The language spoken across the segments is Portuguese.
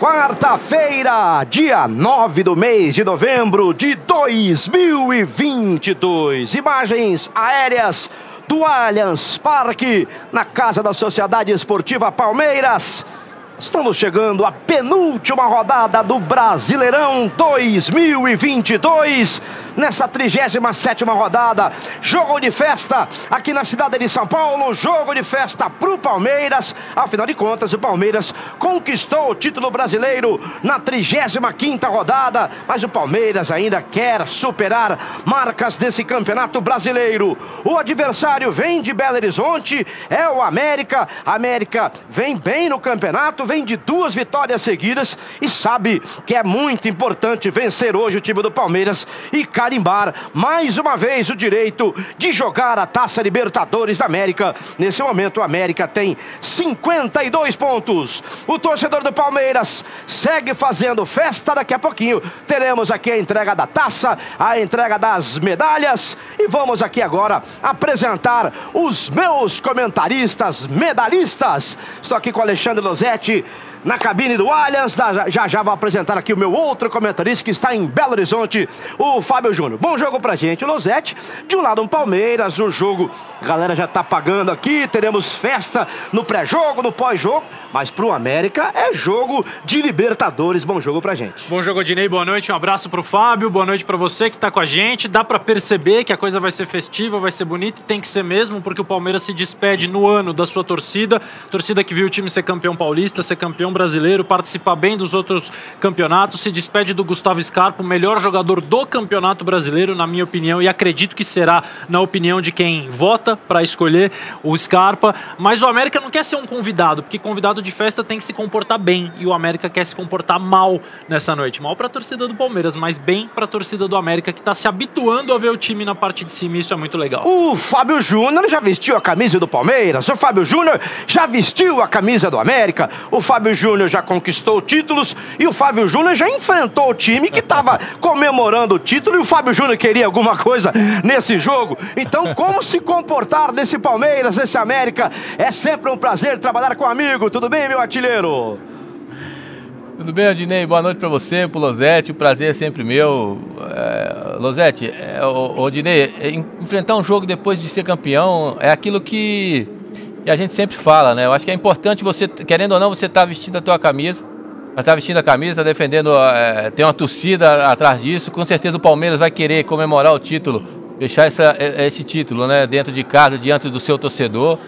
Quarta-feira, dia 9 do mês de novembro de 2022. Imagens aéreas do Allianz Parque, na casa da Sociedade Esportiva Palmeiras. Estamos chegando à penúltima rodada do Brasileirão 2022. Nessa 37ª rodada, jogo de festa aqui na cidade de São Paulo, jogo de festa pro Palmeiras. Afinal de contas, o Palmeiras conquistou o título brasileiro na 35ª rodada, mas o Palmeiras ainda quer superar marcas desse campeonato brasileiro. O adversário vem de Belo Horizonte, é o América. A América vem bem no campeonato, vem de 2 vitórias seguidas e sabe que é muito importante vencer hoje o time do Palmeiras e carimbar mais uma vez o direito de jogar a Taça Libertadores da América. Nesse momento, o América tem 52 pontos. O torcedor do Palmeiras segue fazendo festa. Daqui a pouquinho teremos aqui a entrega da taça, a entrega das medalhas. E vamos aqui agora apresentar os meus comentaristas medalhistas. Estou aqui com o Alexandre Losetti na cabine do Allianz. Já já vou apresentar aqui o meu outro comentarista que está em Belo Horizonte, o Fábio Júnior. Bom jogo pra gente, Losetti. De um lado um Palmeiras, o jogo, a galera já tá pagando aqui, teremos festa no pré-jogo, no pós-jogo, mas pro América é jogo de Libertadores. Bom jogo pra gente. Bom jogo, Dinei, boa noite, um abraço pro Fábio, boa noite pra você que tá com a gente. Dá pra perceber que a coisa vai ser festiva, vai ser bonita, tem que ser mesmo, porque o Palmeiras se despede no ano da sua torcida, torcida que viu o time ser campeão paulista, ser campeão brasileiro, participar bem dos outros campeonatos, se despede do Gustavo Scarpa, o melhor jogador do campeonato brasileiro, na minha opinião, e acredito que será na opinião de quem vota para escolher o Scarpa. Mas o América não quer ser um convidado, porque convidado de festa tem que se comportar bem, e o América quer se comportar mal nessa noite, mal para a torcida do Palmeiras, mas bem para a torcida do América, que está se habituando a ver o time na parte de cima, e isso é muito legal. O Fábio Júnior já vestiu a camisa do Palmeiras, o Fábio Júnior já vestiu a camisa do América, o Fábio Júnior já conquistou títulos e o Fábio Júnior já enfrentou o time que estava comemorando o título, e o Fábio Júnior queria alguma coisa nesse jogo. Então, como se comportar desse Palmeiras, desse América? É sempre um prazer trabalhar com um amigo. Tudo bem, meu artilheiro? Tudo bem, Adinei? Boa noite pra você, pro Losetti. O prazer é sempre meu. Losetti, Adinei, enfrentar um jogo depois de ser campeão é aquilo que... E a gente sempre fala, né? Eu acho que é importante você, querendo ou não, você tá vestindo a tua camisa, tá defendendo, tem uma torcida atrás disso. Com certeza o Palmeiras vai querer comemorar o título, deixar esse título, né, dentro de casa, diante do seu torcedor.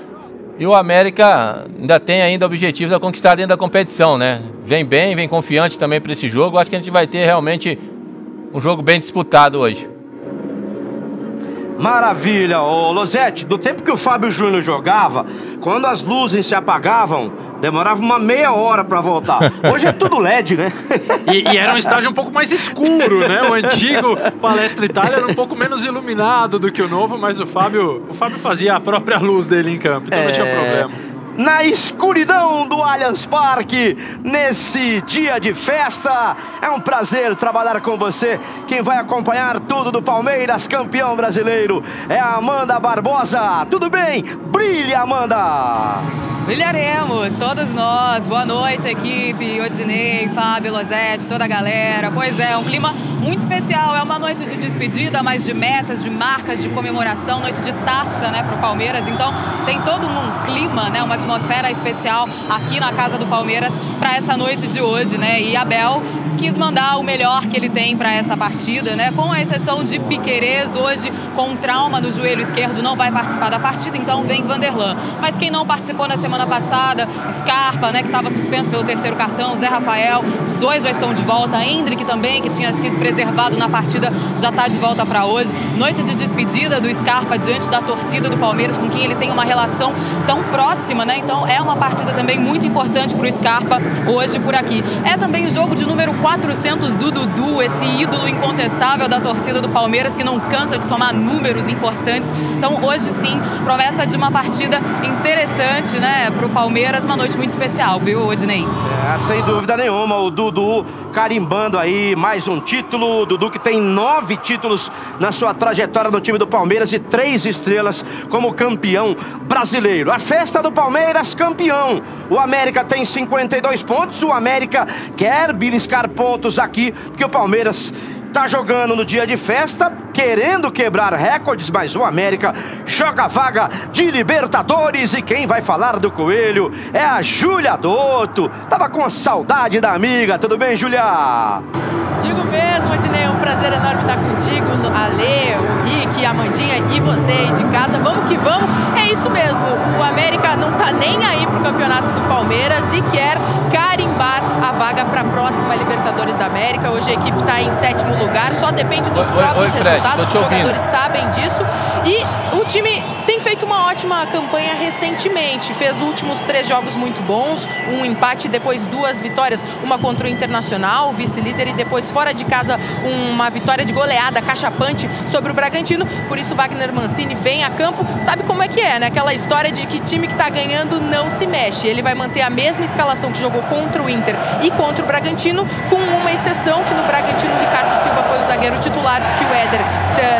E o América ainda tem objetivos a conquistar dentro da competição, né? Vem bem, vem confiante também para esse jogo. Acho que a gente vai ter realmente um jogo bem disputado hoje. Maravilha, ô Losetti, do tempo que o Fábio Júnior jogava, quando as luzes se apagavam, demorava uma meia hora pra voltar. Hoje é tudo LED, né? E era um estádio um pouco mais escuro, né? O antigo Palestra Itália era um pouco menos iluminado do que o novo, mas o Fábio fazia a própria luz dele em campo, então não tinha problema. Na escuridão do Allianz Parque, nesse dia de festa, é um prazer trabalhar com você. Quem vai acompanhar tudo do Palmeiras, campeão brasileiro, é a Amanda Barbosa. Tudo bem? Brilha, Amanda! Brilharemos, todos nós. Boa noite, equipe, Odinei, Fábio, Losetti, toda a galera. Pois é, um clima muito especial. É uma noite de despedida, mas de metas, de marcas, de comemoração, noite de taça, né, pro Palmeiras. Então, tem todo um clima, né, uma atmosfera especial aqui na casa do Palmeiras para essa noite de hoje, né? E Abel quis mandar o melhor que ele tem para essa partida, né? Com a exceção de Piquerez, hoje com um trauma no joelho esquerdo não vai participar da partida, então vem Vanderlan. Mas quem não participou na semana passada, Scarpa, né, que estava suspenso pelo 3º cartão, Zé Rafael, os dois já estão de volta, Endrick também, que tinha sido preservado na partida, já está de volta para hoje. Noite de despedida do Scarpa diante da torcida do Palmeiras, com quem ele tem uma relação tão próxima, né? Então é uma partida também muito importante para o Scarpa hoje por aqui. É também o jogo de número 4 400 do Dudu, esse ídolo incontestável da torcida do Palmeiras, que não cansa de somar números importantes. Então, hoje sim, promessa de uma partida interessante, né, para o Palmeiras. Uma noite muito especial, viu, Odinei? É, sem dúvida nenhuma, o Dudu carimbando aí mais um título. O Dudu que tem 9 títulos na sua trajetória no time do Palmeiras e 3 estrelas como campeão brasileiro. A festa do Palmeiras, campeão. O América tem 52 pontos, o América quer beliscar pontos aqui, porque o Palmeiras tá jogando no dia de festa, querendo quebrar recordes, mas o América joga a vaga de Libertadores. E quem vai falar do Coelho é a Júlia Dotto. Tava com saudade da amiga. Tudo bem, Júlia? Digo mesmo, Adinei, um prazer enorme estar contigo, Alê, o Rick, a Mandinha e você aí de casa. Vamos que vamos. É isso mesmo. O América não tá nem aí pro campeonato do Palmeiras e quer carimbar a vaga para a próxima Libertadores da América. Hoje a equipe tá em 7º lugar. Só depende dos próprios resultados, os jogadores sabem disso. E o time tem feito uma ótima campanha recentemente. Fez os últimos 3 jogos muito bons, um empate, depois 2 vitórias. Uma contra o Internacional, vice-líder, e depois fora de casa uma vitória de goleada, cachapante sobre o Bragantino. Por isso Wagner Mancini vem a campo, sabe como é que é, né? Aquela história de que time que tá ganhando não se mexe. Ele vai manter a mesma escalação que jogou contra o Inter e contra o Bragantino, com uma exceção que no Bragantino o Ricardo Silva foi o zagueiro titular, que o Éder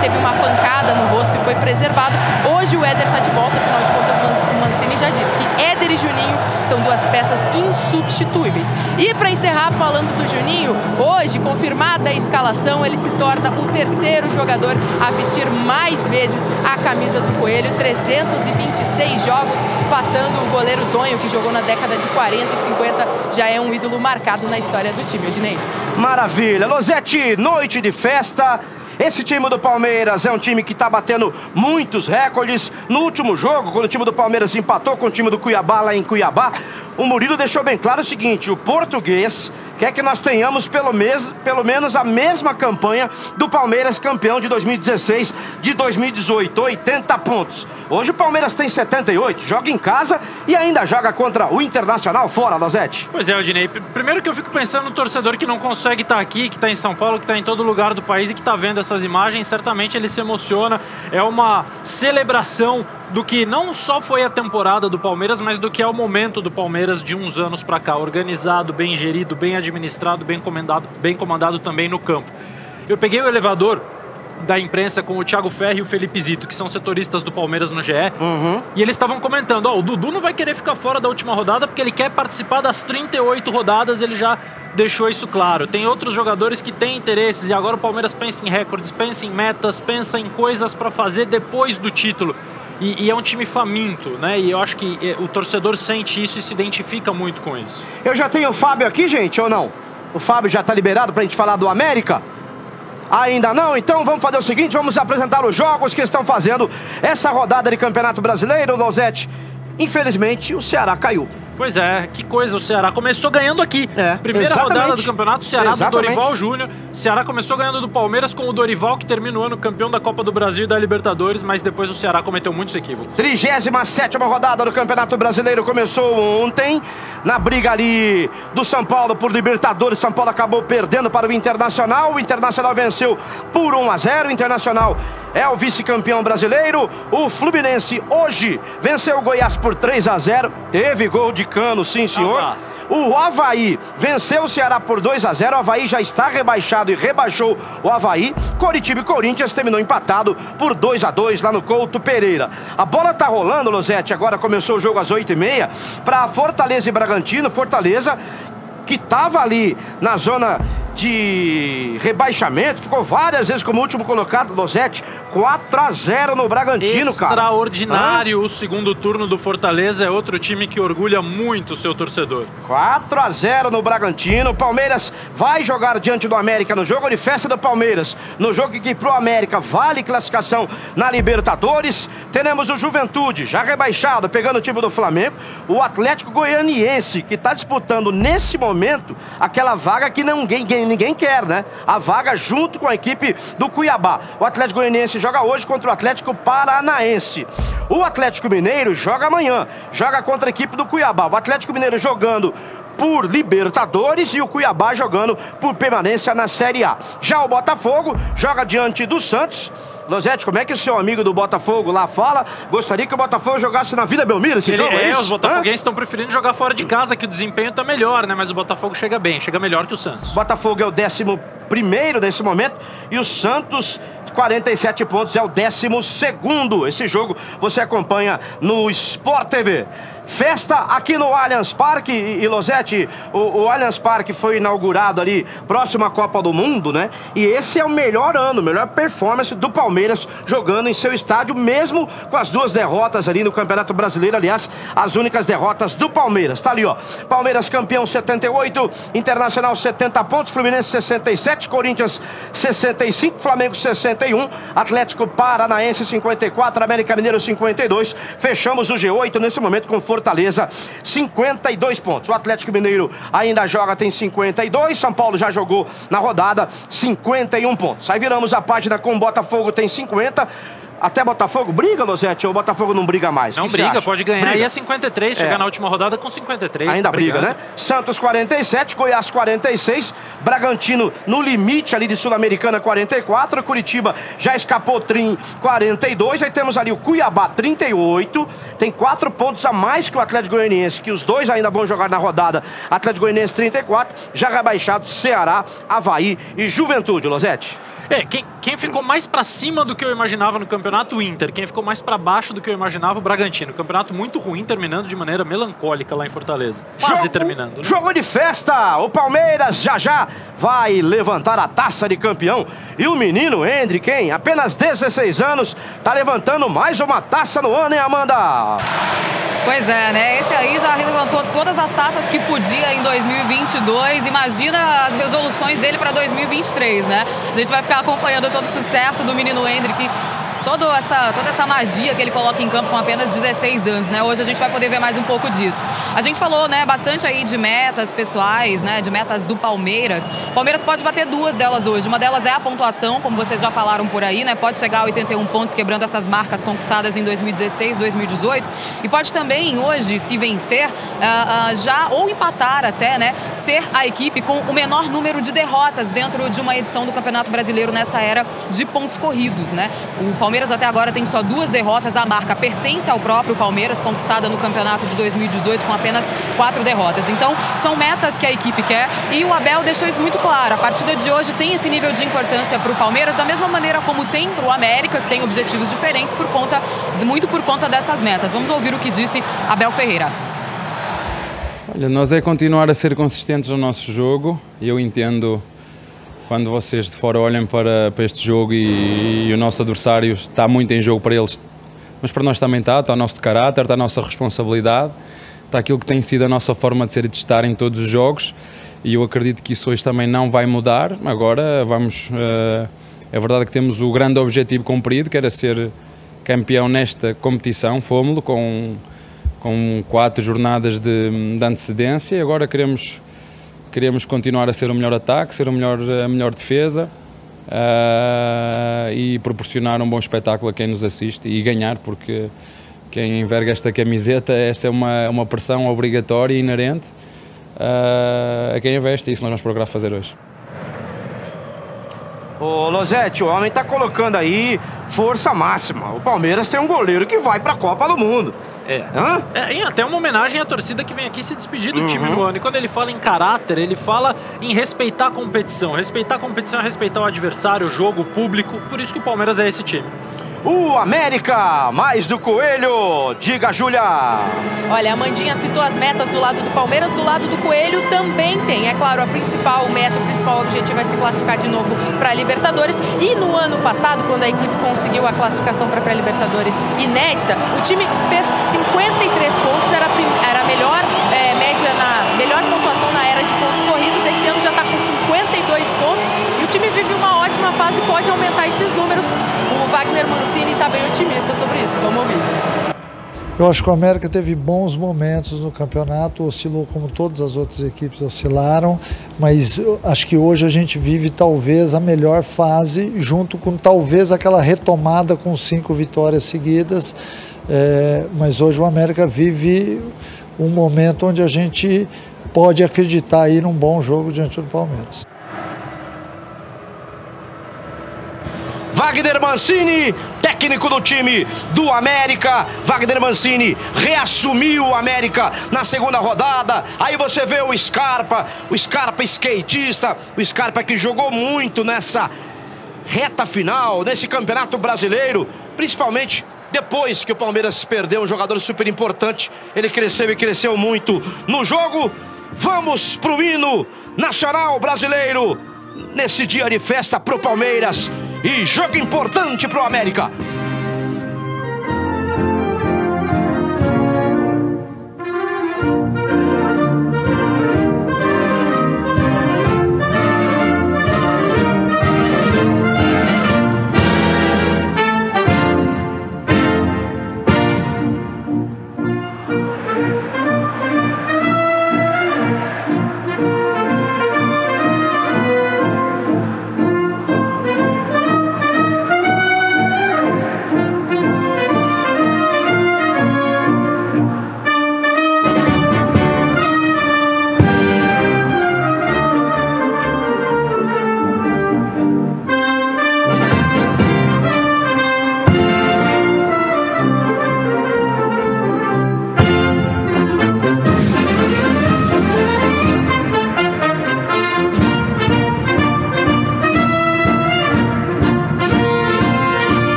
teve uma pancada no rosto e foi preservado. Hoje o Éder tá de volta, afinal de contas o Mancini já disse que Éder e Juninho são 2 peças insubstituíveis. E para encerrar falando do Juninho, hoje, confirmada a escalação, ele se torna o 3º jogador a vestir mais vezes a camisa do Coelho, 326 jogos, passando o goleiro Tonho, que jogou na década de 40 e 50, já é um ídolo marcado na história do time, Odinei. Maravilha, Losetti, noite de festa. Esse time do Palmeiras é um time que tá batendo muitos recordes. No último jogo, quando o time do Palmeiras empatou com o time do Cuiabá lá em Cuiabá, o Murilo deixou bem claro o seguinte: o português quer que nós tenhamos pelo menos a mesma campanha do Palmeiras campeão de 2016, de 2018, 80 pontos. Hoje o Palmeiras tem 78, joga em casa e ainda joga contra o Internacional fora, Losetti. Pois é, Odinei. Primeiro que eu fico pensando no torcedor que não consegue estar aqui, que está em São Paulo, que está em todo lugar do país e que está vendo essas imagens, certamente ele se emociona. É uma celebração do que não só foi a temporada do Palmeiras, mas do que é o momento do Palmeiras de uns anos para cá. Organizado, bem gerido, bem administrado, bem comandado também no campo. Eu peguei o elevador da imprensa com o Thiago Ferri e o Felipe Zito, que são setoristas do Palmeiras no GE, e eles estavam comentando, ó, o Dudu não vai querer ficar fora da última rodada porque ele quer participar das 38 rodadas, ele já deixou isso claro. Tem outros jogadores que têm interesses e agora o Palmeiras pensa em recordes, pensa em metas, pensa em coisas para fazer depois do título. E é um time faminto, né? E eu acho que o torcedor sente isso e se identifica muito com isso. Eu já tenho o Fábio aqui, gente, ou não? O Fábio já tá liberado pra gente falar do América? Ainda não? Então vamos fazer o seguinte, vamos apresentar os jogos que estão fazendo essa rodada de Campeonato Brasileiro, Losetti. Infelizmente, o Ceará caiu. Pois é, que coisa, o Ceará começou ganhando aqui. É, primeira rodada do campeonato, o Ceará do Dorival Júnior. O Ceará começou ganhando do Palmeiras com o Dorival, que termina o ano campeão da Copa do Brasil e da Libertadores, mas depois o Ceará cometeu muitos equívocos. 37ª rodada do Campeonato Brasileiro começou ontem, na briga ali do São Paulo por Libertadores. São Paulo acabou perdendo para o Internacional venceu por 1-0, o Internacional é o vice-campeão brasileiro. O Fluminense hoje venceu o Goiás por 3-0, teve gol de Cano, sim senhor. O Avaí venceu o Ceará por 2-0, o Avaí já está rebaixado e rebaixou o Avaí. Coritiba e Corinthians terminou empatado por 2-2 lá no Couto Pereira. A bola tá rolando, Losetti, agora começou o jogo às 8h30 para Fortaleza e Bragantino. Fortaleza que tava ali na zona de rebaixamento, ficou várias vezes como último colocado, Losetti, 4-0 no Bragantino, cara. Extraordinário o segundo turno do Fortaleza, é outro time que orgulha muito o seu torcedor. 4-0 no Bragantino, o Palmeiras vai jogar diante do América no jogo de festa do Palmeiras, no jogo que pro América vale classificação na Libertadores. Teremos o Juventude, já rebaixado, pegando o time do Flamengo, o Atlético Goianiense, que tá disputando nesse momento aquela vaga que ninguém quer, né? A vaga junto com a equipe do Cuiabá. O Atlético Goianiense joga hoje contra o Atlético Paranaense. O Atlético Mineiro joga amanhã. Joga contra a equipe do Cuiabá. O Atlético Mineiro jogando por Libertadores e o Cuiabá jogando por permanência na Série A. Já o Botafogo joga diante do Santos. Losete, como é que o seu amigo do Botafogo lá fala? Gostaria que o Botafogo jogasse na Vila Belmiro esse jogo, é isso? Os botafoguenses estão preferindo jogar fora de casa, que o desempenho tá melhor, né? Mas o Botafogo chega bem, chega melhor que o Santos. Botafogo é o 11º nesse momento e o Santos, 47 pontos, é o 12º. Esse jogo você acompanha no Sport TV. Festa aqui no Allianz Parque, e Losetti, o Allianz Parque foi inaugurado ali próximo à Copa do Mundo, né? E esse é o melhor ano, melhor performance do Palmeiras jogando em seu estádio, mesmo com as duas derrotas ali no Campeonato Brasileiro, aliás, as únicas derrotas do Palmeiras. Tá ali, ó, Palmeiras campeão 78, Internacional 70 pontos, Fluminense 67, Corinthians 65, Flamengo 61, Atlético Paranaense 54, América Mineiro 52, fechamos o G8 nesse momento com força Fortaleza, 52 pontos. O Atlético Mineiro ainda joga, tem 52. São Paulo já jogou na rodada, 51 pontos. Aí viramos a página com o Botafogo, tem 50. Até Botafogo briga, Losete? Ou o Botafogo não briga mais? Não briga, pode ganhar. Briga. E é 53, chegar na última rodada com 53. Ainda tá briga, né? Santos 47, Goiás 46, Bragantino no limite ali de Sul-Americana 44, Curitiba já escapou 42, aí temos ali o Cuiabá 38, tem 4 pontos a mais que o Atlético Goianiense, que os dois ainda vão jogar na rodada. Atlético Goianiense 34, já rebaixado Ceará, Avaí e Juventude, Losete. É, quem ficou mais pra cima do que eu imaginava no campeonato, o Inter. Quem ficou mais pra baixo do que eu imaginava, o Bragantino. Campeonato muito ruim, terminando de maneira melancólica lá em Fortaleza. Quase terminando, né? Jogo de festa! O Palmeiras já vai levantar a taça de campeão. E o menino Endrick, hein? Apenas 16 anos, tá levantando mais uma taça no ano, hein, Amanda? Pois é, né? Esse aí já levantou todas as taças que podia em 2022. Imagina as resoluções dele pra 2023, né? A gente vai ficar acompanhando todo o sucesso do menino Endrick, toda essa magia que ele coloca em campo com apenas 16 anos, né? Hoje a gente vai poder ver mais um pouco disso. A gente falou, né, bastante aí de metas pessoais, né, de metas do Palmeiras. O Palmeiras pode bater duas delas hoje. Uma delas é a pontuação, como vocês já falaram por aí, né? Pode chegar a 81 pontos, quebrando essas marcas conquistadas em 2016, 2018. E pode também hoje, se vencer, já ou empatar até, né, ser a equipe com o menor número de derrotas dentro de uma edição do Campeonato Brasileiro nessa era de pontos corridos, né? O Palmeiras até agora tem só 2 derrotas, a marca pertence ao próprio Palmeiras, conquistada no campeonato de 2018 com apenas 4 derrotas. Então, são metas que a equipe quer e o Abel deixou isso muito claro. A partida de hoje tem esse nível de importância para o Palmeiras, da mesma maneira como tem para o América, que tem objetivos diferentes, muito por conta dessas metas. Vamos ouvir o que disse Abel Ferreira. Olha, nós é continuar a ser consistentes no nosso jogo. Eu entendo... Quando vocês de fora olham para este jogo e o nosso adversário está muito em jogo para eles, mas para nós também está o nosso caráter, está a nossa responsabilidade, está aquilo que tem sido a nossa forma de ser e de estar em todos os jogos, e eu acredito que isso hoje também não vai mudar. Agora vamos, é verdade que temos o grande objetivo cumprido, que era ser campeão nesta competição, fomos-lo com 4 jornadas de antecedência, e agora queremos continuar a ser o melhor ataque, ser a melhor defesa e proporcionar um bom espetáculo a quem nos assiste e ganhar, porque quem enverga esta camiseta, essa é uma pressão obrigatória e inerente a quem investe, e isso nós vamos procurar fazer hoje. Ô, Losete, o homem está colocando aí força máxima. O Palmeiras tem um goleiro que vai para a Copa do Mundo. E até uma homenagem à torcida que vem aqui se despedir do time do ano. E quando ele fala em caráter, ele fala em respeitar a competição. Respeitar a competição é respeitar o adversário, o jogo, o público. Por isso que o Palmeiras é esse time. O América, mais do Coelho. Diga, Júlia. Olha, a Mandinha citou as metas do lado do Palmeiras, do lado do Coelho também tem. É claro, a principal meta, o principal objetivo é se classificar de novo para a Libertadores. E no ano passado, quando a equipe conseguiu a classificação para a pré-Libertadores inédita, o time fez 53 pontos, era a melhor média, melhor pontuação na era de pontos corridos. Esse ano já está com 52 pontos e o time vive uma ótima fase e pode aumentar esses números. O Wagner Mancini está bem otimista sobre isso, vamos ouvir. Eu acho que o América teve bons momentos no campeonato, oscilou como todas as outras equipes oscilaram, mas acho que hoje a gente vive talvez a melhor fase, junto com talvez aquela retomada com 5 vitórias seguidas, mas hoje o América vive um momento onde a gente pode acreditar aí num bom jogo diante do Palmeiras. Wagner Mancini, técnico do time do América. Wagner Mancini reassumiu o América na segunda rodada. Aí você vê o Scarpa skatista, o Scarpa que jogou muito nessa reta final, nesse Campeonato Brasileiro, principalmente depois que o Palmeiras perdeu um jogador super importante. Ele cresceu e cresceu muito no jogo. Vamos pro hino nacional brasileiro nesse dia de festa pro Palmeiras. E jogo importante pro América.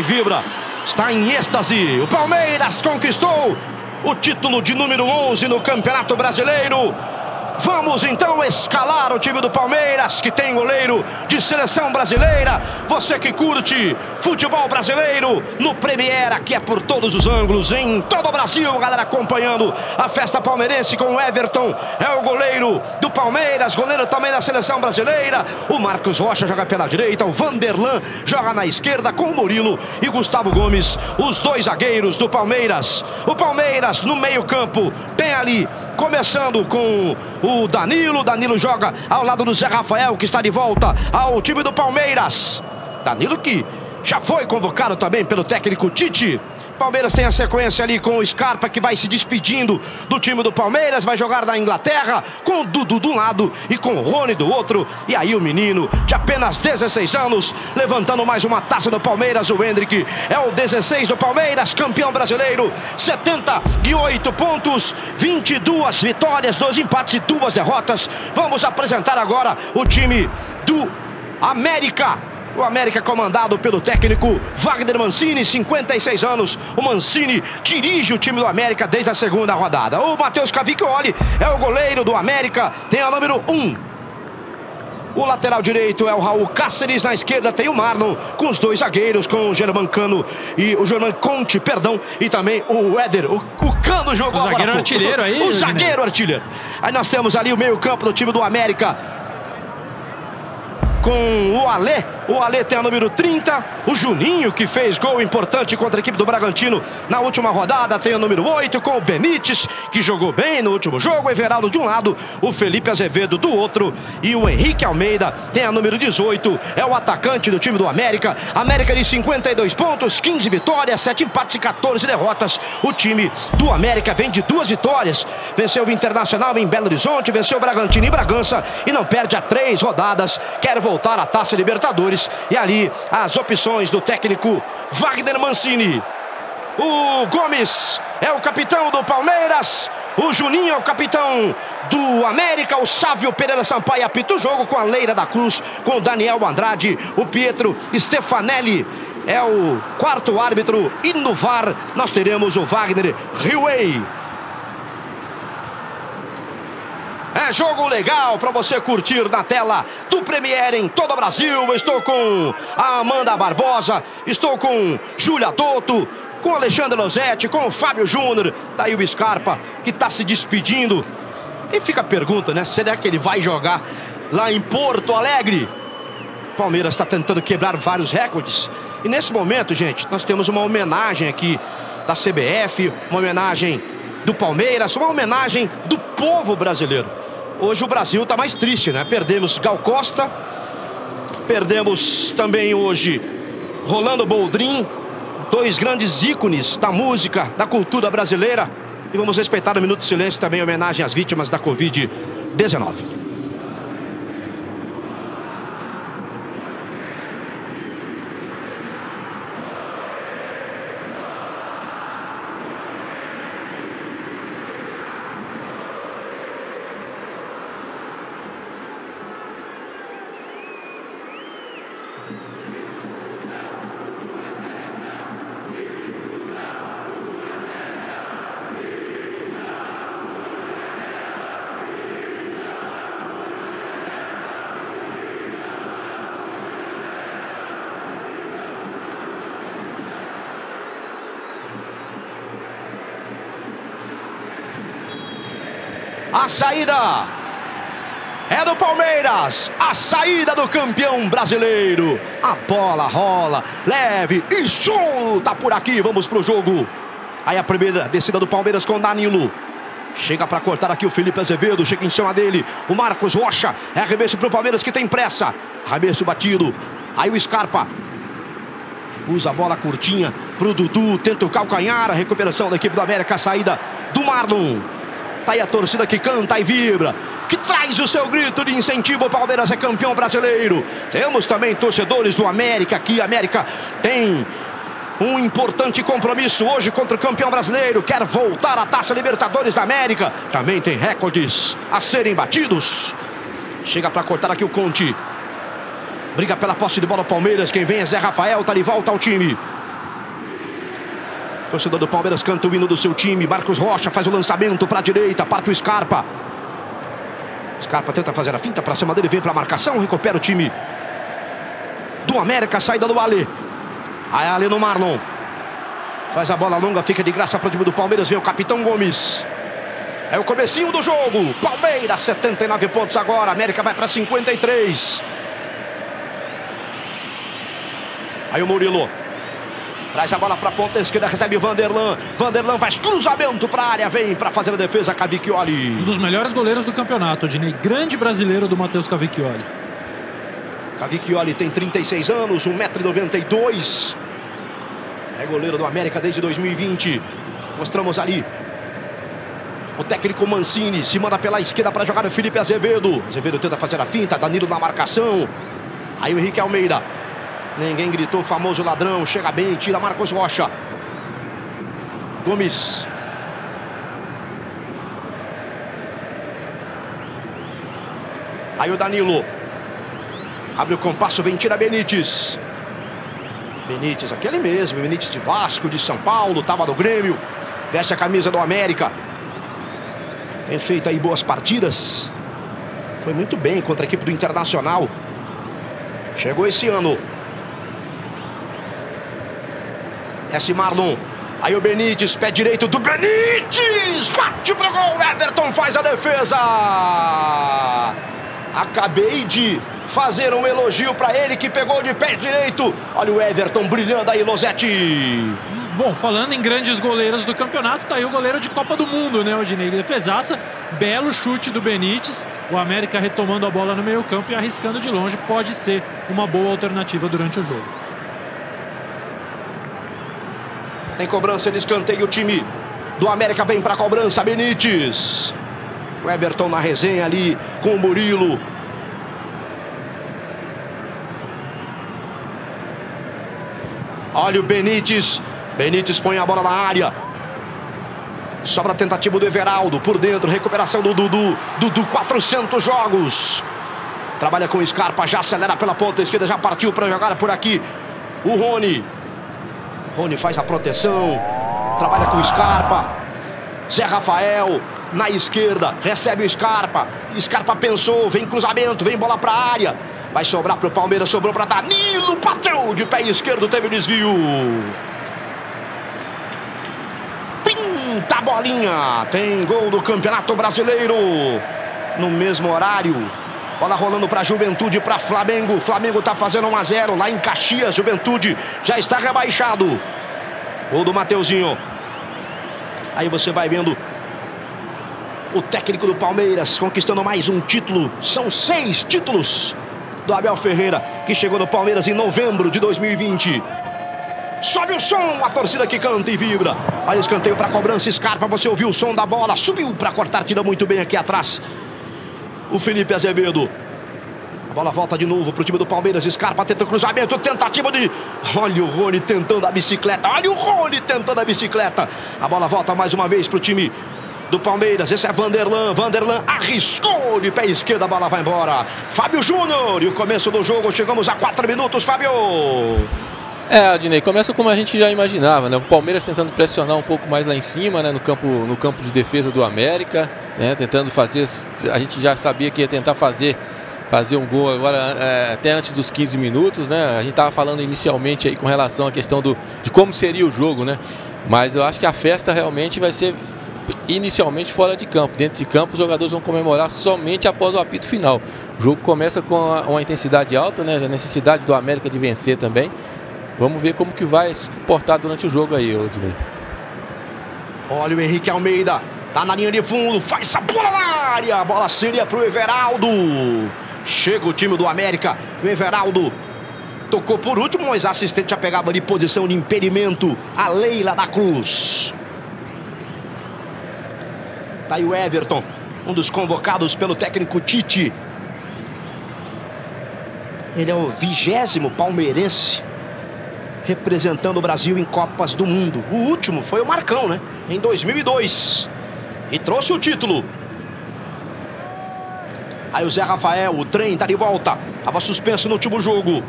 Vibra, está em êxtase. O Palmeiras conquistou o título de número 11 no Campeonato Brasileiro. Vamos então escalar o time do Palmeiras, que tem goleiro de seleção brasileira. Você que curte futebol brasileiro no Premiere, que é por todos os ângulos, em todo o Brasil, galera acompanhando a festa palmeirense com o Everton. É o goleiro do Palmeiras, goleiro também da seleção brasileira. O Marcos Rocha joga pela direita, o Vanderlan joga na esquerda com o Murilo e Gustavo Gomes, os dois zagueiros do Palmeiras. O Palmeiras no meio-campo tem ali, começando com o Danilo. Danilo joga ao lado do Zé Rafael, que está de volta ao time do Palmeiras. Danilo que já foi convocado também pelo técnico Tite. Palmeiras tem a sequência ali com o Scarpa, que vai se despedindo do time do Palmeiras. Vai jogar na Inglaterra com o Dudu de um lado e com o Rony do outro. E aí o menino de apenas 16 anos levantando mais uma taça do Palmeiras. O Endrick é o 16 do Palmeiras, campeão brasileiro. 78 pontos, 22 vitórias, 2 empates e 2 derrotas. Vamos apresentar agora o time do América. O América comandado pelo técnico Wagner Mancini, 56 anos. O Mancini dirige o time do América desde a segunda rodada. O Matheus Cavichioli é o goleiro do América, tem a número 1. O lateral direito é o Raúl Cáceres, na esquerda tem o Marlon, com os dois zagueiros, com o Germán Conti, perdão, e também o Éder. O Cano jogou agora. O zagueiro artilheiro aí. O zagueiro artilheiro. Aí nós temos ali o meio-campo do time do América, com o Alê. O Alê tem a número 30. O Juninho, que fez gol importante contra a equipe do Bragantino na última rodada, tem a número 8. Com o Benítez, que jogou bem no último jogo. O Everaldo de um lado, o Felipe Azevedo do outro. E o Henrique Almeida tem a número 18. É o atacante do time do América. América de 52 pontos, 15 vitórias, 7 empates e 14 derrotas. O time do América vem de 2 vitórias. Venceu o Internacional em Belo Horizonte, venceu o Bragantino em Bragança e não perde há 3 rodadas. Quer voltar à Taça Libertadores. E ali as opções do técnico Wagner Mancini. O Gomes é o capitão do Palmeiras. O Juninho é o capitão do América. O Sávio Pereira Sampaio apita o jogo com a Leira da Cruz, com o Daniel Andrade. O Pietro Stefanelli é o quarto árbitro. E no VAR nós teremos o Wagner Riway. É jogo legal para você curtir na tela do Premiere em todo o Brasil. Estou com a Amanda Barbosa, estou com Júlia Dotto, com Alexandre Losetti, com o Fábio Júnior. Daí o Scarpa, que está se despedindo. E fica a pergunta, né? Será que ele vai jogar lá em Porto Alegre? Palmeiras está tentando quebrar vários recordes. E nesse momento, gente, nós temos uma homenagem aqui da CBF, uma homenagem do Palmeiras, uma homenagem do povo brasileiro. Hoje o Brasil está mais triste, né? Perdemos Gal Costa, perdemos também hoje Rolando Boldrin, dois grandes ícones da música, da cultura brasileira. E vamos respeitar o minuto de silêncio também em homenagem às vítimas da Covid-19. A saída é do Palmeiras, a saída do campeão brasileiro. A bola rola, leve e solta por aqui, vamos pro jogo. Aí a primeira descida do Palmeiras com Danilo. Chega para cortar aqui o Felipe Azevedo, chega em cima dele o Marcos Rocha. É arremesso pro Palmeiras que tem pressa, arremesso batido. Aí o Scarpa usa a bola curtinha pro Dudu, tenta o calcanhar, a recuperação da equipe do América, a saída do Marlon. Tá aí a torcida que canta e vibra, que traz o seu grito de incentivo. O Palmeiras é campeão brasileiro. Temos também torcedores do América aqui. A América tem um importante compromisso hoje contra o campeão brasileiro. Quer voltar à Taça Libertadores da América. Também tem recordes a serem batidos. Chega para cortar aqui o Conti. Briga pela posse de bola o Palmeiras. Quem vem é Zé Rafael, tá de volta ao time. Torcedor do Palmeiras canta o hino do seu time. Marcos Rocha faz o lançamento para a direita, parte o Scarpa. Scarpa tenta fazer a finta para cima dele, vem para a marcação, recupera o time do América, saída do Alê. Aí Alê no Marlon. Faz a bola longa, fica de graça para o time do Palmeiras, vem o capitão Gomes. É o comecinho do jogo. Palmeiras 79 pontos agora, América vai para 53. Aí o Murilo traz a bola para a ponta esquerda, recebe Vanderlan. Vanderlan faz cruzamento para a área, vem para fazer a defesa, Cavichioli. Um dos melhores goleiros do campeonato, Odinei. Grande brasileiro do Matheus Cavichioli. Cavichioli tem 36 anos, 1,92 m. É goleiro do América desde 2020. Mostramos ali o técnico Mancini, se manda pela esquerda para jogar o Felipe Azevedo. Azevedo tenta fazer a finta, Danilo na marcação. Aí o Henrique Almeida. Ninguém gritou, famoso ladrão. Chega bem, tira Marcos Rocha. Gomes. Aí o Danilo. Abre o compasso, vem, tira Benítez. Benítez, aquele mesmo. Benítez de Vasco, de São Paulo, tava no Grêmio. Veste a camisa do América. Tem feito aí boas partidas. Foi muito bem contra a equipe do Internacional. Chegou esse ano. Esse Marlon, aí o Benítez, pé direito do Benítez, bate pro gol, Everton faz a defesa. Acabei de fazer um elogio para ele que pegou de pé direito. Olha o Everton brilhando aí, Losetti. Bom, falando em grandes goleiros do campeonato, tá aí o goleiro de Copa do Mundo, né, Odinei? Defesaça, belo chute do Benítez, o América retomando a bola no meio campo e arriscando de longe, pode ser uma boa alternativa durante o jogo. Tem cobrança de escanteio, o time do América vem para a cobrança, Benítez. O Everton na resenha ali com o Murilo. Olha o Benítez. Benítez põe a bola na área. Sobra a tentativa do Everaldo, por dentro, recuperação do Dudu. Dudu, 400 jogos. Trabalha com o Scarpa, já acelera pela ponta esquerda, já partiu para jogar por aqui o Rony. Rony faz a proteção, trabalha com Scarpa, Zé Rafael, na esquerda, recebe o Scarpa. Scarpa pensou, vem cruzamento, vem bola para a área. Vai sobrar para o Palmeiras, sobrou para Danilo, bateu de pé esquerdo, teve o desvio. Pinta a bolinha, tem gol do Campeonato Brasileiro. No mesmo horário, bola rolando para Juventude, para Flamengo. Flamengo está fazendo 1 a 0 lá em Caxias. Juventude já está rebaixado. Gol do Mateuzinho. Aí você vai vendo o técnico do Palmeiras conquistando mais um título. São 6 títulos do Abel Ferreira, que chegou no Palmeiras em novembro de 2020. Sobe o som, a torcida que canta e vibra. Olha o escanteio para cobrança, Scarpa. Você ouviu o som da bola, subiu para cortar, tira muito bem aqui atrás o Felipe Azevedo. A bola volta de novo para o time do Palmeiras. Scarpa tenta o cruzamento, tentativa de... Olha o Rony tentando a bicicleta. Olha o Rony tentando a bicicleta. A bola volta mais uma vez para o time do Palmeiras. Esse é Vanderlan. Vanderlan arriscou de pé esquerda, a bola vai embora. Fábio Júnior. E o começo do jogo, chegamos a 4 minutos, Fábio. É, Adinei, começa como a gente já imaginava, né? O Palmeiras tentando pressionar um pouco mais lá em cima, né? No campo de defesa do América, né? Tentando fazer, a gente já sabia que ia tentar fazer um gol agora, até antes dos 15 minutos, né? A gente estava falando inicialmente aí com relação à questão de como seria o jogo, né? Mas eu acho que a festa realmente vai ser inicialmente fora de campo. Dentro de campo, os jogadores vão comemorar somente após o apito final. O jogo começa com uma intensidade alta, né? A necessidade do América de vencer também. Vamos ver como que vai se comportar durante o jogo aí, Odilei. Olha o Henrique Almeida, tá na linha de fundo, faz a bola na área. A bola seria pro Everaldo. Chega o time do América. O Everaldo tocou por último, mas a assistente já pegava de posição de impedimento a Leila da Cruz. Tá aí o Everton, um dos convocados pelo técnico Tite. Ele é o 20º palmeirense representando o Brasil em Copas do Mundo. O último foi o Marcão, né? Em 2002. E trouxe o título. Aí o Zé Rafael, o trem tá de volta. Tava suspenso no último jogo.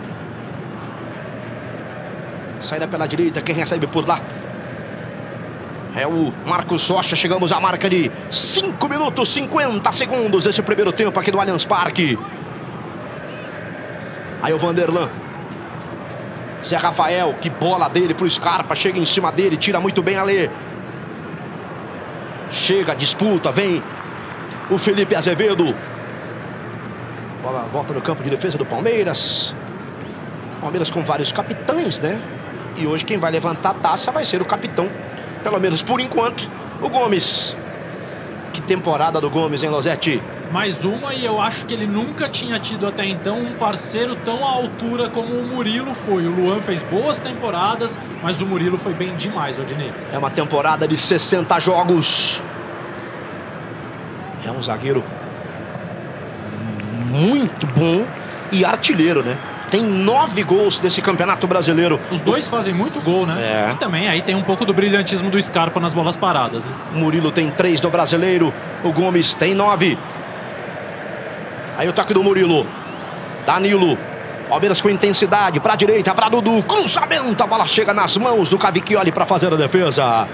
Saída pela direita, quem recebe por lá é o Marcos Rocha. Chegamos à marca de 5 minutos, 50 segundos desse primeiro tempo aqui do Allianz Parque. Aí o Vanderlan. Zé Rafael, que bola dele pro Scarpa, chega em cima dele, tira muito bem Alê. Chega, disputa, vem o Felipe Azevedo. Bola volta no campo de defesa do Palmeiras. Palmeiras com vários capitães, né? E hoje quem vai levantar a taça vai ser o capitão, pelo menos por enquanto, o Gomes. Que temporada do Gomes, hein, Losetti? Mais uma, e eu acho que ele nunca tinha tido até então um parceiro tão à altura como o Murilo foi. O Luan fez boas temporadas, mas o Murilo foi bem demais, Odinei. É uma temporada de 60 jogos. É um zagueiro muito bom e artilheiro, né? Tem 9 gols desse Campeonato Brasileiro. Os dois fazem muito gol, né? É. E também aí tem um pouco do brilhantismo do Scarpa nas bolas paradas, né? O Murilo tem 3 do Brasileiro, o Gomes tem 9. Aí o toque do Murilo. Danilo. Palmeiras com intensidade. Pra direita, pra Dudu. Cruzamento. A bola chega nas mãos do Cavichioli para fazer a defesa.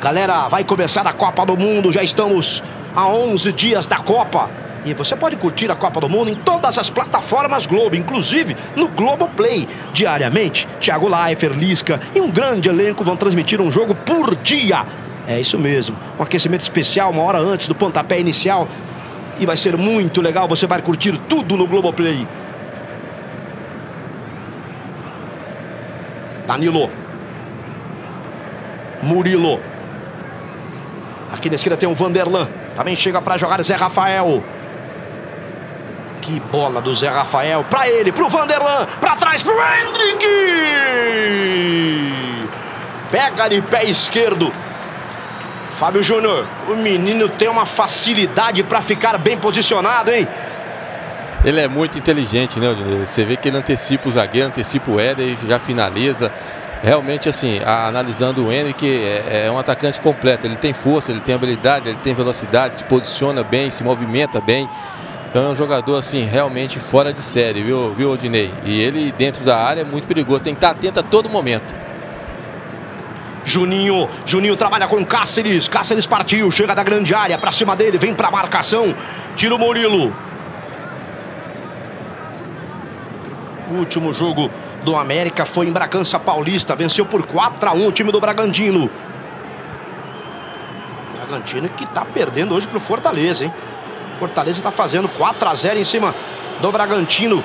Galera, vai começar a Copa do Mundo. Já estamos a 11 dias da Copa. E você pode curtir a Copa do Mundo em todas as plataformas Globo, inclusive no Globoplay. Diariamente, Thiago Leifert, Lisca e um grande elenco vão transmitir um jogo por dia. É isso mesmo. Um aquecimento especial, uma hora antes do pontapé inicial. E vai ser muito legal, você vai curtir tudo no Globoplay. Danilo. Murilo. Aqui na esquerda tem o Vanderlan. Também chega para jogar Zé Rafael. Que bola do Zé Rafael. Para ele, pro Vanderlan. Para trás, pro Endrick. Pega de pé esquerdo. Fábio Júnior, o menino tem uma facilidade para ficar bem posicionado, hein? Ele é muito inteligente, né? Você vê que ele antecipa o zagueiro, antecipa o Éder e já finaliza. Realmente, assim, analisando o Henrique, é um atacante completo. Ele tem força, ele tem habilidade, ele tem velocidade, se posiciona bem, se movimenta bem. Então é um jogador, assim, realmente fora de série, viu, Odinei? E ele, dentro da área, é muito perigoso. Tem que estar atento a todo momento. Juninho. Juninho trabalha com Cáceres. Cáceres partiu, chega da grande área, pra cima dele, vem pra marcação. Tira o Murilo. O último jogo do América foi em Bragança Paulista. Venceu por 4-1 o time do Bragantino. Bragantino que tá perdendo hoje pro Fortaleza, hein? Fortaleza tá fazendo 4-0 em cima do Bragantino.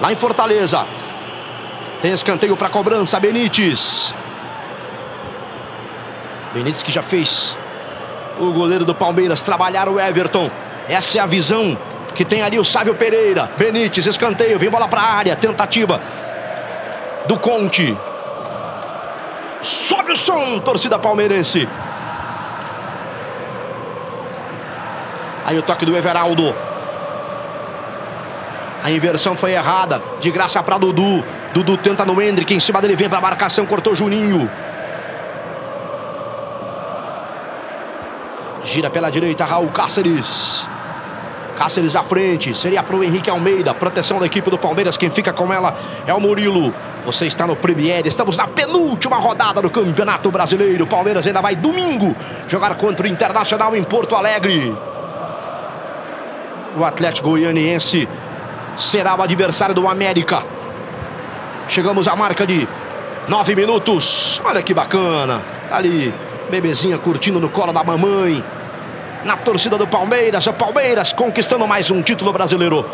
Lá em Fortaleza. Tem escanteio para cobrança, Benítez. Benítez que já fez o goleiro do Palmeiras trabalhar o Everton. Essa é a visão que tem ali o Sávio Pereira. Benítez, escanteio, vem bola para a área. Tentativa do Conti. Sobe o som, torcida palmeirense. Aí o toque do Everaldo. A inversão foi errada. De graça para Dudu. Dudu tenta no Endrick. Em cima dele vem para a marcação. Cortou Juninho. Gira pela direita. Raúl Cáceres. Cáceres à frente. Seria para o Henrique Almeida. Proteção da equipe do Palmeiras. Quem fica com ela é o Murilo. Você está no Premiere. Estamos na penúltima rodada do Campeonato Brasileiro. O Palmeiras ainda vai domingo jogar contra o Internacional em Porto Alegre. O Atlético Goianiense será o adversário do América. Chegamos à marca de 9 minutos. Olha que bacana. Ali, bebezinha curtindo no colo da mamãe. Na torcida do Palmeiras. O Palmeiras conquistando mais um título brasileiro.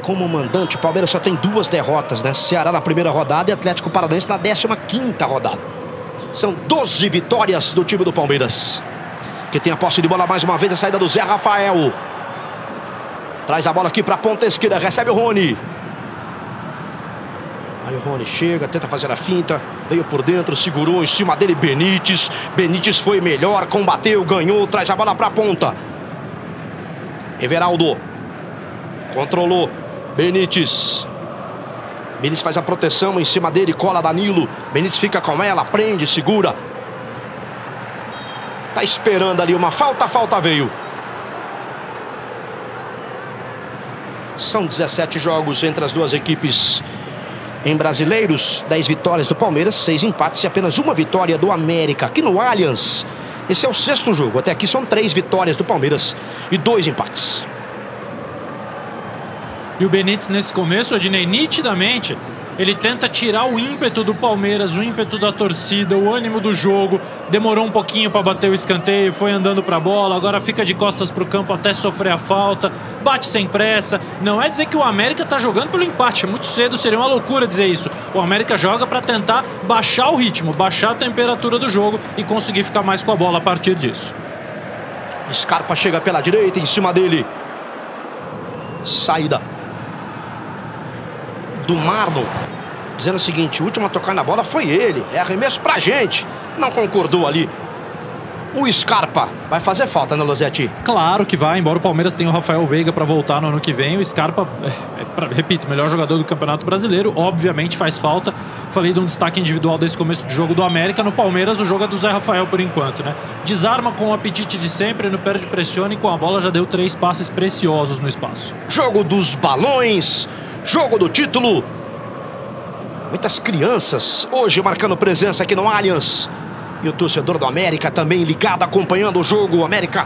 Como mandante, o Palmeiras só tem duas derrotas, né? Ceará na primeira rodada e Atlético Paranaense na 15ª rodada. São 12 vitórias do time do Palmeiras. Que tem a posse de bola mais uma vez. A saída do Zé Rafael. Traz a bola aqui para a ponta esquerda. Recebe o Rony. Aí o Rony chega, tenta fazer a finta. Veio por dentro, segurou em cima dele Benítez. Benítez foi melhor, combateu, ganhou. Traz a bola para a ponta. Everaldo. Controlou. Benítez. Benítez faz a proteção em cima dele. Cola Danilo. Benítez fica com ela. Prende, segura. Tá esperando ali uma falta, a falta veio. São 17 jogos entre as duas equipes em brasileiros. 10 vitórias do Palmeiras, 6 empates e apenas uma vitória do América. Aqui no Allianz, esse é o 6º jogo. Até aqui são 3 vitórias do Palmeiras e 2 empates. E o Benítez nesse começo, Adinei, nitidamente... Ele tenta tirar o ímpeto do Palmeiras, o ímpeto da torcida, o ânimo do jogo. Demorou um pouquinho para bater o escanteio, foi andando para a bola, agora fica de costas para o campo até sofrer a falta, bate sem pressa. Não é dizer que o América está jogando pelo empate, é muito cedo, seria uma loucura dizer isso. O América joga para tentar baixar o ritmo, baixar a temperatura do jogo e conseguir ficar mais com a bola a partir disso. Scarpa chega pela direita, em cima dele. Saída do Marlon, dizendo o seguinte: o último a tocar na bola foi ele, é arremesso pra gente. Não concordou ali o Scarpa. Vai fazer falta, né, Losetti? Claro que vai, embora o Palmeiras tenha o Rafael Veiga pra voltar no ano que vem. O Scarpa, repito, melhor jogador do Campeonato Brasileiro, obviamente faz falta. Falei de um destaque individual desse começo do jogo do América. No Palmeiras, o jogo é do Zé Rafael por enquanto, né? Desarma com o apetite de sempre, não perde pressione e com a bola já deu 3 passes preciosos no espaço. Jogo dos balões. Jogo do título. Muitas crianças hoje marcando presença aqui no Allianz. E o torcedor do América também ligado, acompanhando o jogo. O América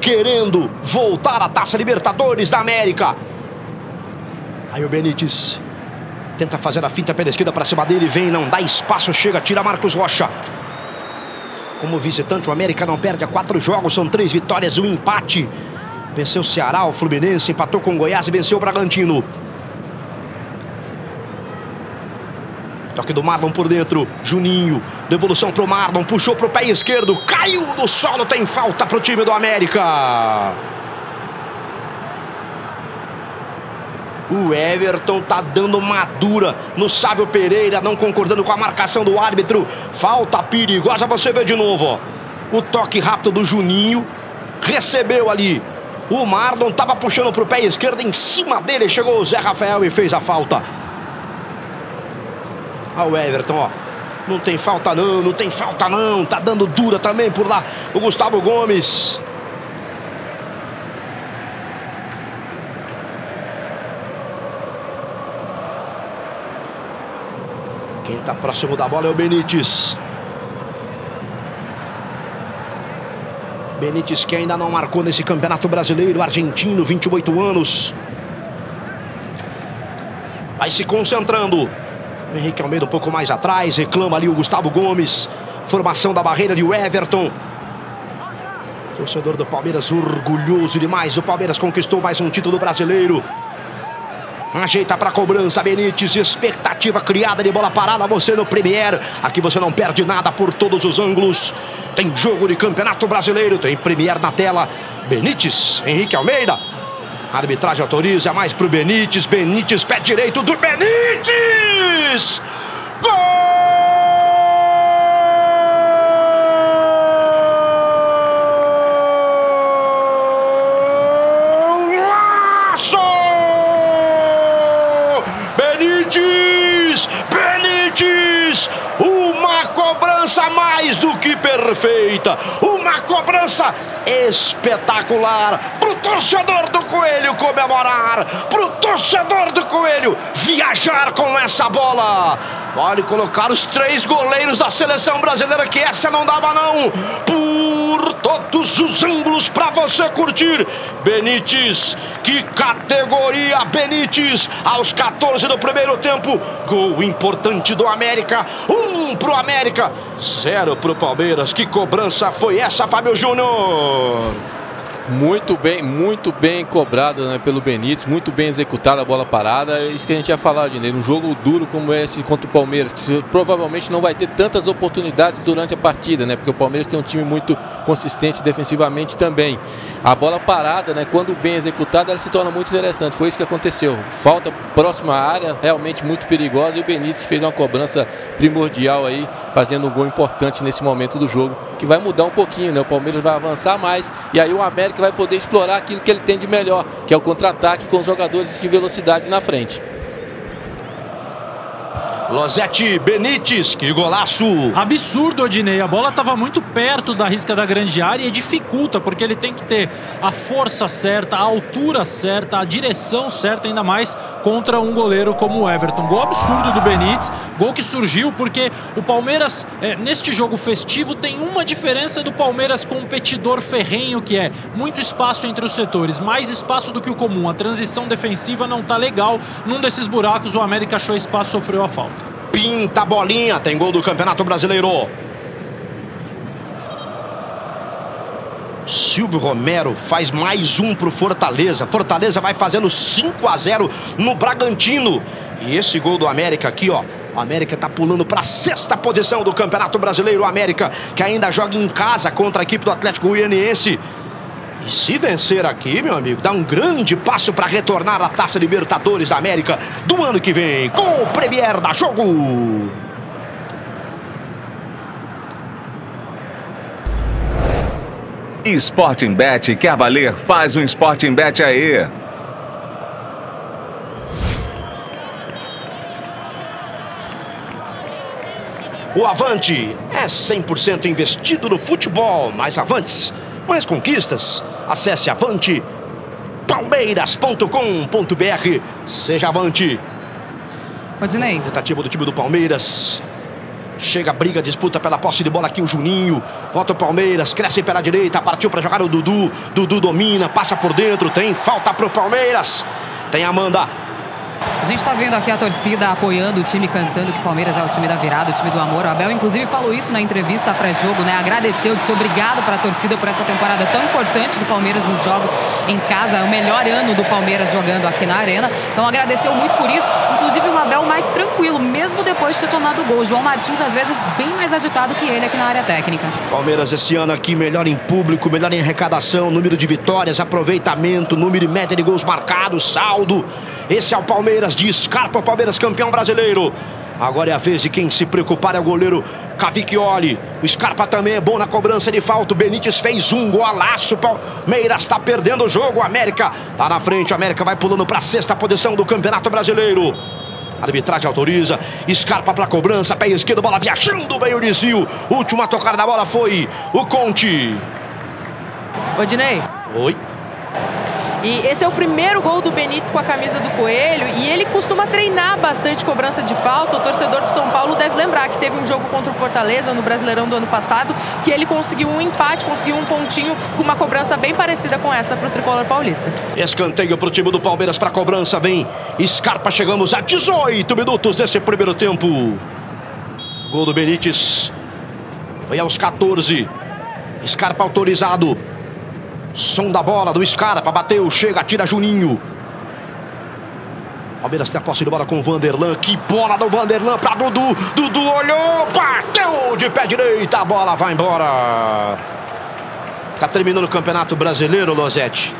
querendo voltar à Taça Libertadores da América. Aí o Benítez tenta fazer a finta pela esquerda para cima dele. Vem, não dá espaço, chega, tira Marcos Rocha. Como visitante, o América não perde há 4 jogos. São 3 vitórias e um empate. Venceu o Ceará, o Fluminense, empatou com o Goiás e venceu o Bragantino. Toque do Marlon por dentro. Juninho. Devolução pro Marlon. Puxou pro pé esquerdo. Caiu do solo. Tem falta pro time do América. O Everton tá dando madura no Sávio Pereira. Não concordando com a marcação do árbitro. Falta perigosa. Você vê de novo, ó. O toque rápido do Juninho. Recebeu ali. O Marlon tava puxando pro pé esquerdo. Em cima dele chegou o Zé Rafael e fez a falta. Olha o Everton, ó. Não tem falta não, não tem falta não. Tá dando dura também por lá o Gustavo Gomes. Quem está próximo da bola é o Benítez. Benítez que ainda não marcou nesse Campeonato Brasileiro, argentino, 28 anos. Vai se concentrando. O Henrique Almeida um pouco mais atrás, reclama ali o Gustavo Gomes. Formação da barreira de Everton. Torcedor do Palmeiras orgulhoso demais. O Palmeiras conquistou mais um título brasileiro. Ajeita para cobrança, Benítez. Expectativa criada de bola parada. Você no Premiere. Aqui você não perde nada por todos os ângulos. Tem jogo de Campeonato Brasileiro. Tem Premiere na tela. Benítez, Henrique Almeida. A arbitragem autoriza mais para o Benítez. Benítez, pé direito do Benítez. Gol! Uma cobrança mais do que perfeita, uma cobrança espetacular para o torcedor do Coelho comemorar, para o torcedor do Coelho viajar com essa bola. Vale colocar os três goleiros da seleção brasileira, que essa não dava não, por todos os ângulos para você curtir. Benítez, que categoria, Benítez, aos 14 do primeiro tempo, gol importante do América, 1 pro América, 0 pro Palmeiras. Que cobrança foi essa, Fábio Júnior? Muito bem cobrada, né, pelo Benítez, muito bem executada a bola parada. Isso que a gente ia falar, Dinei, um jogo duro como esse contra o Palmeiras, que provavelmente não vai ter tantas oportunidades durante a partida, né, porque o Palmeiras tem um time muito consistente defensivamente também. A bola parada, né, quando bem executada, ela se torna muito interessante. Foi isso que aconteceu. Falta próxima à área, realmente muito perigosa, e o Benítez fez uma cobrança primordial aí, fazendo um gol importante nesse momento do jogo, que vai mudar um pouquinho, né? O Palmeiras vai avançar mais, e aí o América vai poder explorar aquilo que ele tem de melhor, que é o contra-ataque com os jogadores de velocidade na frente. Losetti, Benítez, que golaço! Absurdo, Odinei. A bola estava muito perto da risca da grande área e dificulta, porque ele tem que ter a força certa, a altura certa, a direção certa, ainda mais contra um goleiro como o Everton. Gol absurdo do Benítez, gol que surgiu porque o Palmeiras, neste jogo festivo, tem uma diferença do Palmeiras competidor ferrenho, que é muito espaço entre os setores, mais espaço do que o comum. A transição defensiva não tá legal. Num desses buracos, o América achou espaço, sofreu a falta. Pinta a bolinha, tem gol do Campeonato Brasileiro. Silvio Romero faz mais um pro Fortaleza. Fortaleza vai fazendo 5 a 0 no Bragantino. E esse gol do América aqui, ó. O América tá pulando pra 6ª posição do Campeonato Brasileiro. O América que ainda joga em casa contra a equipe do Atlético Goianiense. E se vencer aqui, meu amigo, dá um grande passo para retornar à Taça Libertadores da América do ano que vem, com o Premier da Jogo. Sporting Bet, quer valer? Faz um Sporting Bet aí. O Avante é 100% investido no futebol, mas Avantes, mais conquistas. Acesse avantepalmeiras.com.br. Seja Avante. Odinei. Tentativa do time do Palmeiras. Chega a briga, disputa pela posse de bola aqui o Juninho. Volta o Palmeiras, cresce pela direita, partiu para jogar o Dudu. Dudu domina, passa por dentro, tem falta pro Palmeiras. Tem Amanda. A gente está vendo aqui a torcida apoiando o time, cantando que o Palmeiras é o time da virada, o time do amor. O Abel, inclusive, falou isso na entrevista pré-jogo, né? Agradeceu, disse obrigado para a torcida por essa temporada tão importante do Palmeiras nos jogos em casa. É o melhor ano do Palmeiras jogando aqui na Arena. Então, agradeceu muito por isso. Inclusive, o Abel mais tranquilo, mesmo depois de ter tomado o gol. João Martins, às vezes, bem mais agitado que ele aqui na área técnica. Palmeiras, esse ano aqui, melhor em público, melhor em arrecadação, número de vitórias, aproveitamento, número e meta de gols marcados, saldo. Esse é o Palmeiras de Scarpa, Palmeiras campeão brasileiro. Agora é a vez de quem se preocupar, é o goleiro Cavichioli. O Scarpa também é bom na cobrança de falta. O Benítez fez um golaço. Palmeiras está perdendo o jogo. O América está na frente. O América vai pulando para a 6ª posição do Campeonato Brasileiro. Arbitragem autoriza. Scarpa para cobrança. Pé esquerdo, bola viajando. Veio o desvio. Última tocada da bola foi o Conti. Odinei. Oi. E esse é o primeiro gol do Benítez com a camisa do Coelho, e ele costuma treinar bastante cobrança de falta. O torcedor do São Paulo deve lembrar que teve um jogo contra o Fortaleza no Brasileirão do ano passado, que ele conseguiu um empate, conseguiu um pontinho com uma cobrança bem parecida com essa para o tricolor paulista. Escanteio para o time do Palmeiras para a cobrança, vem Scarpa, chegamos a 18 minutos desse primeiro tempo. Gol do Benítez foi aos 14, Scarpa autorizado. Som da bola do Scarpa, bateu, chega, tira Juninho. Palmeiras tem a posse de bola com o Vanderlan. Que bola do Vanderlan para Dudu. Dudu olhou, bateu de pé direito, a bola vai embora. Tá terminando o Campeonato Brasileiro, Losetti.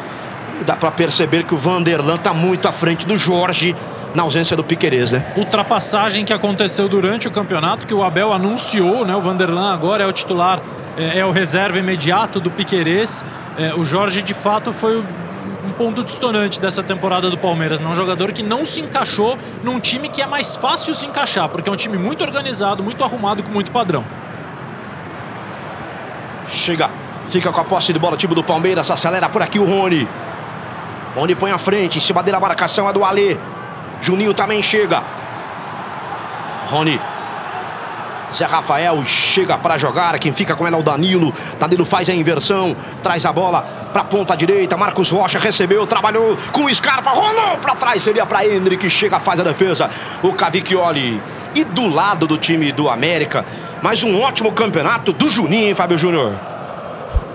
E dá para perceber que o Vanderlan tá muito à frente do Jorge na ausência do Piquerez, né? Ultrapassagem que aconteceu durante o campeonato, que o Abel anunciou, né? O Vanderlan agora é o titular, é o reserva imediato do Piquerez. O Jorge, de fato, foi um ponto dissonante dessa temporada do Palmeiras. Um jogador que não se encaixou num time que é mais fácil se encaixar, porque é um time muito organizado, muito arrumado, com muito padrão. Chega, fica com a posse de bola o time do Palmeiras, acelera por aqui o Rony. Rony põe à frente, em cima dele a marcação é do Alê. Juninho também chega. Rony. Zé Rafael chega para jogar. Quem fica com ela é o Danilo. Danilo faz a inversão. Traz a bola para a ponta direita. Marcos Rocha recebeu, trabalhou com o Scarpa. Rolou para trás. Seria para Endrick, que chega, faz a defesa. O Cavichioli. E do lado do time do América, mais um ótimo campeonato do Juninho, hein, Fábio Júnior?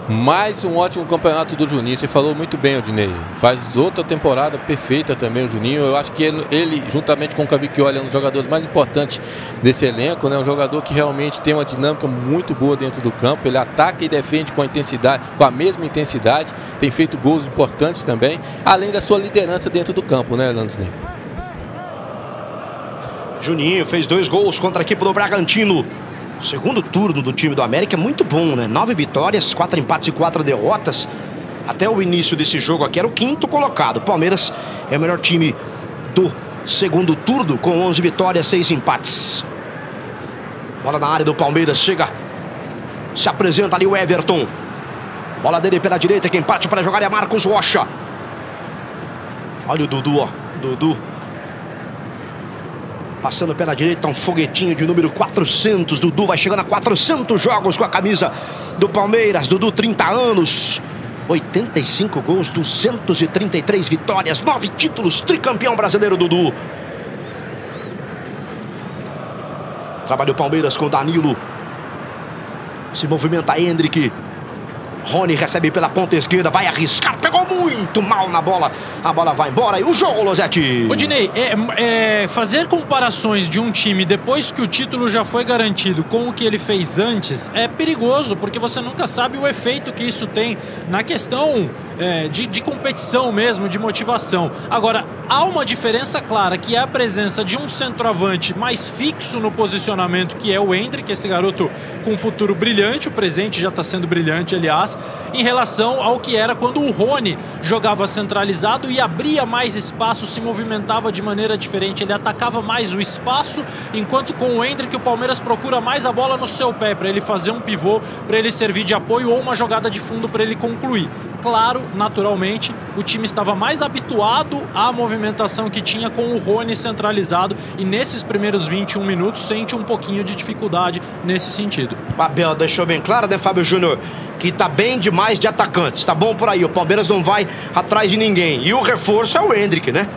Mais um ótimo campeonato do Juninho. Você falou muito bem, Odinei. Faz outra temporada perfeita também o Juninho. Eu acho que ele juntamente com o Cavichioli, é um dos jogadores mais importantes desse elenco, né? Um jogador que realmente tem uma dinâmica muito boa dentro do campo. Ele ataca e defende com a intensidade, com a mesma intensidade. Tem feito gols importantes também, além da sua liderança dentro do campo, né, Landinei? Juninho fez 2 gols contra a equipe do Bragantino. Segundo turno do time do América é muito bom, né? 9 vitórias, 4 empates e 4 derrotas. Até o início desse jogo aqui era o 5º colocado. Palmeiras é o melhor time do segundo turno, com 11 vitórias, 6 empates. Bola na área do Palmeiras, chega, se apresenta ali o Everton. Bola dele pela direita, quem parte para jogar é Marcos Rocha. Olha o Dudu, ó, Dudu passando pela direita, um foguetinho de número 400. Dudu vai chegando a 400 jogos com a camisa do Palmeiras. Dudu, 30 anos, 85 gols, 233 vitórias, 9 títulos, tricampeão brasileiro, Dudu. Trabalha o Palmeiras com Danilo. Se movimenta Endrick. Rony recebe pela ponta esquerda, vai arriscar, pegou muito mal na bola, a bola vai embora e o jogo, Losetti. Odinei, fazer comparações de um time depois que o título já foi garantido com o que ele fez antes é perigoso, porque você nunca sabe o efeito que isso tem na questão de competição mesmo, de motivação. Agora, há uma diferença clara, que é a presença de um centroavante mais fixo no posicionamento, que é o Endrick, esse garoto com um futuro brilhante, o presente já está sendo brilhante, aliás, em relação ao que era quando o Rony jogava centralizado e abria mais espaço, se movimentava de maneira diferente, ele atacava mais o espaço, enquanto com o Endrick o Palmeiras procura mais a bola no seu pé, para ele fazer um pivô, para ele servir de apoio ou uma jogada de fundo para ele concluir. Claro, naturalmente, o time estava mais habituado à movimentação que tinha com o Rony centralizado e nesses primeiros 21 minutos sente um pouquinho de dificuldade nesse sentido. O Abel deixou bem claro, né, Fábio Júnior, que tá bem demais de atacantes, tá bom por aí, o Palmeiras não vai atrás de ninguém. E o reforço é o Endrick, né?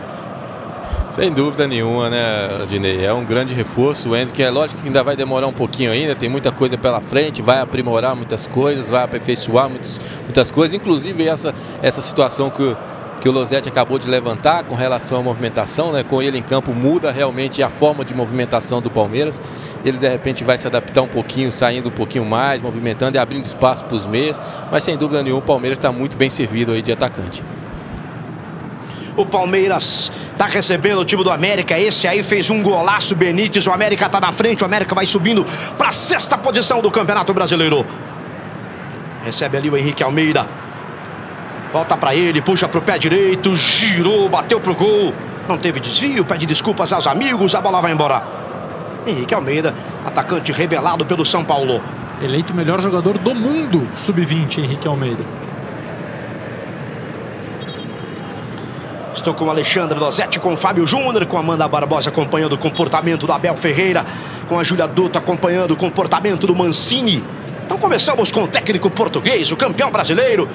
Sem dúvida nenhuma, né, Dinei? É um grande reforço. O Endrick, é lógico que ainda vai demorar um pouquinho ainda, tem muita coisa pela frente, vai aprimorar muitas coisas, vai aperfeiçoar muitas coisas, inclusive essa situação que o Losetti acabou de levantar com relação à movimentação, né? Com ele em campo muda realmente a forma de movimentação do Palmeiras. Ele de repente vai se adaptar um pouquinho, saindo um pouquinho mais, movimentando e abrindo espaço para os meias, mas sem dúvida nenhuma o Palmeiras está muito bem servido aí de atacante. O Palmeiras tá recebendo o time do América. Esse aí fez um golaço, Benítez. O América tá na frente, o América vai subindo para a 6ª posição do Campeonato Brasileiro. Recebe ali o Henrique Almeida. Volta pra ele, puxa pro pé direito, girou, bateu pro gol. Não teve desvio, pede desculpas aos amigos, a bola vai embora. Henrique Almeida, atacante revelado pelo São Paulo. Eleito o melhor jogador do mundo, sub-20, Henrique Almeida. Everton com Alexandre Dossetti, com Fábio Júnior, com Amanda Barbosa acompanhando o comportamento do Abel Ferreira, com a Júlia Dutra acompanhando o comportamento do Mancini. Então começamos com o técnico português, o campeão brasileiro.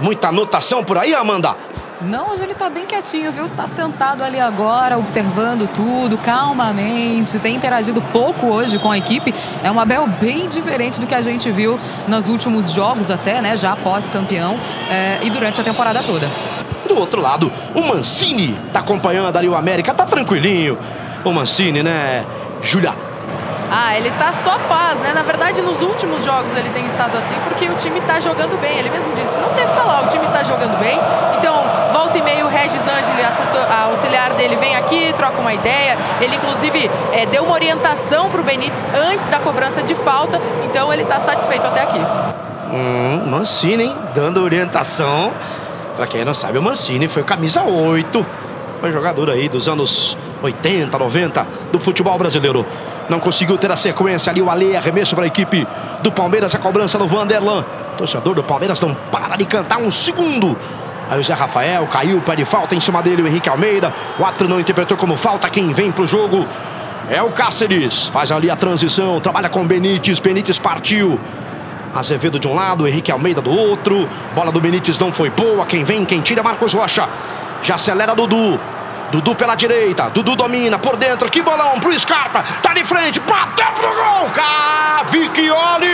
Muita anotação por aí, Amanda? Não, hoje ele tá bem quietinho, viu? Tá sentado ali agora, observando tudo, calmamente. Tem interagido pouco hoje com a equipe. É um Abel bem diferente do que a gente viu nos últimos jogos até, né? Já pós-campeão e durante a temporada toda. Do outro lado, o Mancini tá acompanhando ali o América. Tá tranquilinho o Mancini, né, Júlia? Ah, ele tá só paz, né? Na verdade, nos últimos jogos ele tem estado assim porque o time tá jogando bem. Ele mesmo disse, não tem o que falar, o time tá jogando bem. Então, volta e meia o Regis Ângeli, auxiliar dele, vem aqui, troca uma ideia. Ele, inclusive, deu uma orientação pro Benítez antes da cobrança de falta. Então, ele tá satisfeito até aqui. Mancini, hein? Dando orientação. Pra quem não sabe, o Mancini foi camisa 8. Foi jogador aí dos anos 80, 90 do futebol brasileiro. Não conseguiu ter a sequência ali, o Alê, arremesso para a equipe do Palmeiras, a cobrança do Vanderlan. Torcedor do Palmeiras não para de cantar um segundo. Aí o Zé Rafael caiu, pé de falta em cima dele, o Henrique Almeida. O árbitro não interpretou como falta, quem vem para o jogo é o Cáceres. Faz ali a transição, trabalha com Benítez, Benítez partiu. Azevedo de um lado, Henrique Almeida do outro. Bola do Benítez não foi boa, quem vem, quem tira é Marcos Rocha. Já acelera Dudu. Dudu pela direita, Dudu domina por dentro, que bolão pro Scarpa, tá de frente, bateu pro gol, Cavichioli!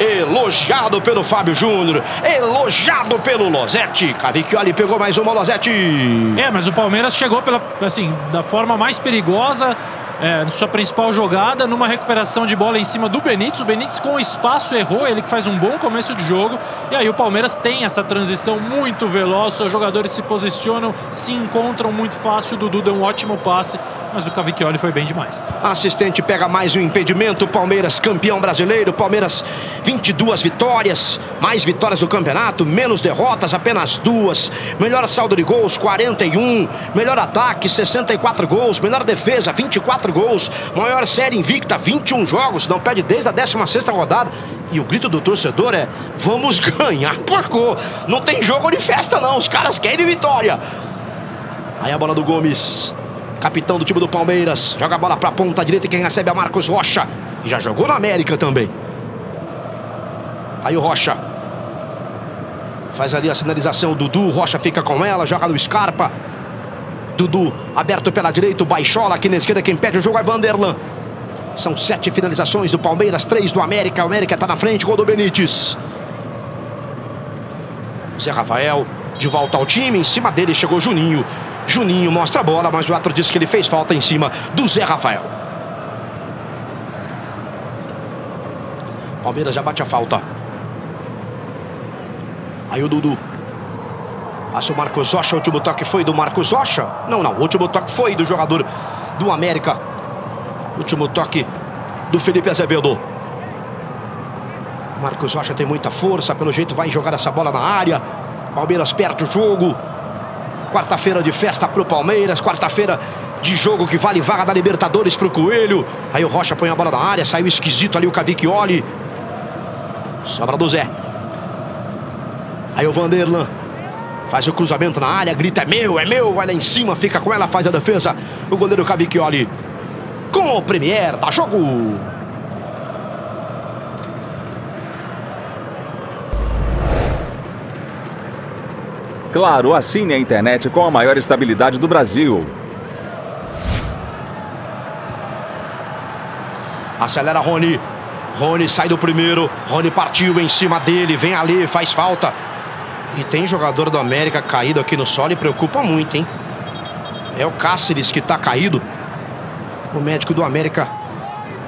Elogiado pelo Fábio Júnior, elogiado pelo Losetti, Cavichioli pegou mais uma, Losetti. Mas o Palmeiras chegou pela, assim, da forma mais perigosa, sua principal jogada, numa recuperação de bola em cima do Benítez. O Benítez com espaço errou, ele que faz um bom começo de jogo. E aí o Palmeiras tem essa transição muito veloz, seus jogadores se posicionam, se encontram muito fácil. O Dudu deu um ótimo passe, mas o Cavichioli foi bem demais. Assistente pega mais um impedimento, Palmeiras campeão brasileiro. Palmeiras 22 vitórias, mais vitórias do campeonato, menos derrotas, apenas 2. Melhor saldo de gols, 41. Melhor ataque, 64 gols. Melhor defesa, 24 gols, maior série invicta, 21 jogos, não perde desde a 16ª rodada. E o grito do torcedor é: vamos ganhar, porco! Não tem jogo de festa não, os caras querem vitória. Aí a bola do Gomes, capitão do time do Palmeiras, joga a bola pra ponta direita e quem recebe é Marcos Rocha, que já jogou na América também. Aí o Rocha faz ali a sinalização, o Dudu, Rocha fica com ela, joga no Scarpa. Dudu, aberto pela direita, o Baixola aqui na esquerda, quem pede o jogo é Vanderlan. São 7 finalizações do Palmeiras, 3 do América. O América tá na frente, gol do Benítez. Zé Rafael de volta ao time, em cima dele chegou Juninho. Juninho mostra a bola, mas o árbitro disse que ele fez falta em cima do Zé Rafael. Palmeiras já bate a falta. Aí o Dudu. Passa o Marcos Rocha, o último toque foi do Marcos Rocha. Não, o último toque foi do jogador do América. Último toque do Felipe Azevedo. Marcos Rocha tem muita força, pelo jeito vai jogar essa bola na área. Palmeiras perde o jogo. Quarta-feira de festa pro Palmeiras, quarta-feira de jogo que vale vaga da Libertadores pro Coelho. Aí o Rocha põe a bola na área, saiu esquisito ali o Cavichioli. Sobra do Zé. Aí o Vanderlan. Faz o cruzamento na área, grita, é meu, vai lá em cima, fica com ela, faz a defesa. O goleiro Cavichioli com o Premiere, dá jogo. Claro, assine a internet com a maior estabilidade do Brasil. Acelera Rony. Rony sai do primeiro, Rony partiu em cima dele, vem ali, faz falta. E tem jogador do América caído aqui no solo e preocupa muito, hein? É o Cáceres que tá caído. O médico do América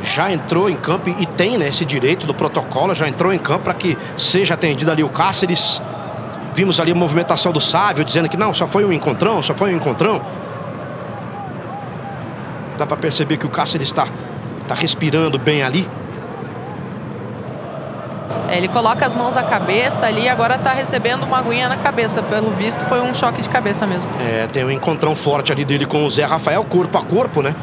já entrou em campo e tem, né, esse direito do protocolo. Já entrou em campo para que seja atendido ali o Cáceres. Vimos ali a movimentação do Sávio dizendo que não, só foi um encontrão, só foi um encontrão. Dá para perceber que o Cáceres tá respirando bem ali. Ele coloca as mãos à cabeça ali, agora tá recebendo uma aguinha na cabeça. Pelo visto, foi um choque de cabeça mesmo. Tem um encontrão forte ali dele com o Zé Rafael, corpo a corpo, né?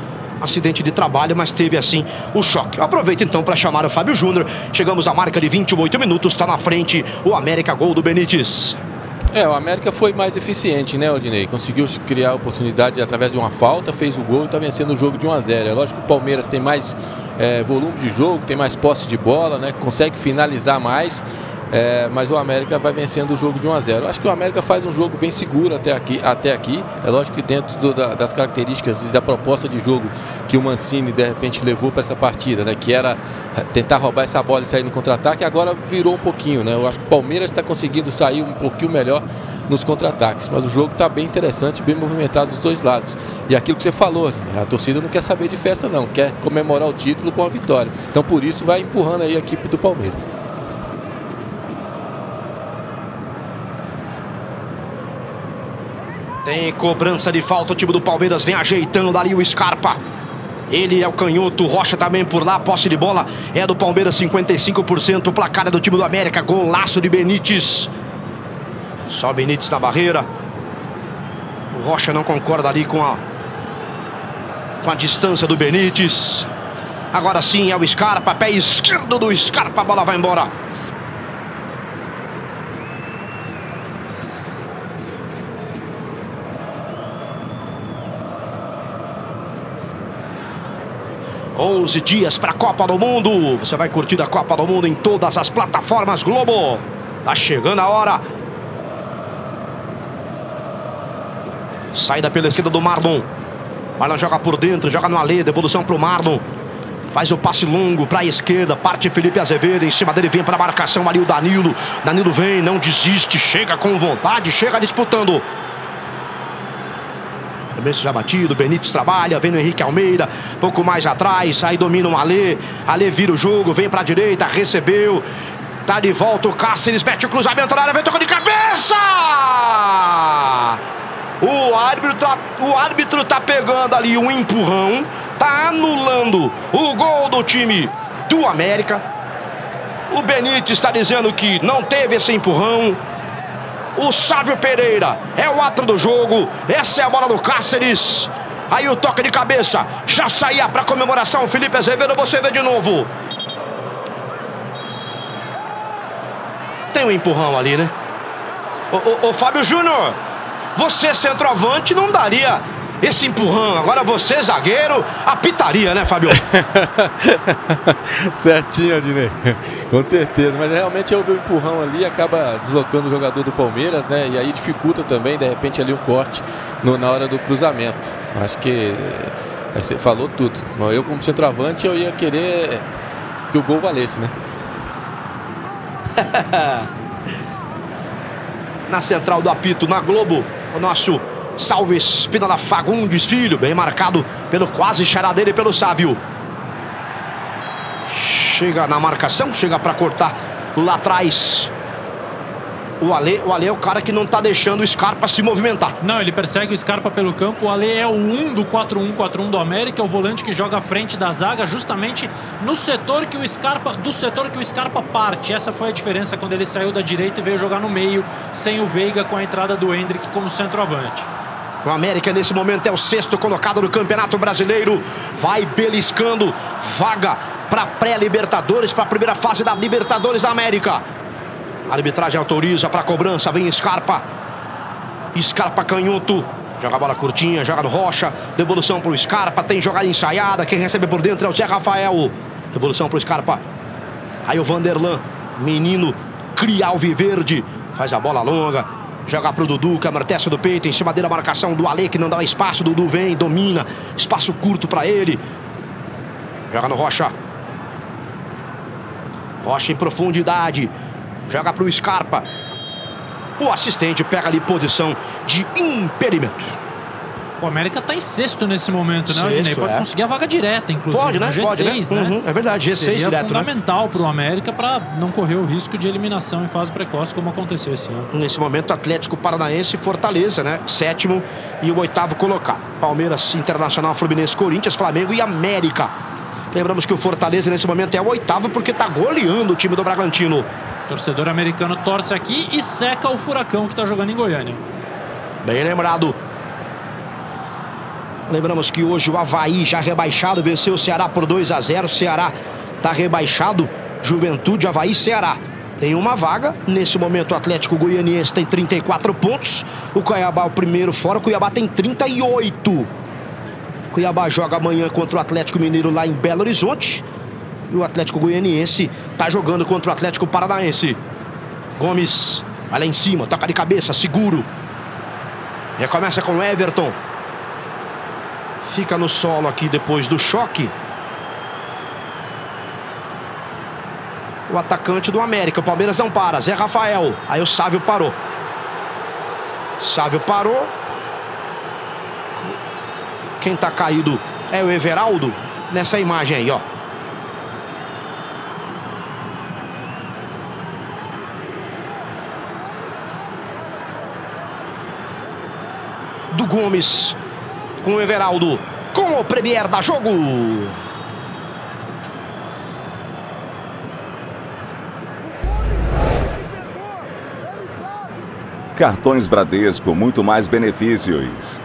Acidente de trabalho, mas teve assim o choque. Eu aproveito então para chamar o Fábio Júnior. Chegamos à marca de 28 minutos, tá na frente o América, gol do Benítez. É, o América foi mais eficiente, né, Odinei? Conseguiu criar oportunidade através de uma falta, fez o gol e está vencendo o jogo de 1 a 0. É lógico que o Palmeiras tem mais volume de jogo, tem mais posse de bola, né? Consegue finalizar mais. Mas o América vai vencendo o jogo de 1 a 0. Acho que o América faz um jogo bem seguro até aqui. É lógico que dentro das características e da proposta de jogo que o Mancini de repente levou para essa partida, né, que era tentar roubar essa bola e sair no contra-ataque, agora virou um pouquinho, né? Eu acho que o Palmeiras está conseguindo sair um pouquinho melhor nos contra-ataques, mas o jogo está bem interessante, bem movimentado dos dois lados. E aquilo que você falou, a torcida não quer saber de festa não, quer comemorar o título com a vitória. Então por isso vai empurrando aí a equipe do Palmeiras. Tem cobrança de falta, o time do Palmeiras vem ajeitando dali o Scarpa. Ele é o canhoto, o Rocha também por lá, posse de bola é do Palmeiras, 55%, placar é do time do América, golaço de Benítez. Só Benítez na barreira. O Rocha não concorda ali com a distância do Benítez. Agora sim é o Scarpa, pé esquerdo do Scarpa, a bola vai embora. onze 11 dias para a Copa do Mundo. Você vai curtir a Copa do Mundo em todas as plataformas Globo. Tá chegando a hora. Saída pela esquerda do Marlon. Marlon joga por dentro, joga no Alê, devolução para o Marlon. Faz o passe longo para a esquerda, parte Felipe Azevedo, em cima dele vem para a marcação ali o Danilo. Danilo vem, não desiste, chega com vontade, chega disputando. Começo já batido, Benítez trabalha, vem no Henrique Almeida, pouco mais atrás, aí domina o Alê, Alê vira o jogo, vem pra direita, recebeu, tá de volta o Cáceres, mete o cruzamento na área, vem tocando de cabeça! O árbitro tá pegando ali um empurrão, tá anulando o gol do time do América. O Benítez tá dizendo que não teve esse empurrão. O Sávio Pereira é o ato do jogo. Essa é a bola do Cáceres. Aí o toque de cabeça. Já saía para comemoração. Felipe Azevedo, você vê de novo. Tem um empurrão ali, né? Ô Fábio Júnior, você centroavante não daria esse empurrão. Agora você, zagueiro, apitaria, né, Fábio? Certinho, Adinei. Com certeza. Mas realmente houve um empurrão ali, acaba deslocando o jogador do Palmeiras, né? E aí dificulta também, de repente, ali um corte na hora do cruzamento. Acho que você falou tudo. Eu, como centroavante, eu ia querer que o gol valesse, né? Na central do apito, na Globo, o nosso Salve Espínola Fagundes Filho, bem marcado pelo quase charadeiro e pelo Sávio. Chega na marcação, chega para cortar lá atrás. O Alê é o cara que não tá deixando o Scarpa se movimentar. Não, ele persegue o Scarpa pelo campo. O Alê é o 1 do 4-1-4-1 do América, o volante que joga à frente da zaga, justamente no setor que o Scarpa, parte. Essa foi a diferença quando ele saiu da direita e veio jogar no meio, sem o Veiga, com a entrada do Endrick como centroavante. O América nesse momento é o 6º colocado no Campeonato Brasileiro. Vai beliscando vaga para pré-Libertadores, para a primeira fase da Libertadores da América. A arbitragem autoriza para a cobrança. Vem Scarpa. Scarpa canhoto. Joga a bola curtinha, joga no Rocha. Devolução para o Scarpa. Tem jogada ensaiada. Quem recebe por dentro é o Zé Rafael. Devolução para o Scarpa. Aí o Vanderlan. Menino cria alviverde. Faz a bola longa. Joga pro Dudu, que amortece do peito, em cima dele a marcação do Alê, que não dá espaço. Dudu vem, domina, espaço curto para ele. Joga no Rocha. Rocha em profundidade. Joga pro Scarpa. O assistente pega ali posição de impedimento. O América está em 6º nesse momento, né, Odinei? Pode conseguir a vaga direta, inclusive. Pode, né? G6, pode, né? Uhum, é verdade, G6 seria direto. É fundamental, né, para o América, para não correr o risco de eliminação em fase precoce, como aconteceu esse ano. Nesse momento, Atlético Paranaense e Fortaleza, né? 7º e o 8º colocado. Palmeiras, Internacional, Fluminense, Corinthians, Flamengo e América. Lembramos que o Fortaleza, nesse momento, é o 8º porque está goleando o time do Bragantino. O torcedor americano torce aqui e seca o Furacão, que está jogando em Goiânia. Bem lembrado. Lembramos que hoje o Avaí, já rebaixado, venceu o Ceará por 2 a 0. O Ceará está rebaixado. Juventude, Avaí, Ceará. Tem uma vaga. Nesse momento o Atlético Goianiense tem 34 pontos. O Cuiabá o primeiro fora. O Cuiabá tem 38. O Cuiabá joga amanhã contra o Atlético Mineiro lá em Belo Horizonte. E o Atlético Goianiense tá jogando contra o Atlético Paranaense. Gomes vai lá em cima. Toca de cabeça. Seguro. Recomeça com o Everton. Fica no solo aqui depois do choque. O atacante do América. O Palmeiras não para. Zé Rafael. Aí o Sávio parou. Sávio parou. Quem tá caído é o Everaldo. Nessa imagem aí, ó. Do Gomes. Com o Everaldo. Com o Premiere da jogo. Cartões Bradesco, muito mais benefícios.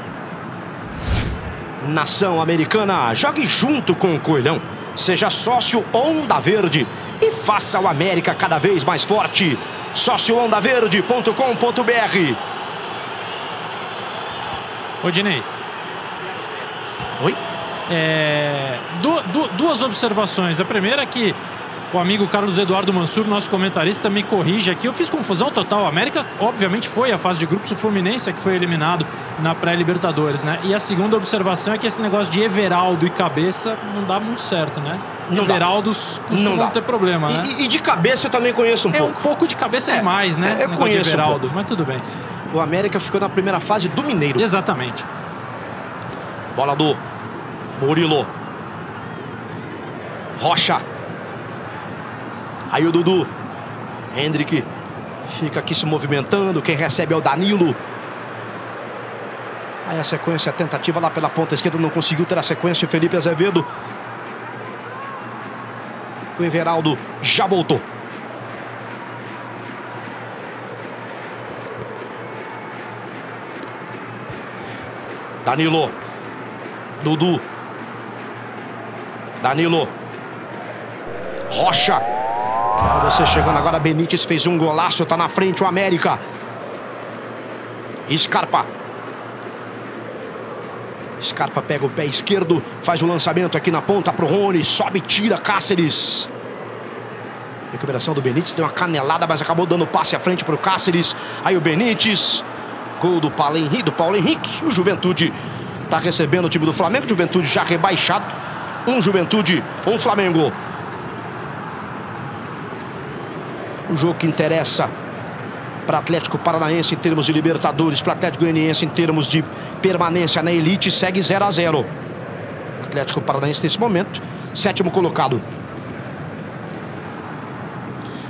Nação Americana, jogue junto com o Coelhão. Seja sócio Onda Verde e faça o América cada vez mais forte. Sócioondaverde.com.br. Ô, Dinei. Oi? Duas observações. A primeira é que o amigo Carlos Eduardo Mansur, nosso comentarista, me corrige aqui. Eu fiz confusão total. A América, obviamente, foi a fase de grupos. O Fluminense é que foi eliminado na pré-Libertadores, né? E a segunda observação é que esse negócio de Everaldo e cabeça não dá muito certo, né? Não Everaldos dá. Costumam não ter dá. Problema, né? E de cabeça eu também conheço pouco. Um pouco de cabeça é demais, né? Eu conheço Everaldo, mas tudo bem. O América ficou na primeira fase do Mineiro. Exatamente. Bola do Murilo. Rocha. Aí o Dudu. Endrick fica aqui se movimentando. Quem recebe é o Danilo. Aí a sequência, a tentativa lá pela ponta esquerda. Não conseguiu ter a sequência. O Felipe Azevedo. O Everaldo já voltou. Danilo. Dudu. Danilo. Rocha. Você chegando agora, Benítez fez um golaço, tá na frente o América. Scarpa. Scarpa pega o pé esquerdo, faz o lançamento aqui na ponta pro Rony, sobe, tira, Cáceres. Recuperação do Benítez, deu uma canelada, mas acabou dando passe à frente pro Cáceres. Aí o Benítez, gol do Paulo Henrique. O Juventude tá recebendo o time do Flamengo, Juventude já rebaixado. Um Juventude, um Flamengo. O jogo que interessa para Atlético Paranaense em termos de Libertadores, para Atlético Goianiense em termos de permanência na elite, segue 0 a 0. Atlético Paranaense nesse momento, sétimo colocado.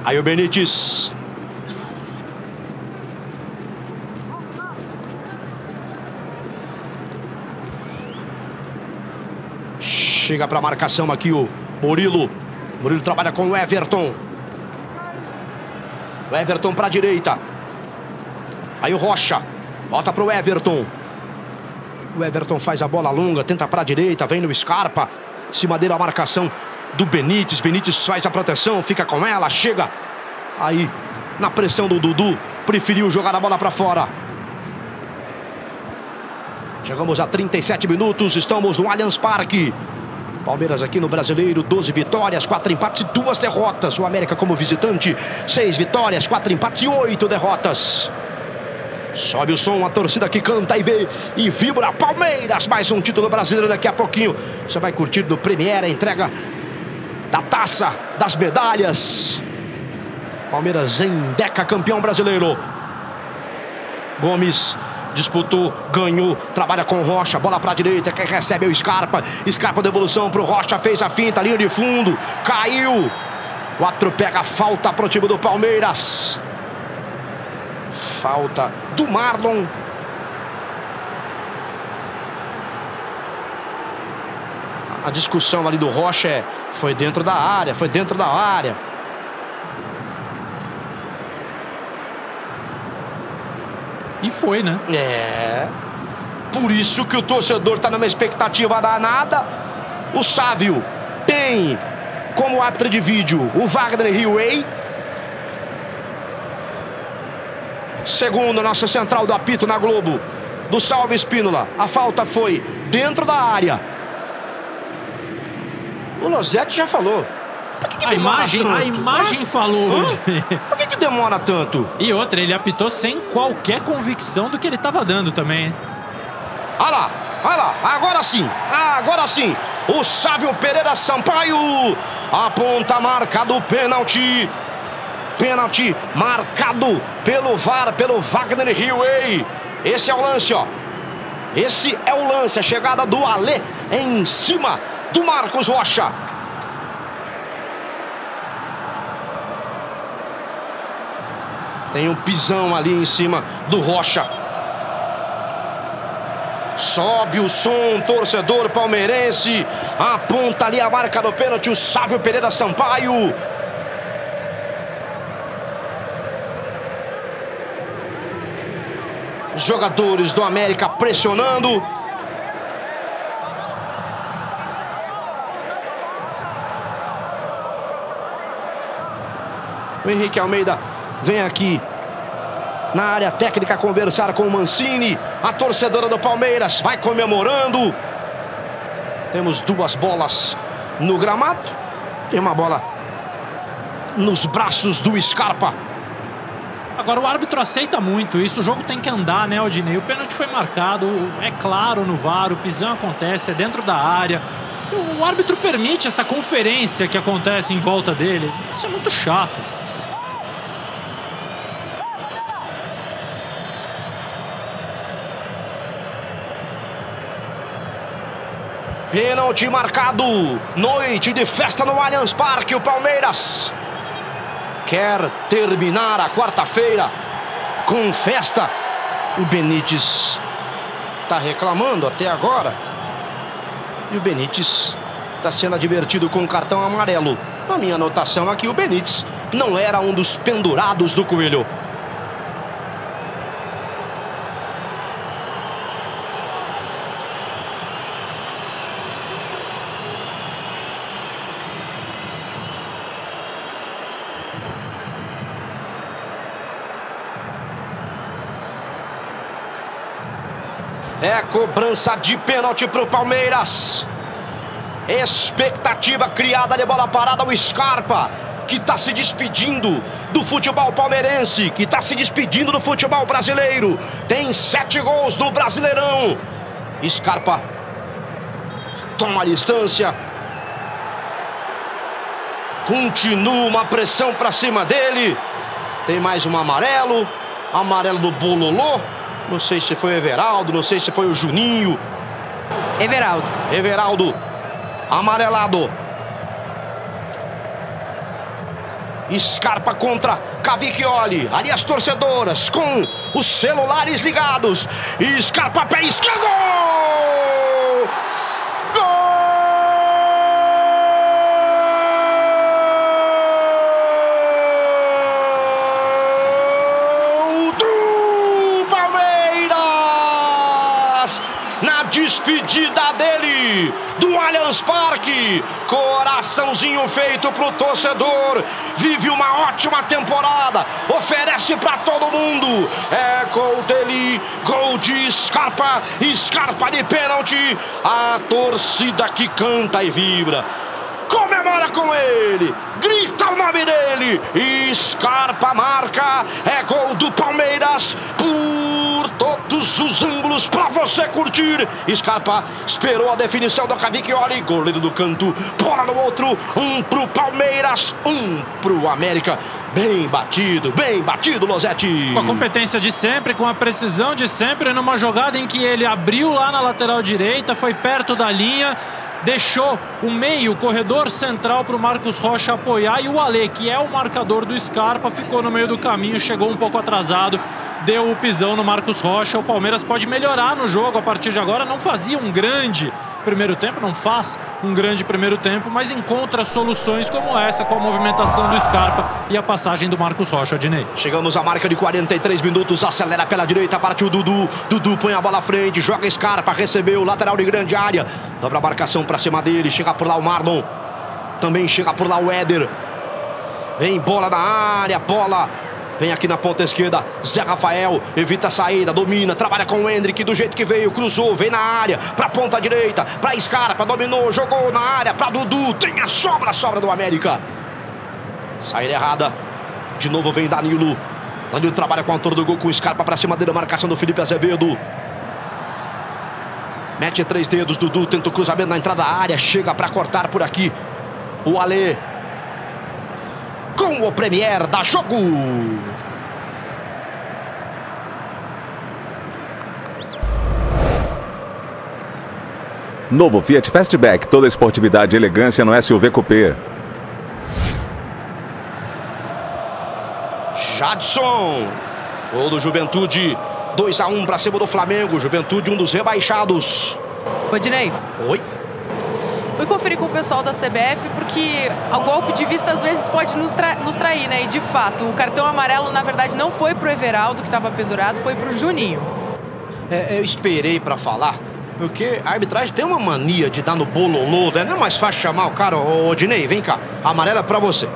Aí o Benítez. Chega para a marcação aqui o Murilo. Murilo trabalha com o Everton. O Everton para a direita. Aí o Rocha. Volta para o Everton. O Everton faz a bola longa. Tenta para a direita. Vem no Scarpa. Em cima dele a marcação do Benítez. Benítez faz a proteção. Fica com ela. Chega. Aí na pressão do Dudu. Preferiu jogar a bola para fora. Chegamos a 37 minutos. Estamos no Allianz Parque. Palmeiras aqui no Brasileiro, 12 vitórias, 4 empates e 2 derrotas. O América como visitante, 6 vitórias, 4 empates e 8 derrotas. Sobe o som, a torcida que canta e vê e vibra. Palmeiras, mais um título brasileiro daqui a pouquinho. Você vai curtir do Premiere a entrega da taça, das medalhas. Palmeiras em decacampeão brasileiro. Gomes disputou, ganhou, trabalha com Rocha, bola pra direita, quem recebe é o Scarpa. Scarpa devolução pro Rocha, fez a finta, linha de fundo, caiu. O árbitro pega a falta pro time do Palmeiras. Falta do Marlon. A discussão ali do Rocha é, foi dentro da área. E foi, né? É. Por isso que o torcedor tá numa expectativa danada. O Sávio tem como árbitro de vídeo o Wagner Mancini. Segundo, nossa central do apito na Globo, do Salve Espínola. A falta foi dentro da área. O Losetti já falou. Por que a imagem falou hoje. Por que demora tanto? E outra, ele apitou sem qualquer convicção do que ele estava dando também. Olha lá, olha lá. Agora sim, agora sim. O Sávio Pereira Sampaio aponta a marca do pênalti. Pênalti marcado pelo VAR, pelo Wagner Hillway. Esse é o lance, ó. Esse é o lance. A chegada do Alê em cima do Marcos Rocha. Tem um pisão ali em cima do Rocha. Sobe o som, torcedor palmeirense. Aponta ali a marca do pênalti, o Sávio Pereira Sampaio. Os jogadores do América pressionando. O Henrique Almeida vem aqui na área técnica conversar com o Mancini. A torcedora do Palmeiras vai comemorando. Temos duas bolas no gramado. Tem uma bola nos braços do Scarpa. Agora o árbitro aceita muito isso, o jogo tem que andar, né, Aldinei? O pênalti foi marcado, é claro no VAR, o pisão acontece, é dentro da área. O árbitro permite essa conferência que acontece em volta dele. Isso é muito chato. Pênalti marcado, noite de festa no Allianz Parque, o Palmeiras quer terminar a quarta-feira com festa. O Benítez está reclamando até agora. E o Benítez está sendo advertido com cartão amarelo. Na minha anotação aqui, o Benítez não era um dos pendurados do Coelho. É cobrança de pênalti para o Palmeiras. Expectativa criada de bola parada. O Scarpa, que está se despedindo do futebol palmeirense, que está se despedindo do futebol brasileiro. Tem 7 gols no Brasileirão. Scarpa toma a distância. Continua uma pressão para cima dele. Tem mais um amarelo. Amarelo do Bololô. Não sei se foi o Everaldo, não sei se foi o Juninho. Everaldo. Everaldo, amarelado. Scarpa contra Cavichioli. Ali as torcedoras com os celulares ligados. Scarpa, pé esquerdo! Despedida dele do Allianz Parque. Coraçãozinho feito pro torcedor. Vive uma ótima temporada. Oferece pra todo mundo. É gol dele. Gol de Scarpa. Scarpa de pênalti. A torcida que canta e vibra. Comemora com ele. Grita o nome dele. Scarpa marca. É gol do Palmeiras. Todos os ângulos pra você curtir. Scarpa esperou a definição do Cavichioli. Goleiro do canto, bola no outro. 1 pro Palmeiras, 1 pro América. Bem batido, Losetti. Com a competência de sempre, com a precisão de sempre. Numa jogada em que ele abriu lá na lateral direita, foi perto da linha, deixou o meio, o corredor central para o Marcos Rocha apoiar. E o Alê, que é o marcador do Scarpa, ficou no meio do caminho, chegou um pouco atrasado, deu o pisão no Marcos Rocha. O Palmeiras pode melhorar no jogo a partir de agora. Não fazia um grande primeiro tempo, não faz um grande primeiro tempo, mas encontra soluções como essa, com a movimentação do Scarpa e a passagem do Marcos Rocha, Adinei. Chegamos à marca de 43 minutos, acelera pela direita, partiu Dudu. Dudu põe a bola à frente, joga Scarpa, recebeu, lateral de grande área. Dobra a marcação pra cima dele, chega por lá o Marlon. Também chega por lá o Éder. Vem bola na área, bola Vem aqui na ponta esquerda, Zé Rafael, evita a saída, domina, trabalha com o Endrick do jeito que veio, cruzou, vem na área, pra ponta direita, pra Scarpa, dominou, jogou na área, pra Dudu, tem a sobra do América. Saída errada, de novo vem Danilo. Danilo trabalha com o autor do gol, com o Scarpa pra cima dele, a marcação do Felipe Azevedo. Mete três dedos, Dudu tenta o cruzamento na entrada da área, chega pra cortar por aqui o Alê. Com o Premiere dá jogo. Novo Fiat Fastback, toda esportividade e elegância no SUV Coupé. Jadson, gol do Juventude, 2-1 para cima do Flamengo. Juventude, um dos rebaixados. Rodinei. Oi. Fui conferir com o pessoal da CBF, porque o golpe de vista às vezes pode nos trair, né? E de fato, o cartão amarelo na verdade não foi pro Everaldo, que estava pendurado, foi pro Juninho. Eu esperei para falar, porque a arbitragem tem uma mania de dar no bololô, né? Não é mais fácil chamar o cara, ô Dinei, vem cá, amarela para você.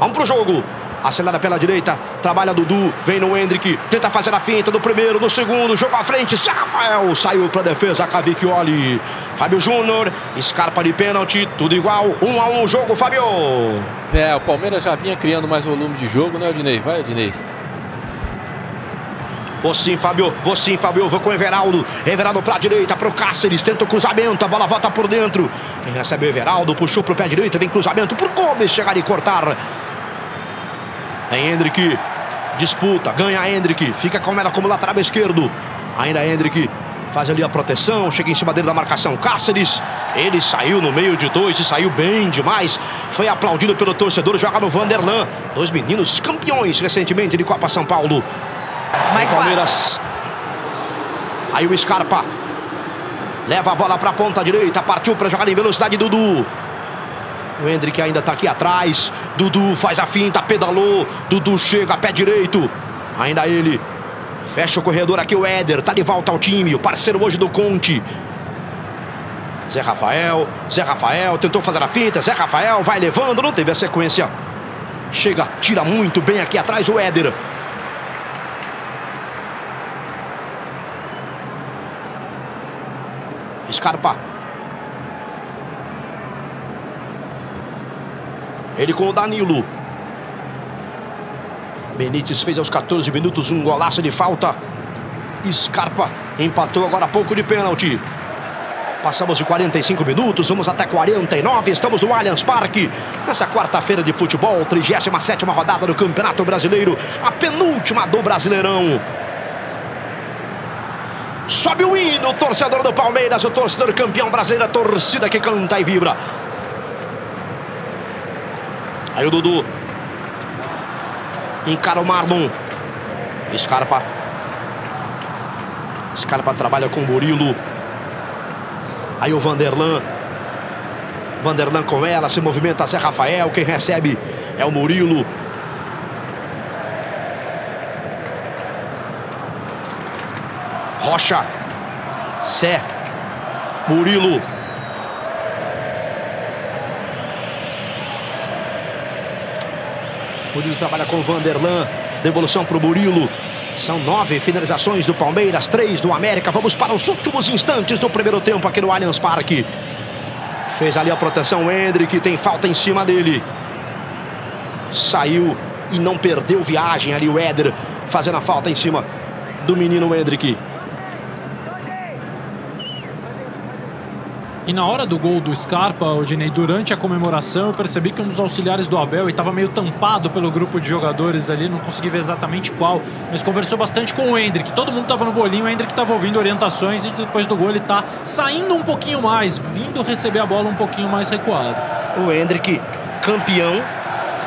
Vamos pro jogo. Acelera pela direita, trabalha Dudu, vem no Endrick, tenta fazer a finta do primeiro, do segundo, jogo à frente, Zé Rafael, saiu pra defesa, Cavichioli, Fábio Júnior, Scarpa de pênalti, tudo igual, 1-1 jogo, Fábio. O Palmeiras já vinha criando mais volume de jogo, né, Odinei? Vai, Odinei. Vou sim, Fábio, vou com o Everaldo. Everaldo pra direita, pro Cáceres, tenta o cruzamento, a bola volta por dentro. Quem recebe o Everaldo, puxou pro pé direito, vem cruzamento pro Gomes, chegar e cortar. É Endrick, disputa, ganha Endrick, fica com ela como lateral esquerdo. Ainda Endrick, faz ali a proteção, chega em cima dele da marcação Cáceres. Ele saiu no meio de dois e saiu bem demais. Foi aplaudido pelo torcedor, joga no Vanderlan. Dois meninos campeões recentemente de Copa São Paulo. Mais Palmeiras. Aí o Scarpa leva a bola para a ponta direita, partiu para jogar em velocidade Dudu. O Endrick ainda tá aqui atrás. Dudu faz a finta, pedalou. Dudu chega, pé direito. Ainda ele. Fecha o corredor aqui, o Éder. Tá de volta ao time. O parceiro hoje do Conti. Zé Rafael. Tentou fazer a finta. Zé Rafael vai levando. Não teve a sequência. Chega, tira muito bem aqui atrás o Éder. Scarpa. Ele com o Danilo. Benítez fez aos 14 minutos um golaço de falta. Scarpa empatou agora há pouco de pênalti. Passamos de 45 minutos, vamos até 49. Estamos no Allianz Parque. Nessa quarta-feira de futebol, 37ª rodada do Campeonato Brasileiro. A penúltima do Brasileirão. Sobe o hino, o torcedor do Palmeiras, o torcedor campeão brasileiro, a torcida que canta e vibra. Aí o Dudu encara o Marlon. Scarpa trabalha com o Murilo. Aí o Vanderlan com ela, se movimenta Zé Rafael, quem recebe é o Murilo. Rocha, Zé, Murilo. Murilo trabalha com o Vanderlan. Devolução para o Murilo. São 9 finalizações do Palmeiras, 3 do América. Vamos para os últimos instantes do primeiro tempo aqui no Allianz Parque. Fez ali a proteção o Endrick. Tem falta em cima dele. Saiu e não perdeu viagem ali o Éder. Fazendo a falta em cima do menino Endrick. E na hora do gol do Scarpa, Odinei, durante a comemoração, eu percebi que um dos auxiliares do Abel estava meio tampado pelo grupo de jogadores ali, não consegui ver exatamente qual, mas conversou bastante com o Endrick. Todo mundo estava no bolinho, o Endrick estava ouvindo orientações e depois do gol ele está saindo um pouquinho mais, vindo receber a bola um pouquinho mais recuado. O Endrick, campeão.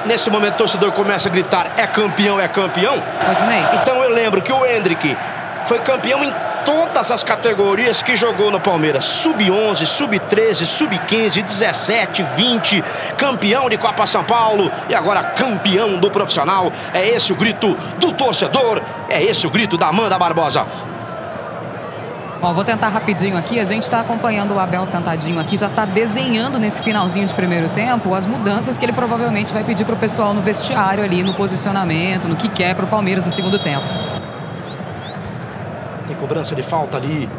Nesse momento o torcedor começa a gritar, é campeão, é campeão. Odinei. Então eu lembro que o Endrick foi campeão em todas as categorias que jogou no Palmeiras. Sub-11, Sub-13, Sub-15, 17, 20. Campeão de Copa São Paulo e agora campeão do profissional. É esse o grito do torcedor, é esse o grito da Amanda Barbosa. Bom, vou tentar rapidinho aqui. A gente está acompanhando o Abel sentadinho aqui, já está desenhando nesse finalzinho de primeiro tempo as mudanças que ele provavelmente vai pedir para o pessoal no vestiário ali, no posicionamento, no que quer para o Palmeiras no segundo tempo. Tem cobrança de falta ali.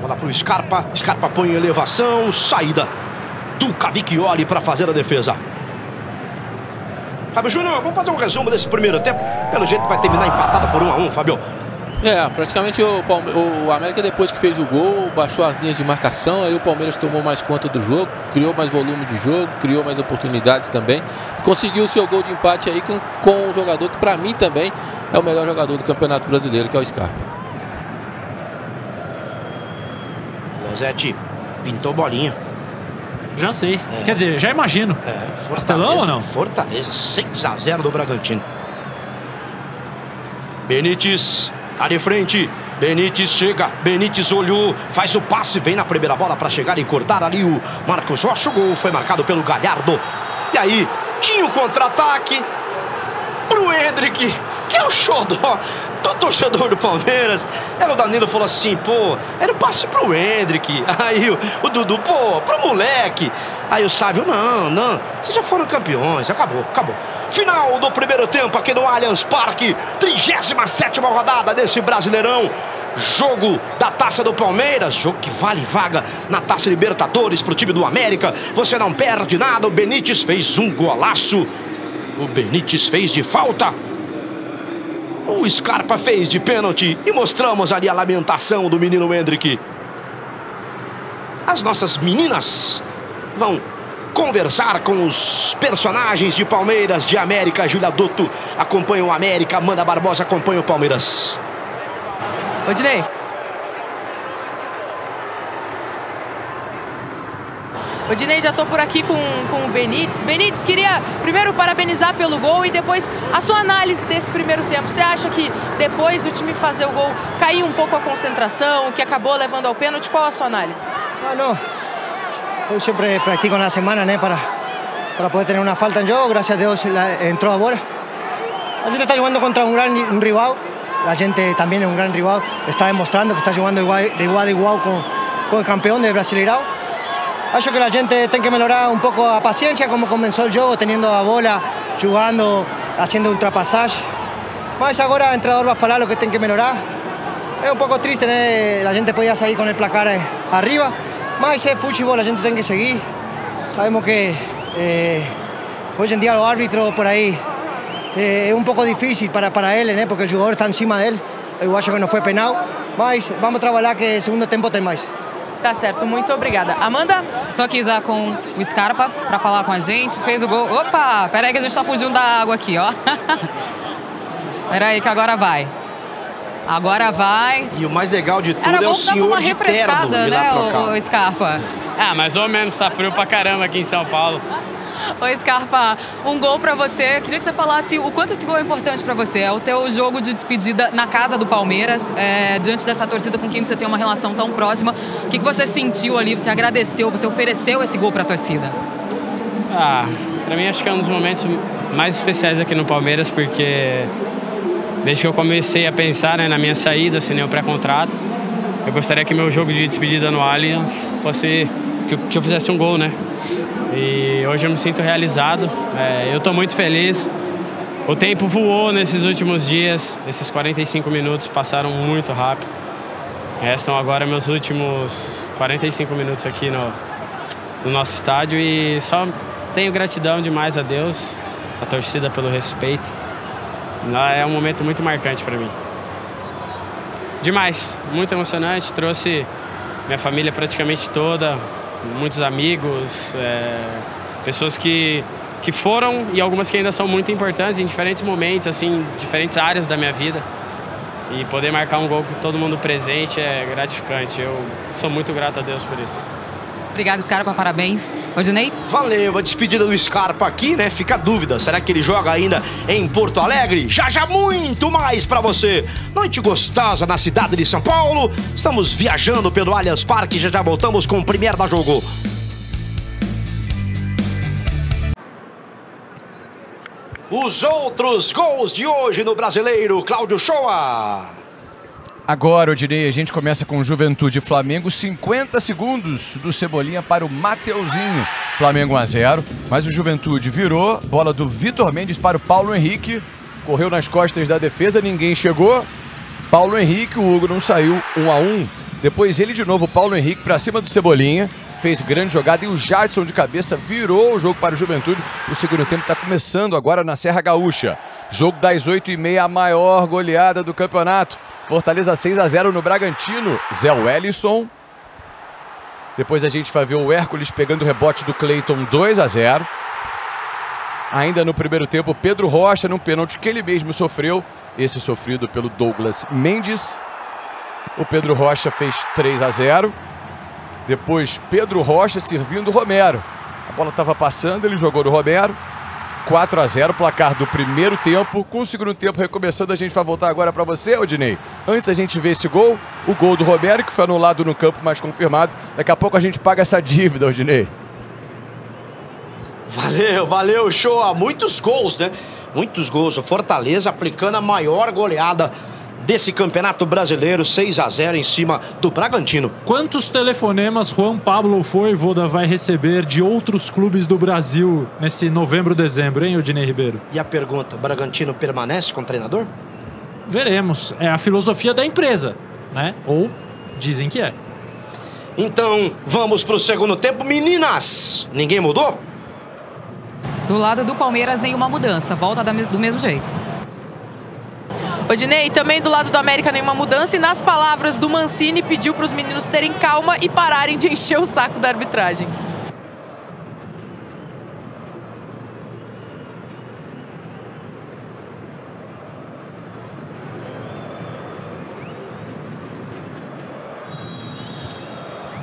Bola para o Scarpa. Scarpa põe em elevação. Saída do Cavichioli para fazer a defesa. Fábio Júnior, vamos fazer um resumo desse primeiro tempo. Pelo jeito vai terminar empatado por 1 a 1, Fábio. É, praticamente o América, depois que fez o gol, baixou as linhas de marcação, aí o Palmeiras tomou mais conta do jogo, criou mais volume de jogo, criou mais oportunidades também, e conseguiu o seu gol de empate aí com um jogador que, para mim, também é o melhor jogador do Campeonato Brasileiro, que é o Scarpa. Losetti pintou bolinha. Já sei, é. Quer dizer, já imagino. É, Castelão ou não? Fortaleza, 6 a 0 do Bragantino. Benítez... Tá de frente, Benítez chega, Benítez olhou, faz o passe, vem na primeira bola para chegar e cortar ali o Marcos Rocha. O gol foi marcado pelo Galhardo. E aí, tinha o contra-ataque pro Endrick, que é o xodó do torcedor do Palmeiras. Aí o Danilo falou assim, pô, era o passe pro Endrick. Aí o Dudu, pô, pro moleque. Aí o Sávio, não, vocês já foram campeões, acabou. Final do primeiro tempo aqui no Allianz Parque, 37ª rodada desse Brasileirão. Jogo da Taça do Palmeiras, jogo que vale vaga na Taça Libertadores pro time do América. Você não perde nada, o Benítez fez um golaço. O Benítez fez de falta. O Scarpa fez de pênalti. E mostramos ali a lamentação do menino Endrick. As nossas meninas vão conversar com os personagens de Palmeiras, de América. Júlia Dotto acompanha o América. Amanda Barbosa acompanha o Palmeiras. Odinei. Odinei, já tô por aqui com o Benítez. Benítez, queria primeiro parabenizar pelo gol e depois a sua análise desse primeiro tempo. Você acha que depois do time fazer o gol, caiu um pouco a concentração, que acabou levando ao pênalti? Qual a sua análise? Não. Eu sempre pratico na semana, né, para poder ter uma falta em jogo. Graças a Deus entrou agora. A gente está jogando contra um grande rival. A gente também é um grande rival. Está demonstrando que está jogando de igual a igual com o campeão do Brasileirão. Acho que a gente tem que melhorar um pouco a paciência, como começou o jogo, tendo a bola, jogando, fazendo ultrapassagem. Mas agora o treinador vai falar o que tem que melhorar. É um pouco triste, né? A gente podia sair com o placar arriba, mas é futebol, a gente tem que seguir. Sabemos que hoje em dia o árbitro por aí é um pouco difícil para ele, né? Porque o jogador está em cima dele. Eu acho que não foi penal, mas vamos trabalhar que segundo tempo tem mais. Tá certo, muito obrigada. Amanda? Tô aqui já com o Scarpa pra falar com a gente, fez o gol. Opa, peraí que a gente tá fugindo da água aqui, ó. Peraí que agora vai. Agora vai. E o mais legal de tudo é o senhor de terno, né, o Scarpa? Ah, mais ou menos, tá frio pra caramba aqui em São Paulo. Ô Scarpa, um gol pra você. Queria que você falasse o quanto esse gol é importante pra você. É o teu jogo de despedida na casa do Palmeiras, diante dessa torcida com quem você tem uma relação tão próxima. O que você sentiu ali? Você agradeceu, você ofereceu esse gol pra torcida? Ah, pra mim acho que é um dos momentos mais especiais aqui no Palmeiras, porque desde que eu comecei a pensar, né, na minha saída, assinei o pré-contrato, eu gostaria que meu jogo de despedida no Allianz fosse... que eu fizesse um gol, né? E hoje eu me sinto realizado, eu tô muito feliz. O tempo voou nesses últimos dias, esses 45 minutos passaram muito rápido. Restam agora meus últimos 45 minutos aqui no nosso estádio e só tenho gratidão demais a Deus, a torcida pelo respeito. É um momento muito marcante para mim. Demais, muito emocionante, trouxe minha família praticamente toda, muitos amigos, pessoas que foram e algumas que ainda são muito importantes em diferentes momentos, assim, diferentes áreas da minha vida. E poder marcar um gol com todo mundo presente é gratificante. Eu sou muito grato a Deus por isso. Obrigado, Scarpa, parabéns. Odinei? Valeu, a despedida do Scarpa aqui, né? Fica a dúvida, será que ele joga ainda em Porto Alegre? Já muito mais pra você. Noite gostosa na cidade de São Paulo. Estamos viajando pelo Allianz Parque, já voltamos com o Premiere da Jogo. Os outros gols de hoje no Brasileiro, Cláudio Shoa. Agora, eu diria, a gente começa com Juventude e Flamengo. 50 segundos do Cebolinha para o Mateuzinho. Flamengo 1 a 0, mas o Juventude virou. Bola do Vitor Mendes para o Paulo Henrique. Correu nas costas da defesa, ninguém chegou. Paulo Henrique, o Hugo não saiu, 1 a 1. Depois ele de novo, Paulo Henrique para cima do Cebolinha. Fez grande jogada e o Jadson de cabeça virou o jogo para o Juventude. O segundo tempo está começando agora na Serra Gaúcha. Jogo das 8h30, a maior goleada do campeonato. Fortaleza 6 a 0 no Bragantino. Zé Wellison. Depois a gente vai ver o Hércules pegando o rebote do Cleiton, 2 a 0. Ainda no primeiro tempo, Pedro Rocha num pênalti que ele mesmo sofreu. Esse sofrido pelo Douglas Mendes. O Pedro Rocha fez 3 a 0. Depois, Pedro Rocha servindo o Romero. A bola estava passando, ele jogou no Romero. 4 a 0, placar do primeiro tempo. Com o segundo tempo recomeçando, a gente vai voltar agora para você, Odinei. Antes a gente vê esse gol, o gol do Romero, que foi anulado no campo, mas confirmado. Daqui a pouco a gente paga essa dívida, Odinei. Valeu, valeu, show. Muitos gols, né? Muitos gols. O Fortaleza aplicando a maior goleada desse campeonato brasileiro, 6 a 0 em cima do Bragantino. Quantos telefonemas Juan Pablo Voivoda vai receber de outros clubes do Brasil nesse novembro, dezembro, hein, Odinei Ribeiro? E a pergunta, Bragantino permanece com o treinador? Veremos, é a filosofia da empresa, né? Ou dizem que é. Então, vamos para o segundo tempo, meninas! Ninguém mudou? Do lado do Palmeiras, nenhuma mudança, volta do mesmo jeito. Odinei, também do lado do América nenhuma mudança, e nas palavras do Mancini pediu para os meninos terem calma e pararem de encher o saco da arbitragem.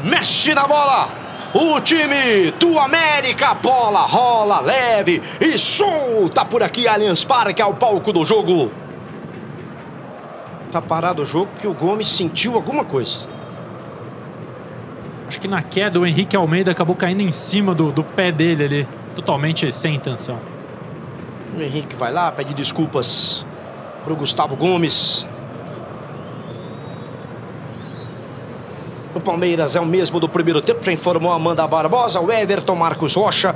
Mexe na bola! O time do América, bola rola leve e solta por aqui. Allianz Parque é o palco do jogo. Tá parado o jogo porque o Gomes sentiu alguma coisa. Acho que na queda o Henrique Almeida acabou caindo em cima do pé dele ali. Totalmente sem intenção. O Henrique vai lá, pede desculpas pro Gustavo Gomes. O Palmeiras é o mesmo do primeiro tempo, já informou Amanda Barbosa, o Everton, Marcos Rocha,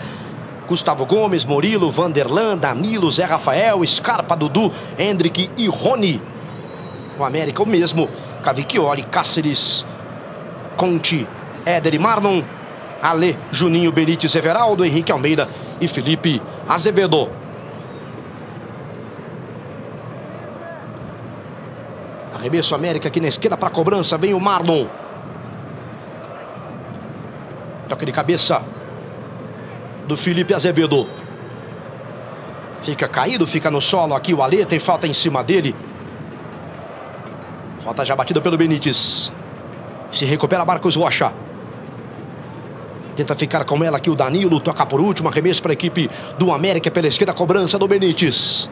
Gustavo Gomes, Murilo, Vanderlan, Danilo, Zé Rafael, Scarpa, Dudu, Endrick e Rony. O América o mesmo, Cavichioli, Cáceres, Conti, Éder e Marlon, Alê, Juninho, Benítez, Everaldo, Henrique Almeida e Felipe Azevedo. Arremesso América aqui na esquerda para cobrança, vem o Marlon. Toque de cabeça do Felipe Azevedo. Fica caído, fica no solo aqui o Alê, tem falta em cima dele. Falta já batida pelo Benítez. Se recupera Marcos Rocha. Tenta ficar com ela aqui o Danilo. Toca por último. Arremesso para a equipe do América pela esquerda. Cobrança do Benítez.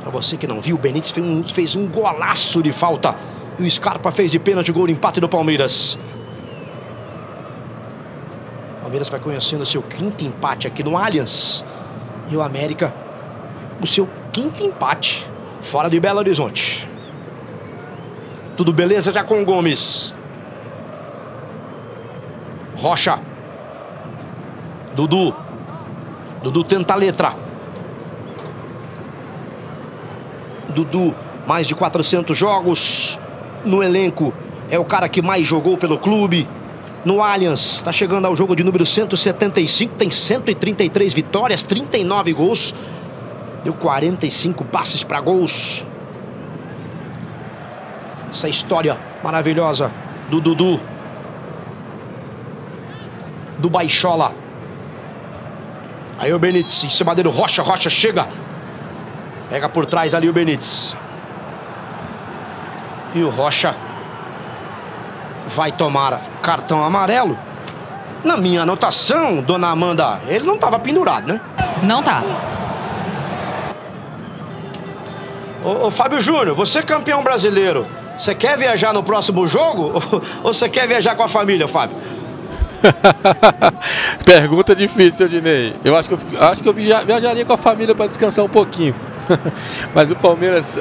Para você que não viu, o Benítez fez um golaço de falta. E o Scarpa fez de pênalti, gol de empate do Palmeiras. O Palmeiras vai conhecendo seu quinto empate aqui no Allianz. E o América, o seu quinto empate fora de Belo Horizonte. Tudo beleza já com o Gomes. Rocha. Dudu. Dudu tenta a letra. Dudu, mais de 400 jogos no elenco. É o cara que mais jogou pelo clube. No Allianz, está chegando ao jogo de número 175. Tem 133 vitórias, 39 gols. Deu 45 passes para gols. Essa história maravilhosa do Dudu, do Baixola. Aí o Benítez, em cima dele, Rocha, Rocha chega. Pega por trás ali o Benítez. E o Rocha vai tomar cartão amarelo. Na minha anotação, dona Amanda, ele não estava pendurado, né? Não tá. Ô Fábio Júnior, você é campeão brasileiro. Você quer viajar no próximo jogo ou você quer viajar com a família, Fábio? Pergunta difícil, Dinei. Eu acho que eu viajaria com a família para descansar um pouquinho. Mas o Palmeiras,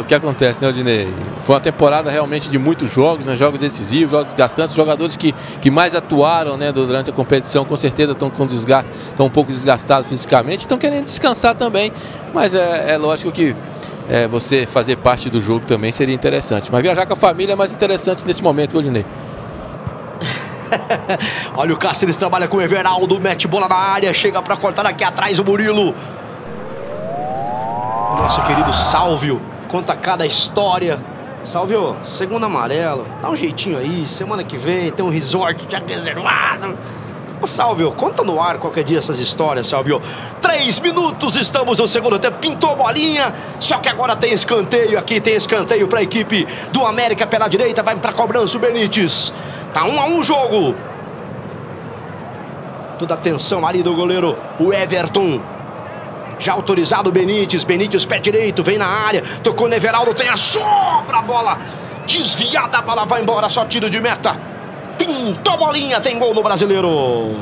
o que acontece, né, Odinei? Foi uma temporada realmente de muitos jogos, né? Jogos decisivos, jogos gastantes, jogadores que mais atuaram, né, durante a competição, com certeza estão com desgaste, estão um pouco desgastados fisicamente, estão querendo descansar também, mas é lógico que você fazer parte do jogo também seria interessante. Mas viajar com a família é mais interessante nesse momento, Odinei. Olha o Cáceres, trabalha com o Everaldo, mete bola na área, chega para cortar aqui atrás o Murilo. O nosso querido Sálvio conta cada história. Sálvio, segunda amarelo, dá um jeitinho aí, semana que vem tem um resort já reservado. Ô, Sálvio, conta no ar qualquer dia essas histórias, Sálvio. 3 minutos, estamos no segundo tempo, pintou a bolinha, só que agora tem escanteio aqui, tem escanteio para a equipe do América pela direita, vai para cobrança o Benítez. Tá 1 a 1 o jogo. Toda a atenção ali do goleiro, o Everton. Já autorizado o Benítez. Benítez, pé direito, vem na área. Tocou no Everaldo, tem a sobra, a bola desviada, a bola vai embora, só tiro de meta. Pintou a bolinha, tem gol no Brasileiro.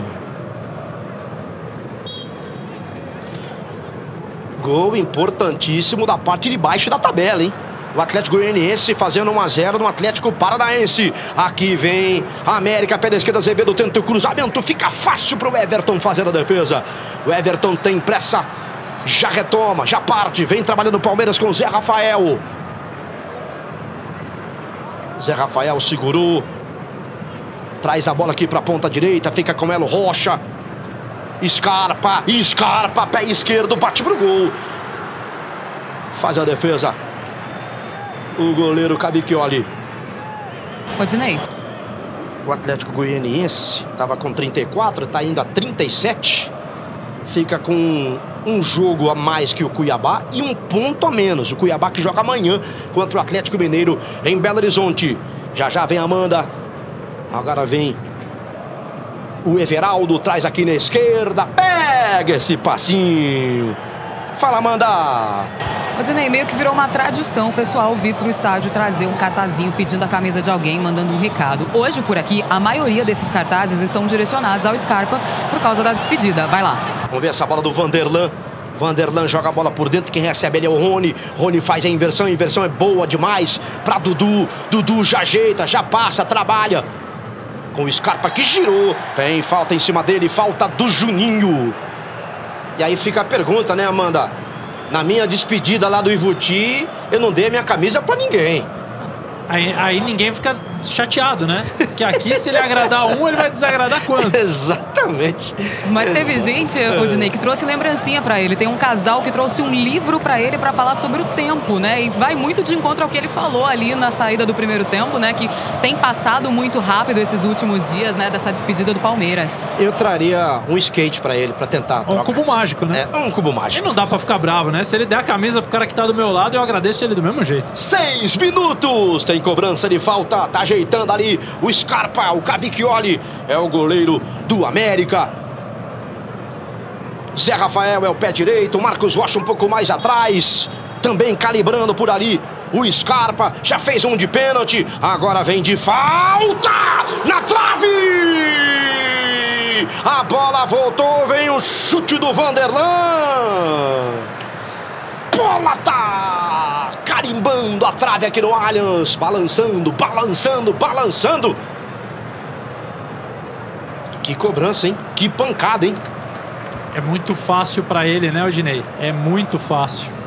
Gol importantíssimo da parte de baixo da tabela, hein? O Atlético Goianiense fazendo 1 a 0 no Atlético Paranaense. Aqui vem a América, pela esquerda, Azevedo tenta o cruzamento. Fica fácil para o Everton fazer a defesa. O Everton tem pressa. Já retoma, já parte. Vem trabalhando o Palmeiras com o Zé Rafael. Zé Rafael segurou. Traz a bola aqui para a ponta direita. Fica com ela o Rocha. Scarpa, Scarpa, pé esquerdo, bate para o gol. Faz a defesa o goleiro Cavichioli. Odinei, o Atlético Goianiense estava com 34, está ainda 37. Fica com um jogo a mais que o Cuiabá e um ponto a menos. O Cuiabá que joga amanhã contra o Atlético Mineiro em Belo Horizonte. Já já vem a Amanda. Agora vem o Everaldo, traz aqui na esquerda. Pega esse passinho. Fala, Amanda. Odinei, meio que virou uma tradição o pessoal vir para o estádio trazer um cartazinho pedindo a camisa de alguém, mandando um recado. Hoje, por aqui, a maioria desses cartazes estão direcionados ao Scarpa por causa da despedida. Vai lá. Vamos ver essa bola do Vanderlan. Vanderlan joga a bola por dentro, quem recebe ele é o Rony. Rony faz a inversão é boa demais para Dudu. Dudu já ajeita, já passa, trabalha. Com o Scarpa que girou. Tem falta em cima dele, falta do Juninho. E aí fica a pergunta, né, Amanda? Na minha despedida lá do Ivuti, eu não dei a minha camisa pra ninguém. Aí ninguém fica chateado, né? Porque aqui, se ele agradar um, ele vai desagradar quantos? Exatamente. Mas teve gente, Odinei, que trouxe lembrancinha pra ele. Tem um casal que trouxe um livro pra ele pra falar sobre o tempo, né? E vai muito de encontro ao que ele falou ali na saída do primeiro tempo, né? Que tem passado muito rápido esses últimos dias, né? Dessa despedida do Palmeiras. Eu traria um skate pra ele, pra tentar. Um cubo mágico, né? É, um cubo mágico. E não dá pra ficar bravo, né? Se ele der a camisa pro cara que tá do meu lado, eu agradeço ele do mesmo jeito. 6 minutos! Tem cobrança de falta. Tá ajeitando ali o Scarpa, o Cavichioli é o goleiro do América. Zé Rafael é o pé direito, Marcos Rocha um pouco mais atrás, também calibrando por ali o Scarpa, já fez um de pênalti, agora vem de falta na trave! A bola voltou, vem o chute do Vanderlan. Bola tá carimbando a trave aqui no Allianz. Balançando, balançando, balançando. Que cobrança, hein? Que pancada, hein? É muito fácil pra ele, né, Odinei? É muito fácil.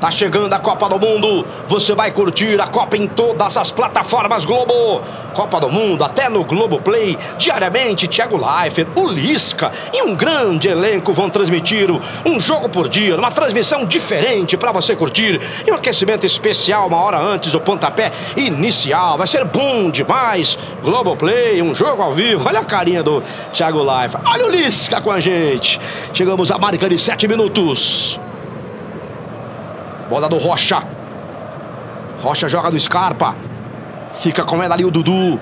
Tá chegando a Copa do Mundo. Você vai curtir a Copa em todas as plataformas Globo. Copa do Mundo, até no Globoplay. Diariamente, Thiago Leifert, o Lisca e um grande elenco vão transmitir um jogo por dia. Uma transmissão diferente para você curtir. E um aquecimento especial uma hora antes do pontapé inicial. Vai ser bom demais. Globoplay, um jogo ao vivo. Olha a carinha do Thiago Leifert. Olha o Lisca com a gente. Chegamos à marca de 7 minutos. Bola do Rocha. Rocha joga do Scarpa. Fica com ela ali o Dudu.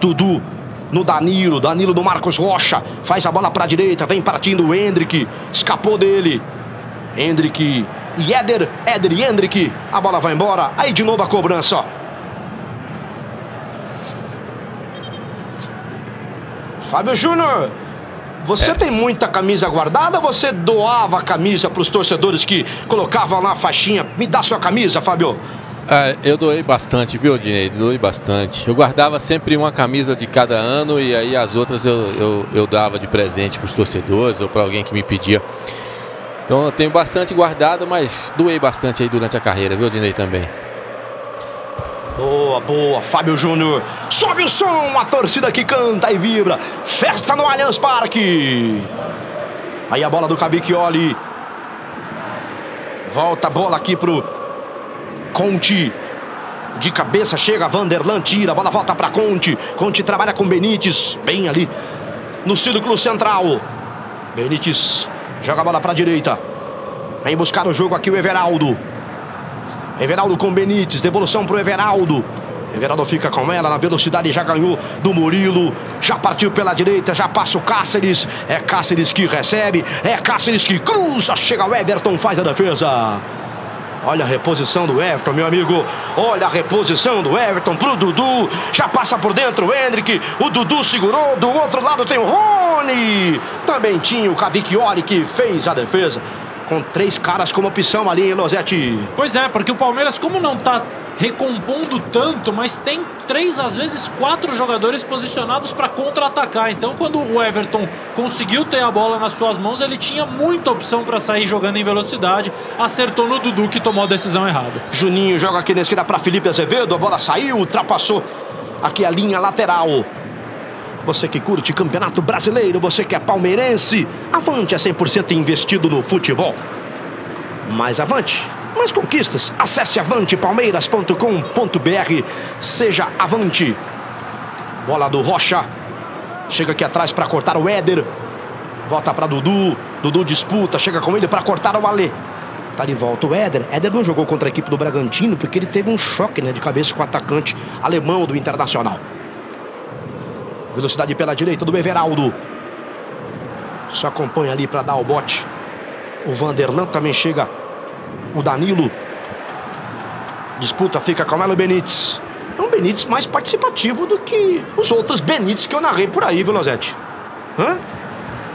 Dudu no Danilo. Danilo do Marcos Rocha. Faz a bola para a direita. Vem partindo o Endrick. Escapou dele. Endrick e Éder. Éder e Endrick. A bola vai embora. Aí de novo a cobrança. Fábio Júnior. Você tem muita camisa guardada, você doava a camisa para os torcedores que colocavam lá a faixinha? Me dá sua camisa, Fábio. Eu doei bastante, viu, Dinei? Doei bastante. Eu guardava sempre uma camisa de cada ano e aí as outras eu dava de presente para os torcedores ou para alguém que me pedia. Então eu tenho bastante guardado, mas doei bastante aí durante a carreira, viu, Dinei, também. Boa, boa, Fábio Júnior. Sobe o som, a torcida que canta e vibra. Festa no Allianz Parque. Aí a bola do Cavichioli. Volta a bola aqui pro Conti, de cabeça chega Vanderlan, tira, a bola volta para Conti. Conti trabalha com Benítez, bem ali no círculo central. Benítez joga a bola para a direita. Vem buscar o jogo aqui o Everaldo. Everaldo com Benítez, devolução para o Everaldo. Everaldo fica com ela, na velocidade já ganhou do Murilo. Já partiu pela direita, já passa o Cáceres. É Cáceres que recebe, é Cáceres que cruza. Chega o Everton, faz a defesa. Olha a reposição do Everton, meu amigo. Olha a reposição do Everton pro Dudu. Já passa por dentro o Endrick. O Dudu segurou. Do outro lado tem o Rony. Também tinha o Cavichioli que fez a defesa. Com três caras como opção ali, hein, Losetti? Pois é, porque o Palmeiras, como não tá recompondo tanto, mas tem três, às vezes quatro jogadores posicionados para contra-atacar. Então, quando o Everton conseguiu ter a bola nas suas mãos, ele tinha muita opção para sair jogando em velocidade. Acertou no Dudu, que tomou a decisão errada. Juninho joga aqui na esquerda para Felipe Azevedo. A bola saiu, ultrapassou aqui a linha lateral. Você que curte Campeonato Brasileiro, você que é palmeirense, Avante é 100% investido no futebol. Mais Avante, mais conquistas. Acesse avantepalmeiras.com.br. Seja Avante. Bola do Rocha. Chega aqui atrás para cortar o Éder. Volta para Dudu. Dudu disputa, chega com ele para cortar o Alê. Tá de volta o Éder. Éder não jogou contra a equipe do Bragantino porque ele teve um choque, né, de cabeça com o atacante alemão do Internacional. Velocidade pela direita do Everaldo. Só acompanha ali para dar o bote. O Vanderlan também chega. O Danilo. Disputa, fica com ela o Benítez. É um Benítez mais participativo do que os outros Benítez que eu narrei por aí, viu, Losetti?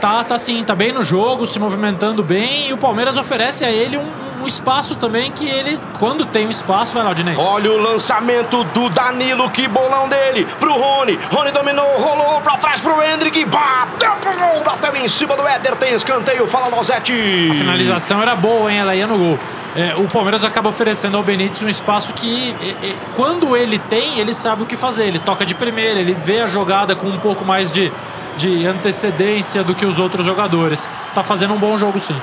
Tá sim, tá bem no jogo, se movimentando bem. E o Palmeiras oferece a ele um espaço também que ele, quando tem um espaço, vai lá, Dinei. Olha o lançamento do Danilo, que bolão dele, pro Rony. Rony dominou, rolou pra trás pro Endrick, bateu em cima do Éder, tem escanteio, fala Losetti. A finalização era boa, hein, ela ia no gol. O Palmeiras acaba oferecendo ao Benítez um espaço que, quando ele tem, ele sabe o que fazer. Ele toca de primeira, ele vê a jogada com um pouco mais de antecedência do que os outros jogadores. Tá fazendo um bom jogo, sim.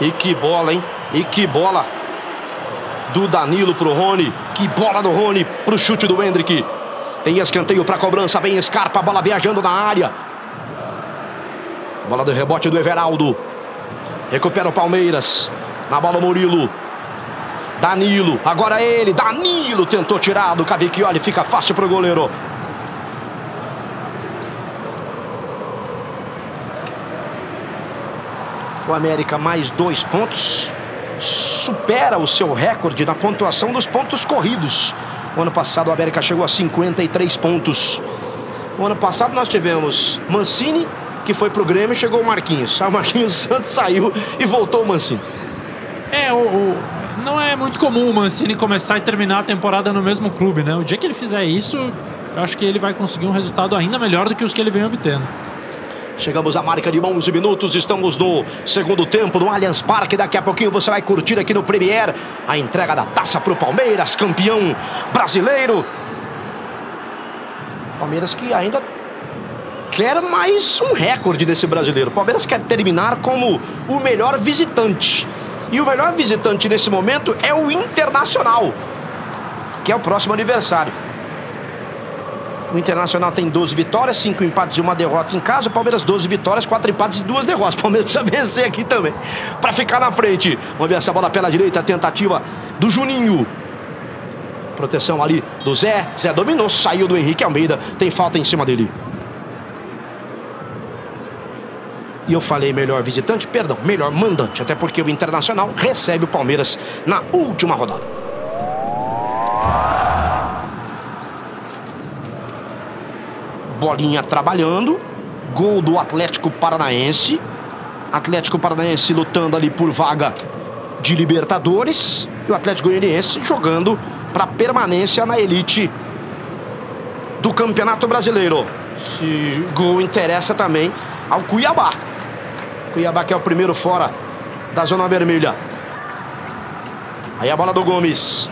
E que bola, hein? E que bola do Danilo pro Rony. Que bola do Rony pro chute do Endrick. Tem escanteio pra cobrança, vem Scarpa, bola viajando na área. Bola do rebote do Everaldo. Recupera o Palmeiras. Na bola o Murilo. Danilo, agora ele. Danilo tentou tirar do Cavichioli, fica fácil pro goleiro. O América mais 2 pontos. Supera o seu recorde na pontuação dos pontos corridos. O ano passado o América chegou a 53 pontos. O ano passado nós tivemos Mancini, que foi pro Grêmio, e chegou o Marquinhos. O Marquinhos Santos saiu e voltou o Mancini. Não é muito comum o Mancini começar e terminar a temporada no mesmo clube, né? O dia que ele fizer isso, eu acho que ele vai conseguir um resultado ainda melhor do que os que ele vem obtendo. Chegamos à marca de 11 minutos, estamos no segundo tempo no Allianz Parque. Daqui a pouquinho você vai curtir aqui no Premiere a entrega da taça para o Palmeiras, campeão brasileiro. Palmeiras que ainda quer mais um recorde desse brasileiro. Palmeiras quer terminar como o melhor visitante. E o melhor visitante nesse momento é o Internacional, que é o próximo aniversário. O Internacional tem 12 vitórias, 5 empates e 1 derrota em casa. O Palmeiras 12 vitórias, 4 empates e 2 derrotas. O Palmeiras precisa vencer aqui também para ficar na frente. Vamos ver essa bola pela direita, a tentativa do Juninho. Proteção ali do Zé. Zé dominou, saiu do Henrique Almeida. Tem falta em cima dele. E eu falei melhor visitante, perdão, melhor mandante. Até porque o Internacional recebe o Palmeiras na última rodada. Bolinha trabalhando. Gol do Atlético Paranaense. Atlético Paranaense lutando ali por vaga de Libertadores. E o Atlético Goianiense jogando para permanência na elite do Campeonato Brasileiro. Esse gol interessa também ao Cuiabá. Cuiabá que é o primeiro fora da zona vermelha. Aí a bola do Gomes.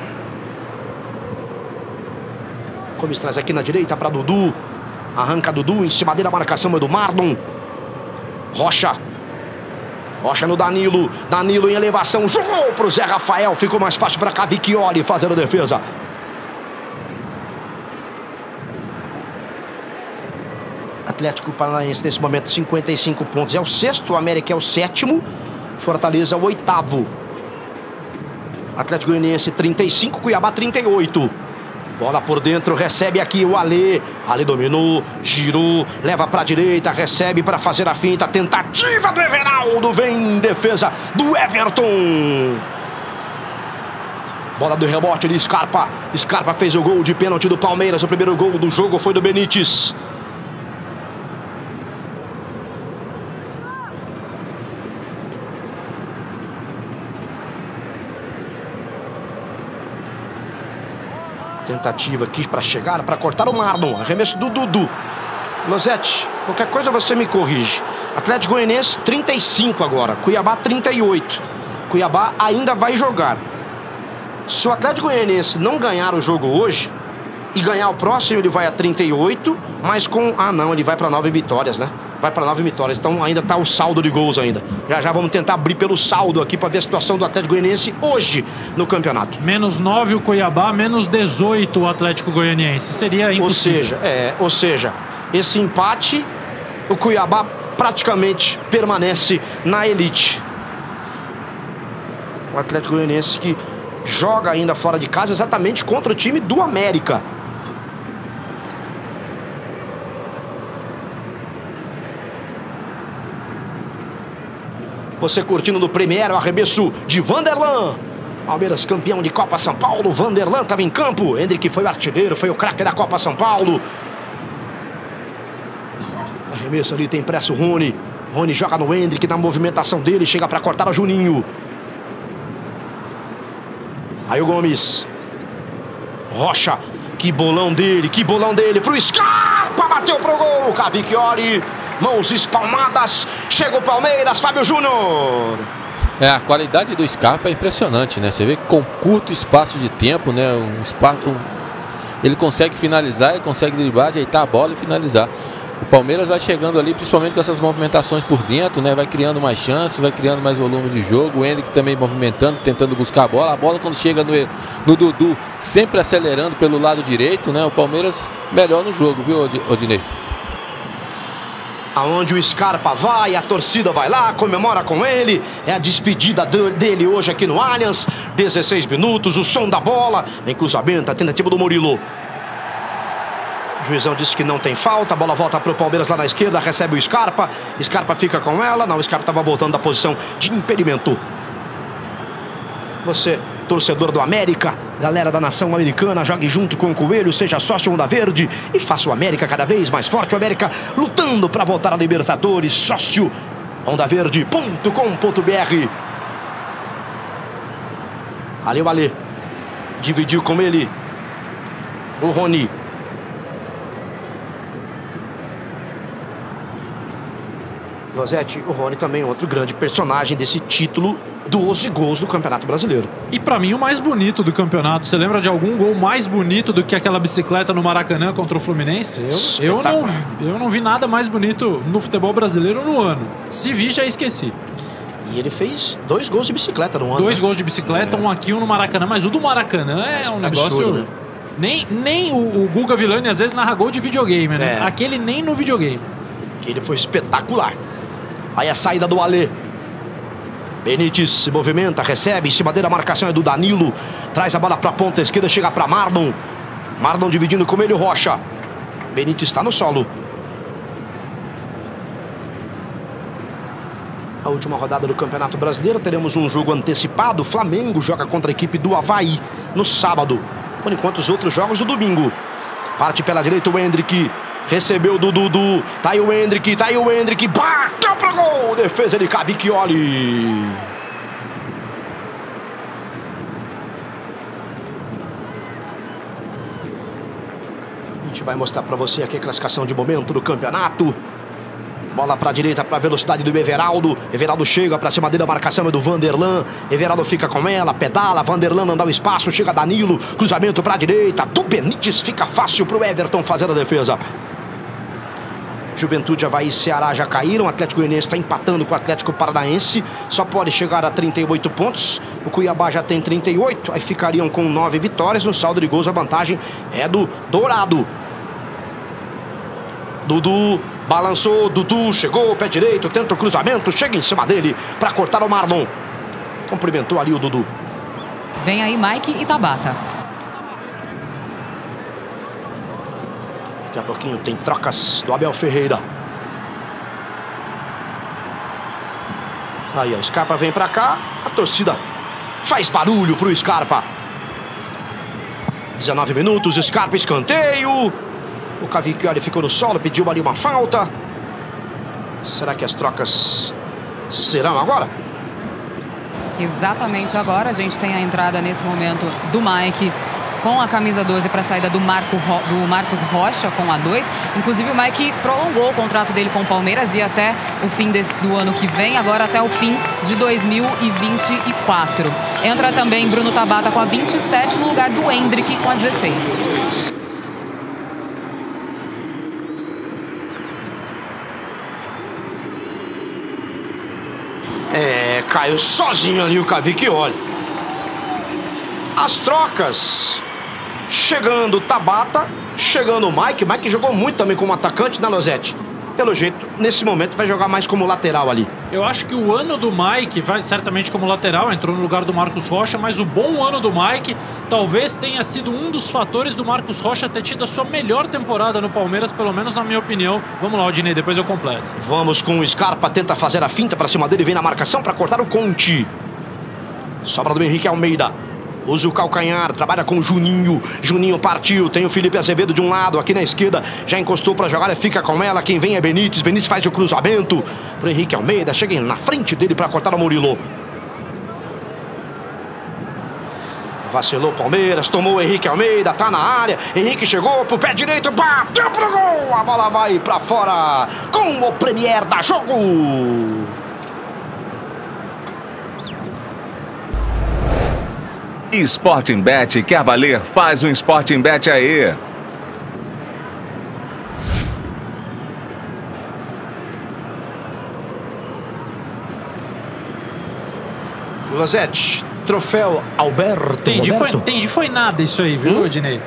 Gomes traz aqui na direita para Dudu. Arranca Dudu, em cima dele a marcação é do Marlon. Rocha. Rocha no Danilo. Danilo em elevação. Jogou para o Zé Rafael. Ficou mais fácil para Cavichioli fazendo defesa. Atlético Paranaense nesse momento 55 pontos. É o sexto, o América é o sétimo. Fortaleza o oitavo. Atlético Goianiense 35, Cuiabá 38. Bola por dentro, recebe aqui o Alê. Alê dominou, girou, leva pra direita, recebe pra fazer a finta. Tentativa do Everaldo, vem em defesa do Everton. Bola do rebote de Scarpa. Scarpa fez o gol de pênalti do Palmeiras. O primeiro gol do jogo foi do Benítez. Tentativa aqui para chegar, para cortar o Marlon. Arremesso do Dudu. Losetti, qualquer coisa você me corrige. Atlético Goianiense 35 agora. Cuiabá 38. Cuiabá ainda vai jogar. Se o Atlético Goianiense não ganhar o jogo hoje e ganhar o próximo, ele vai a 38. Mas com... Ah não, ele vai para 9 vitórias, né? Vai para 9 vitórias. Então ainda tá o saldo de gols ainda. Já já vamos tentar abrir pelo saldo aqui para ver a situação do Atlético Goianiense hoje no campeonato. Menos 9 o Cuiabá, menos 18 o Atlético Goianiense. Seria impossível. Ou seja, esse empate, o Cuiabá praticamente permanece na elite. O Atlético Goianiense que joga ainda fora de casa exatamente contra o time do América. Você curtindo no Premiere, o arremesso de Vanderlan. Palmeiras campeão de Copa São Paulo. Vanderlan estava em campo. Endrick foi o artilheiro, foi o craque da Copa São Paulo. Arremesso ali, tem pressa o Rony. Rony joga no Endrick, na movimentação dele. Chega para cortar o Juninho. Aí o Gomes. Rocha. Que bolão dele pro Scarpa. Bateu pro gol. Cavichioli. Mãos espalmadas, chega o Palmeiras, Fábio Júnior. A qualidade do Scarpa é impressionante, né? Você vê que com curto espaço de tempo, né? Ele consegue finalizar, ele consegue driblar, ajeitar a bola e finalizar. O Palmeiras vai chegando ali, principalmente com essas movimentações por dentro, né? Vai criando mais chances, vai criando mais volume de jogo. O Endrick também movimentando, tentando buscar a bola. A bola quando chega no Dudu, sempre acelerando pelo lado direito, né? O Palmeiras melhor no jogo, viu, Odinei? Aonde o Scarpa vai, a torcida vai lá, comemora com ele. É a despedida dele hoje aqui no Allianz. 16 minutos, o som da bola. Vem cruzamento, a tentativa do Murilo. O juizão disse que não tem falta. A bola volta para o Palmeiras lá na esquerda, recebe o Scarpa. Scarpa fica com ela. Não, o Scarpa estava voltando da posição de impedimento. Você, torcedor do América, galera da nação americana, jogue junto com o Coelho, seja sócio Onda Verde e faça o América cada vez mais forte. O América lutando para voltar a Libertadores. Sócio ondaverde.com.br. Ali o Alê. Dividiu com ele o Rony. Losetti, o Rony também outro grande personagem desse título. 12 gols do Campeonato Brasileiro. E pra mim o mais bonito do campeonato. Você lembra de algum gol mais bonito do que aquela bicicleta no Maracanã contra o Fluminense? Eu não vi nada mais bonito no futebol brasileiro no ano. Se vi, já esqueci. E ele fez 2 gols de bicicleta no ano. 2 gols de bicicleta, um aqui, um no Maracanã. Mas o do Maracanã é um negócio absurdo, né? Nem o Guga Villani às vezes narra gol de videogame, né? Aquele nem no videogame. Aquele foi espetacular. Aí a saída do Alê. Benítez se movimenta, recebe, em cima dele a marcação é do Danilo. Traz a bola para a ponta esquerda, chega para Marlon. Marlon dividindo com ele o Rocha. Benítez está no solo. A última rodada do Campeonato Brasileiro. Teremos um jogo antecipado. O Flamengo joga contra a equipe do Avaí no sábado. Por enquanto os outros jogos do domingo. Parte pela direita o Endrick. recebeu do Dudu, tá aí o Endrick, bateu pro gol, defesa de Cavichioli. A gente vai mostrar pra você aqui a classificação de momento do campeonato. Bola pra direita, pra velocidade do Everaldo. Everaldo chega pra cima dele, a marcação é do Vanderlan. Everaldo fica com ela, pedala. Vanderlan não dá o espaço, chega Danilo. Cruzamento pra direita, do Benítez. Fica fácil pro Everton fazer a defesa. Juventude, Avaí e Ceará já caíram. O Atlético Goianiense está empatando com o Atlético Paranaense. Só pode chegar a 38 pontos. O Cuiabá já tem 38. Aí ficariam com 9 vitórias. No saldo de gols, a vantagem é do Dourado. Dudu balançou, Dudu chegou, pé direito, tenta o cruzamento, chega em cima dele para cortar o Marlon. Cumprimentou ali o Dudu. Vem aí Mike e Tabata. Daqui a pouquinho tem trocas do Abel Ferreira. Aí o Scarpa vem para cá, a torcida faz barulho pro Scarpa. 19 minutos, Scarpa, escanteio. O Cavichioli ficou no solo, pediu ali uma falta. Será que as trocas serão agora? Exatamente agora. A gente tem a entrada nesse momento do Mike com a camisa 12 para a saída do Marcos Rocha com a 2. Inclusive o Mike prolongou o contrato dele com o Palmeiras e até o fim do ano que vem, agora até o fim de 2024. Entra também Bruno Tabata com a 27 no lugar do Endrick com a 16. Caiu sozinho ali o Cavichioli. As trocas. Chegando o Tabata, chegando o Mike. Mike jogou muito também como atacante na Lozete. Pelo jeito, nesse momento vai jogar mais como lateral ali. Eu acho que o ano do Mike vai certamente como lateral. Entrou no lugar do Marcos Rocha, mas o bom ano do Mike talvez tenha sido um dos fatores do Marcos Rocha ter tido a sua melhor temporada no Palmeiras, pelo menos na minha opinião. Vamos lá, Odinei, depois eu completo. Vamos com o Scarpa, tenta fazer a finta pra cima dele, vem na marcação pra cortar o Conti. Sobra do Henrique Almeida. Usa o calcanhar, trabalha com o Juninho. Juninho partiu, tem o Felipe Azevedo de um lado, aqui na esquerda, já encostou pra jogar, fica com ela, quem vem é Benítez. Benítez faz o cruzamento pro Henrique Almeida, chega na frente dele pra cortar o Murilo. Vacilou o Palmeiras, tomou o Henrique Almeida, tá na área. Henrique chegou pro pé direito, bateu pro gol, a bola vai pra fora com o Premiere da jogo. Sporting Bet, quer valer? Faz um Sporting Bet aí. Lozete, troféu Alberto. Entendi, foi nada isso aí, viu, Odinei?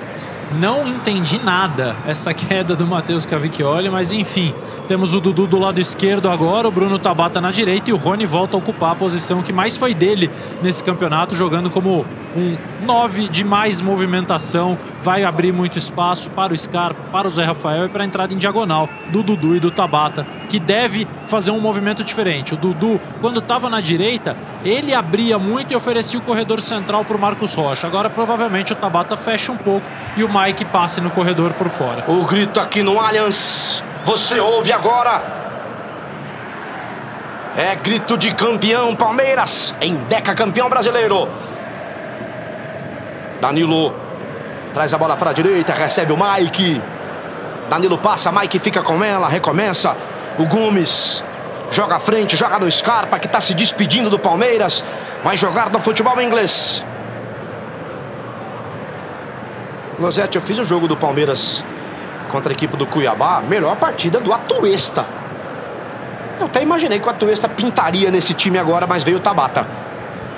Não entendi nada essa queda do Matheus Cavichioli, mas enfim, temos o Dudu do lado esquerdo agora, o Bruno Tabata na direita e o Rony volta a ocupar a posição que mais foi dele nesse campeonato, jogando como um 9 de mais movimentação, vai abrir muito espaço para o Scarpa, para o Zé Rafael e para a entrada em diagonal do Dudu e do Tabata, que deve fazer um movimento diferente. O Dudu, quando estava na direita, ele abria muito e oferecia o corredor central para o Marcos Rocha. Agora provavelmente o Tabata fecha um pouco e o Mike passe no corredor por fora. O grito aqui no Allianz, você ouve agora. É grito de campeão Palmeiras, em decacampeão brasileiro. Danilo traz a bola para a direita, recebe o Mike. Danilo passa, Mike fica com ela, recomeça. O Gomes joga à frente, joga no Scarpa, que está se despedindo do Palmeiras. Vai jogar no futebol inglês. Lozete, eu fiz o jogo do Palmeiras contra a equipe do Cuiabá, melhor partida do Atuesta. Eu até imaginei que o Atuesta pintaria nesse time agora, mas veio o Tabata.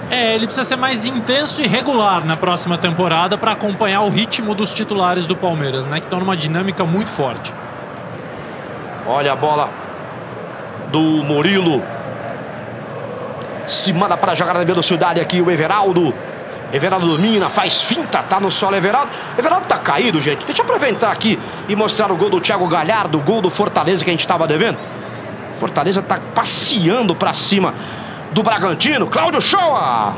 É, ele precisa ser mais intenso e regular na próxima temporada para acompanhar o ritmo dos titulares do Palmeiras, né? Que estão numa dinâmica muito forte. Olha a bola do Murilo. Se manda para jogar na velocidade aqui o Everaldo. Everaldo domina, faz finta, tá no solo Everaldo. Everaldo tá caído, gente. Deixa eu aproveitar aqui e mostrar o gol do Thiago Galhardo, o gol do Fortaleza que a gente tava devendo. Fortaleza tá passeando pra cima do Bragantino. Cláudio Shoa.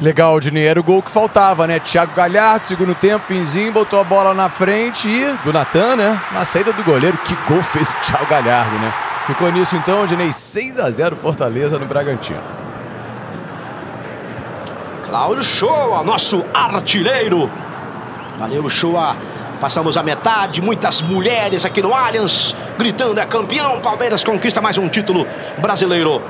Legal, Juninho, era o gol que faltava, né? Thiago Galhardo, segundo tempo, finzinho, botou a bola na frente e do Natan, né? Na saída do goleiro, que gol fez o Thiago Galhardo, né? Ficou nisso então, Juninho, 6 a 0 Fortaleza no Bragantino. Cláudio Shoa, nosso artilheiro. Valeu, Shoa. Passamos a metade, muitas mulheres aqui no Allianz, gritando é campeão, Palmeiras conquista mais um título brasileiro.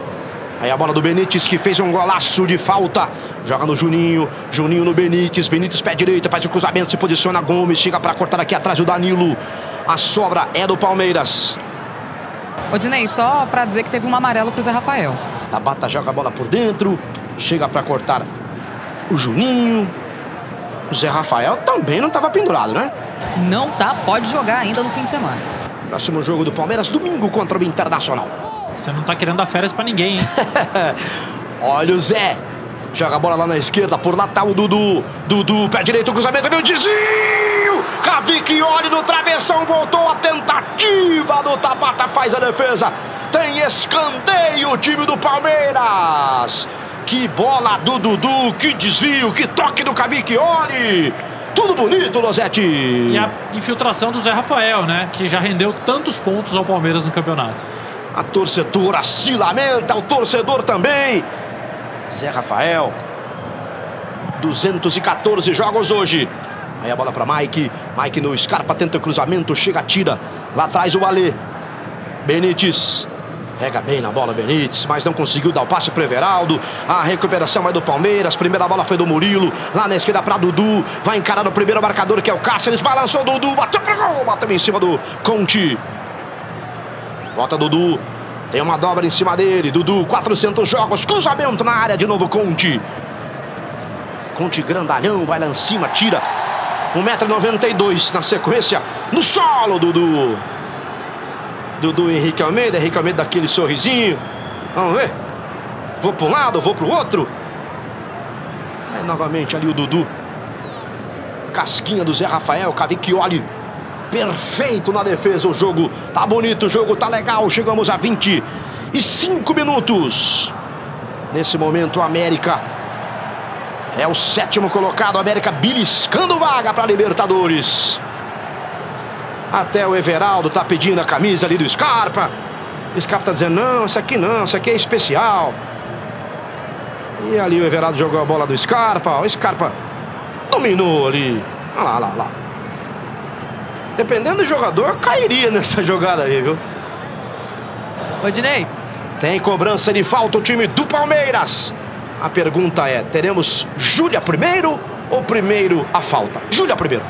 Aí a bola do Benítez, que fez um golaço de falta. Joga no Juninho, Juninho no Benítez. Benítez, pé direito, faz o cruzamento, se posiciona. Gomes chega para cortar aqui atrás do Danilo. A sobra é do Palmeiras. Ô, Dinei, só para dizer que teve um amarelo pro Zé Rafael. Tabata joga a bola por dentro, chega para cortar o Juninho. O Zé Rafael também não estava pendurado, né? Não tá, pode jogar ainda no fim de semana. Próximo jogo do Palmeiras, domingo contra o Internacional. Você não tá querendo dar férias pra ninguém, hein? Olha o Zé. Joga a bola lá na esquerda. Por lá tá o Dudu. Dudu, pé direito, cruzamento. Vem o desvio. Cavichioli no travessão. Voltou a tentativa do Tabata. Faz a defesa. Tem escanteio o time do Palmeiras. Que bola do Dudu. Que desvio. Que toque do Cavichioli. Tudo bonito, Losetti. E a infiltração do Zé Rafael, né? Que já rendeu tantos pontos ao Palmeiras no campeonato. A torcedora se lamenta, o torcedor também. Zé Rafael, 214 jogos hoje. Aí a bola para Mike. Mike no Scarpa, tenta o cruzamento, chega, tira. Lá atrás o Alê. Benítez. Pega bem na bola, Benítez, mas não conseguiu dar o passe para Everaldo. A recuperação é do Palmeiras. Primeira bola foi do Murilo. Lá na esquerda para Dudu. Vai encarar o primeiro marcador, que é o Cáceres. Balançou o Dudu, bateu para gol. Bateu em cima do Conti. Volta Dudu, tem uma dobra em cima dele. Dudu, 400 jogos, cruzamento na área, de novo Conti. Conti grandalhão, vai lá em cima, tira. 1,92 m na sequência, no solo, Dudu. Dudu e Henrique Almeida daquele sorrisinho. Vamos ver. Vou para um lado, vou para o outro. Aí novamente ali o Dudu. Casquinha do Zé Rafael, Cavichioli. Perfeito na defesa, o jogo tá bonito, o jogo tá legal. Chegamos a 25 minutos. Nesse momento, o América é o 7º colocado. O América beliscando vaga para Libertadores. Até o Everaldo tá pedindo a camisa ali do Scarpa. O Scarpa tá dizendo, não, isso aqui não, isso aqui é especial. E ali o Everaldo jogou a bola do Scarpa. O Scarpa dominou ali. Olha lá, olha lá. Dependendo do jogador, cairia nessa jogada aí, viu? Rodinei. Tem cobrança de falta o time do Palmeiras. A pergunta é, teremos Júlia primeiro ou primeiro a falta? Júlia primeiro.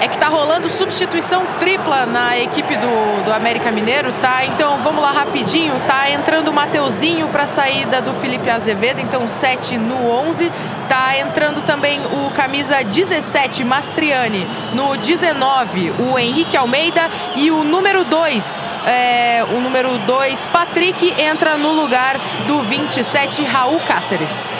É que tá rolando substituição tripla na equipe do América Mineiro, tá? Então, vamos lá rapidinho, tá? Entrando o Mateuzinho para a saída do Felipe Azevedo, então 7 no 11. Tá entrando também o camisa 17, Mastriani. No 19, o Henrique Almeida. E o número 2, Patrick, entra no lugar do 27, Raúl Cáceres.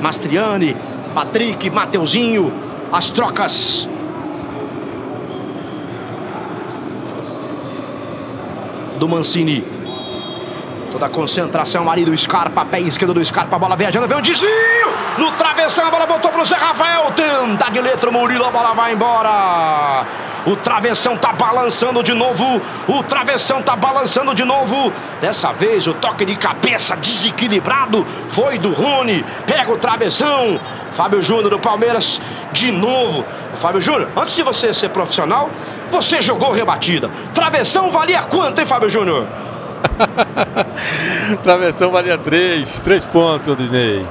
Mastriani, Patrick, Mateuzinho, as trocas. Do Mancini. Toda a concentração ali do Scarpa, pé esquerdo do Scarpa, a bola viajando, vem um desvio! No travessão, a bola botou pro Zé Rafael, tenta de letra o Murilo, a bola vai embora. O travessão tá balançando de novo. O travessão tá balançando de novo. Dessa vez o toque de cabeça desequilibrado foi do Rony. Pega o travessão. Fábio Júnior do Palmeiras de novo. Fábio Júnior, antes de você ser profissional, você jogou rebatida. Travessão valia quanto, hein, Fábio Júnior? Travessão valia 3 pontos, Odinei.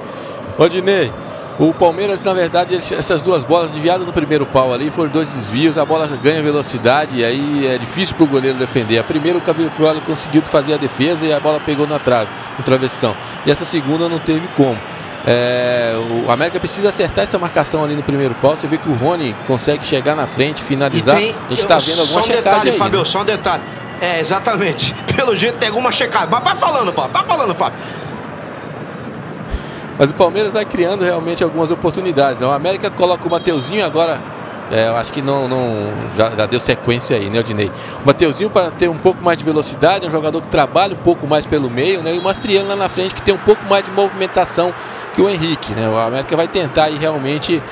Odinei. O Palmeiras, na verdade, essas duas bolas desviadas no primeiro pau ali, foram 2 desvios, a bola ganha velocidade e aí é difícil para o goleiro defender. A primeira o Cavichioli conseguiu fazer a defesa e a bola pegou na trave, no travessão. E essa segunda não teve como. O América precisa acertar essa marcação ali no primeiro pau. Você vê que o Rony consegue chegar na frente, finalizar. A gente está vendo alguma checagem aí, né? Fábio, só um detalhe. É, exatamente. Pelo jeito tem alguma checada. Mas vai falando, Fábio. Vai falando, Fábio. Mas o Palmeiras vai criando realmente algumas oportunidades. O América coloca o Mateuzinho agora. É, eu acho que já deu sequência aí, né, Odinei? O Mateuzinho para ter um pouco mais de velocidade, é um jogador que trabalha um pouco mais pelo meio, né? E o Mastriano lá na frente que tem um pouco mais de movimentação que o Henrique, né? O América vai tentar aí realmente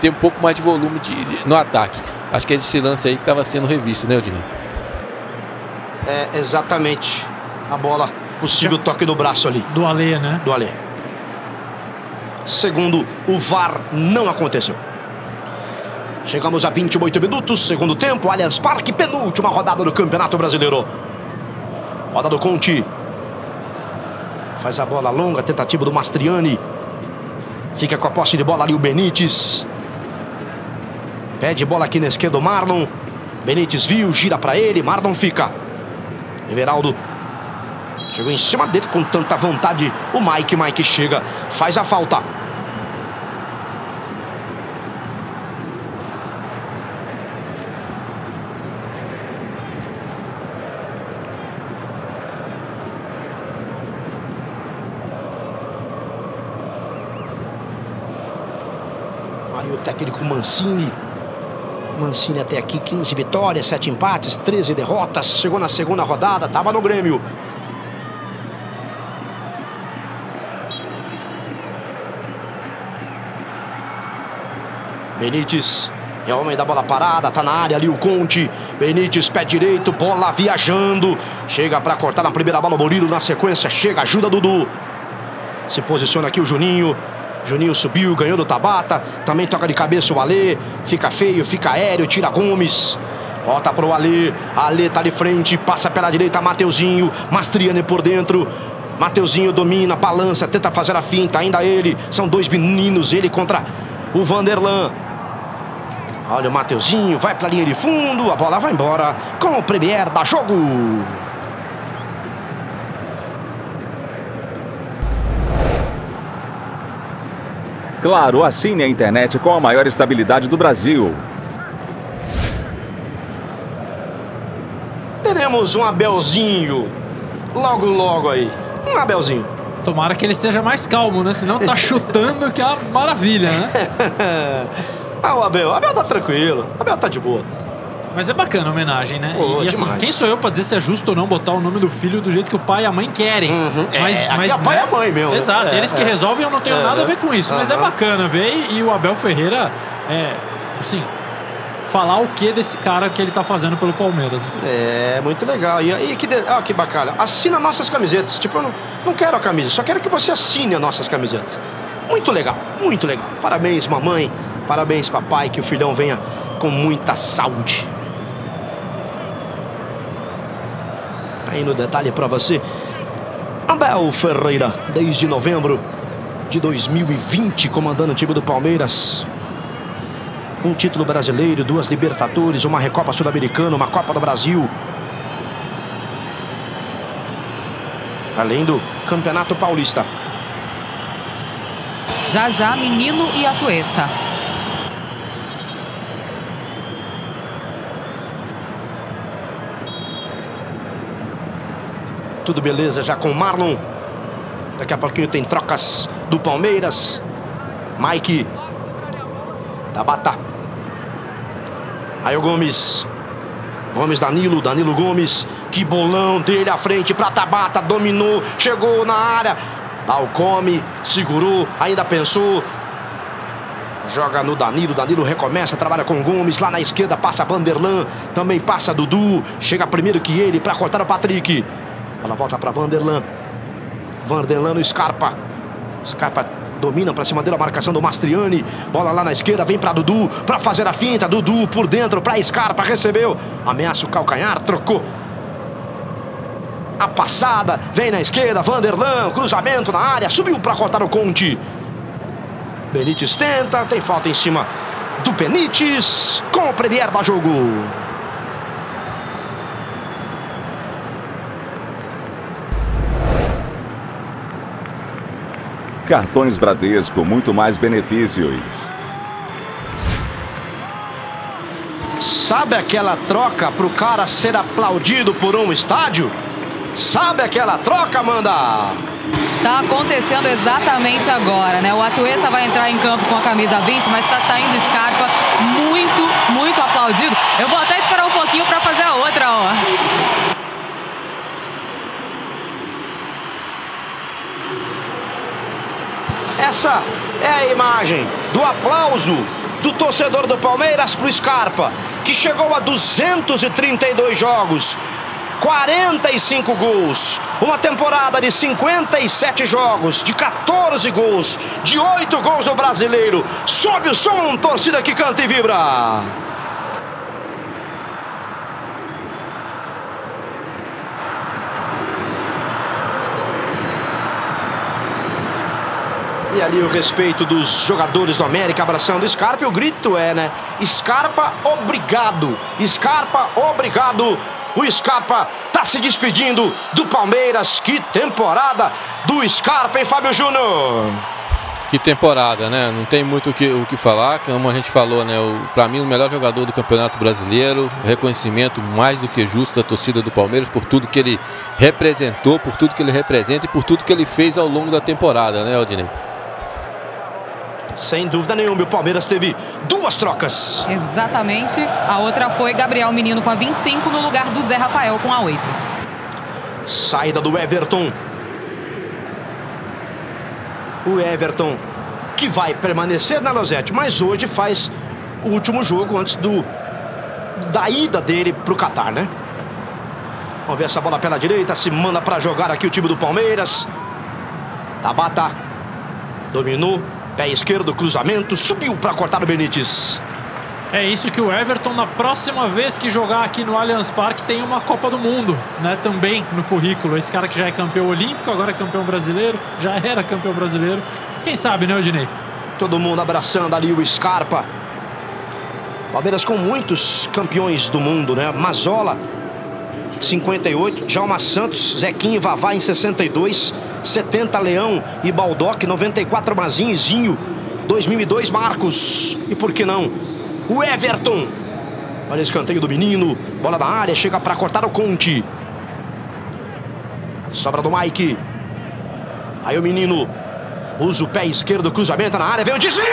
ter um pouco mais de volume no ataque. Acho que é esse lance aí que estava sendo revisto, né, Odinei? É, exatamente. A bola, possível toque do braço ali. Do Alê, né? Do Alê. Segundo o VAR, não aconteceu. Chegamos a 28 minutos, segundo tempo, Allianz Parque, penúltima rodada do Campeonato Brasileiro. Roda do Conti. Faz a bola longa, tentativa do Mastriani. Fica com a posse de bola ali o Benítez. Pede bola aqui na esquerda o Marlon. Benítez viu, gira pra ele, Marlon fica. Everaldo. Chegou em cima dele com tanta vontade o Mike. Mike chega, faz a falta. Técnico Mancini. Mancini até aqui 15 vitórias, 7 empates, 13 derrotas. Chegou na segunda rodada, estava no Grêmio. Benítez é o homem da bola parada, tá na área ali o Conti. Benítez, pé direito, bola viajando. Chega para cortar na primeira bola o Murilo, na sequência chega, ajuda Dudu. Se posiciona aqui o Juninho. Juninho subiu, ganhou do Tabata. Também toca de cabeça o Alê. Fica feio, fica aéreo, tira Gomes. Volta pro Alê. Alê tá de frente, passa pela direita Mateuzinho. Mastriani por dentro. Mateuzinho domina, balança, tenta fazer a finta. Ainda ele, são dois meninos. Ele contra o Vanderlan. Olha o Mateuzinho, vai pra linha de fundo. A bola vai embora com o Premiere da jogo. Claro, assine a internet com a maior estabilidade do Brasil. Teremos um Abelzinho logo, logo aí. Um Abelzinho. Tomara que ele seja mais calmo, né? Senão tá chutando que é uma maravilha, né? Ah, o Abel. O Abel tá tranquilo. O Abel tá de boa. Mas é bacana a homenagem, né? Pô, e assim, quem sou eu pra dizer se é justo ou não botar o nome do filho do jeito que o pai e a mãe querem? Uhum. Mas é pai e a mãe mesmo. Exato, eles que resolvem, eu não tenho nada a ver com isso. Mas é bacana ver, e o Abel Ferreira, assim, falar o que desse cara que ele tá fazendo pelo Palmeiras. Né? É, muito legal. E aí, que bacana. Assina nossas camisetas. Tipo, eu não quero a camisa, só quero que você assine as nossas camisetas. Muito legal, muito legal. Parabéns, mamãe. Parabéns, papai. Que o filhão venha com muita saúde. Aí no detalhe para você, Abel Ferreira, desde novembro de 2020, comandando o time do Palmeiras. Um título brasileiro, 2 Libertadores, uma Recopa Sul-Americana, uma Copa do Brasil. Além do Campeonato Paulista. Já já, Menino e Atuesta. Tudo beleza já com o Marlon. Daqui a pouquinho tem trocas do Palmeiras. Mike. Tabata. Aí o Gomes. Gomes, Danilo. Danilo, Gomes. Que bolão dele à frente pra Tabata. Dominou. Chegou na área. Dá o come. Segurou. Ainda pensou. Joga no Danilo, Danilo recomeça, trabalha com Gomes, lá na esquerda passa Vanderlan, também passa Dudu, chega primeiro que ele pra cortar o Patrick. Ela volta para Vanderlan. Vanderlan no Scarpa. Scarpa domina para cima dele a marcação do Mastriani. Bola lá na esquerda, vem para Dudu, para fazer a finta. Dudu por dentro para Scarpa, recebeu. Ameaça o calcanhar, trocou. A passada, vem na esquerda, Vanderlan, cruzamento na área, subiu para cortar o Conti. Benítez tenta, tem falta em cima do Benítez. Com o Premier da jogo. Cartões Bradesco, muito mais benefícios. Sabe aquela troca pro cara ser aplaudido por um estádio? Sabe aquela troca, Amanda? Tá acontecendo exatamente agora, né? O Atuesta vai entrar em campo com a camisa 20, mas tá saindo Scarpa muito, muito aplaudido. Eu vou até esperar um pouquinho pra fazer a outra, ó. Essa é a imagem do aplauso do torcedor do Palmeiras pro Scarpa, que chegou a 232 jogos, 45 gols, uma temporada de 57 jogos, de 14 gols, de 8 gols no Brasileiro. Sobe o som, torcida que canta e vibra. E ali o respeito dos jogadores do América abraçando Scarpa, e o grito é, né? Scarpa, obrigado! Scarpa, obrigado! O Scarpa tá se despedindo do Palmeiras. Que temporada do Scarpa, hein, Fábio Júnior? Que temporada, né? Não tem muito o que falar. Como a gente falou, né? Pra mim, o melhor jogador do Campeonato Brasileiro. Reconhecimento mais do que justo da torcida do Palmeiras por tudo que ele representou, por tudo que ele representa e por tudo que ele fez ao longo da temporada, né, Aldinei? Sem dúvida nenhuma, o Palmeiras teve duas trocas. Exatamente. A outra foi Gabriel Menino com a 25 no lugar do Zé Rafael com a 8. Saída do Everton. O Everton que vai permanecer na Losete, mas hoje faz o último jogo antes da ida dele para o Catar, né? Vamos ver essa bola pela direita. Se manda para jogar aqui o time do Palmeiras. Tabata dominou. Pé esquerdo, cruzamento, subiu para cortar o Benítez. É isso que o Everton, na próxima vez que jogar aqui no Allianz Parque, tem uma Copa do Mundo, né? Também no currículo. Esse cara que já é campeão olímpico, agora é campeão brasileiro, já era campeão brasileiro. Quem sabe, né, Odinei? Todo mundo abraçando ali o Scarpa. Palmeiras com muitos campeões do mundo, né? Mazzola, 58, Djalma Santos, Zequinha e Vavá em 62, 70 Leão e Baldock, 94 Mazinho e Zinho, 2002 Marcos, e por que não o Everton. Olha o escanteio do menino, bola da área, chega para cortar o Conti, sobra do Mike, aí o menino usa o pé esquerdo, cruzamento na área, vem o desvio!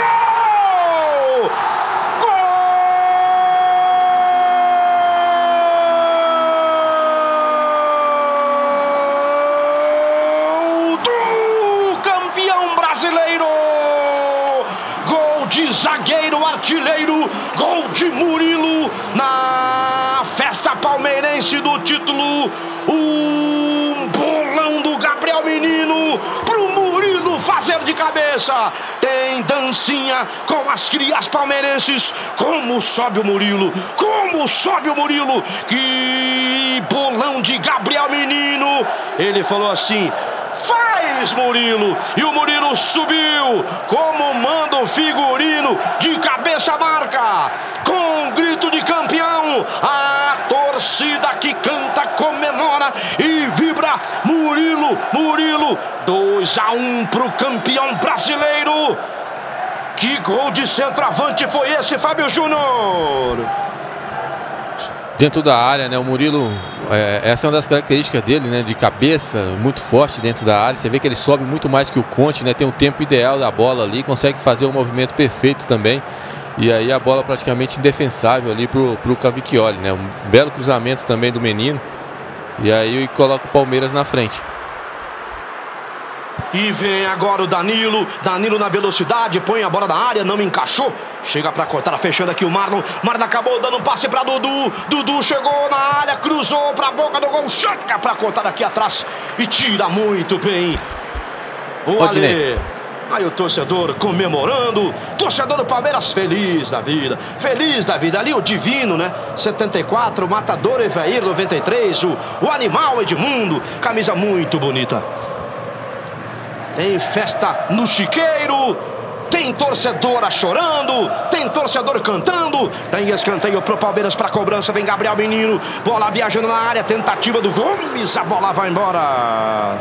Zagueiro, artilheiro, gol de Murilo na festa palmeirense do título. Um bolão do Gabriel Menino pro Murilo fazer de cabeça. Tem dancinha com as crias palmeirenses. Como sobe o Murilo, como sobe o Murilo. Que bolão de Gabriel Menino. Ele falou assim: faz, Murilo, e o Murilo subiu, como manda o figurino, de cabeça marca, com um grito de campeão, a torcida que canta, comemora e vibra, Murilo, Murilo, 2-1 pro campeão brasileiro. Que gol de centroavante foi esse, Fábio Júnior? Dentro da área, né, o Murilo, essa é uma das características dele, né, de cabeça, muito forte dentro da área. Você vê que ele sobe muito mais que o Conte, né, tem um tempo ideal da bola ali, consegue fazer um movimento perfeito também. E aí a bola praticamente indefensável ali pro Cavichioli, né, um belo cruzamento também do menino. E aí coloca o Palmeiras na frente. E vem agora o Danilo. Danilo na velocidade, põe a bola na área, não encaixou. Chega pra cortar, fechando aqui o Marlon. Marlon acabou dando um passe pra Dudu. Dudu chegou na área, cruzou pra boca do gol. Chega pra cortar aqui atrás e tira muito bem o Alê. Aí o torcedor comemorando. Torcedor do Palmeiras feliz da vida. Feliz da vida. Ali o Divino, né? 74, o Matador Evair, 93. O Animal Edmundo. Camisa muito bonita. Tem festa no chiqueiro, tem torcedora chorando, tem torcedor cantando, tem escanteio pro Palmeiras pra cobrança, vem Gabriel Menino, bola viajando na área, tentativa do Gomes, a bola vai embora.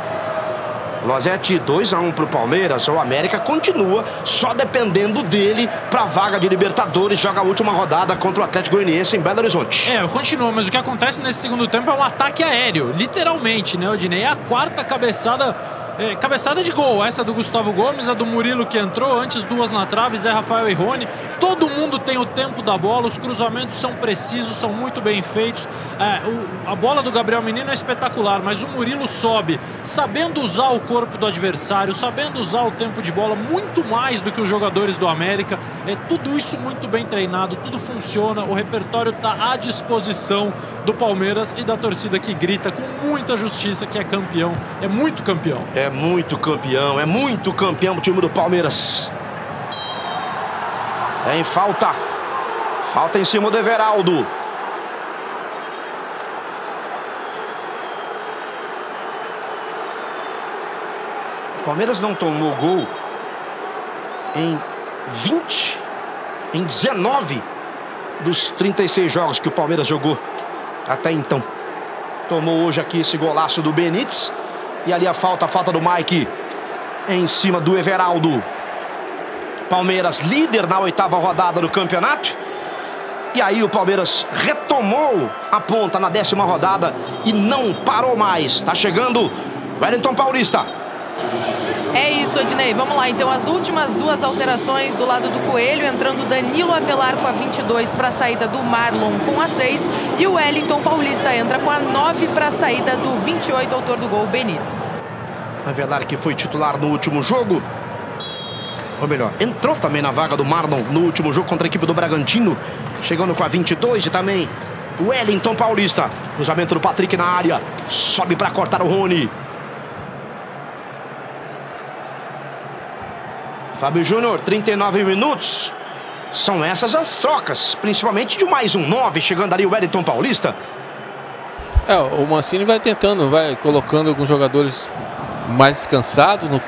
Lozete, 2-1 pro Palmeiras. O América continua só dependendo dele pra vaga de Libertadores. Joga a última rodada contra o Atlético Goianiense em Belo Horizonte. É, continua, mas o que acontece nesse segundo tempo é um ataque aéreo, literalmente, né, Odinei? É a quarta cabeçada, cabeçada de gol. Essa do Gustavo Gomes, a do Murilo que entrou, antes duas na trave, Zé Rafael e Rony. Todo mundo tem o tempo da bola, os cruzamentos são precisos, são muito bem feitos. A bola do Gabriel Menino é espetacular, mas o Murilo sobe, sabendo usar o corpo do adversário, sabendo usar o tempo de bola muito mais do que os jogadores do América. Tudo isso muito bem treinado, tudo funciona, o repertório está à disposição do Palmeiras e da torcida que grita com muita justiça que é campeão, é muito campeão. É muito campeão o time do Palmeiras. Tem falta. Falta em cima do Everaldo. O Palmeiras não tomou gol em 19 dos 36 jogos que o Palmeiras jogou até então. Tomou hoje aqui esse golaço do Benítez. E ali a falta do Mike em cima do Everaldo. Palmeiras líder na 8ª rodada do campeonato. E aí o Palmeiras retomou a ponta na 10ª rodada e não parou mais. Tá chegando Wellington Paulista. É isso, Odinei. Vamos lá, então, as últimas duas alterações do lado do Coelho. Entrando Danilo Avelar com a 22 para a saída do Marlon com a 6. E o Wellington Paulista entra com a 9 para a saída do 28, autor do gol, Benítez. Avelar, que foi titular no último jogo. Ou melhor, entrou também na vaga do Marlon no último jogo contra a equipe do Bragantino. Chegando com a 22 e também o Wellington Paulista. Cruzamento do Patrick na área. Sobe para cortar o Rony. Fábio Júnior, 39 minutos. São essas as trocas, principalmente de mais um 9, chegando ali o Wellington Paulista. O Mancini vai tentando, vai colocando alguns jogadores mais descansados, no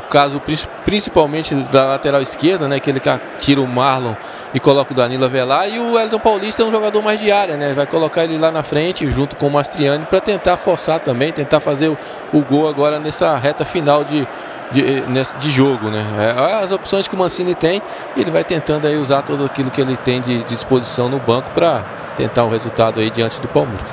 caso principalmente da lateral esquerda, né, que ele tira o Marlon e coloca o Danilo Avelar, e o Wellington Paulista é um jogador mais de área, né, vai colocar ele lá na frente junto com o Mastriani para tentar forçar também, tentar fazer o gol agora nessa reta final de jogo, né? As opções que o Mancini tem, ele vai tentando aí usar tudo aquilo que ele tem de disposição no banco para tentar um resultado aí diante do Palmeiras.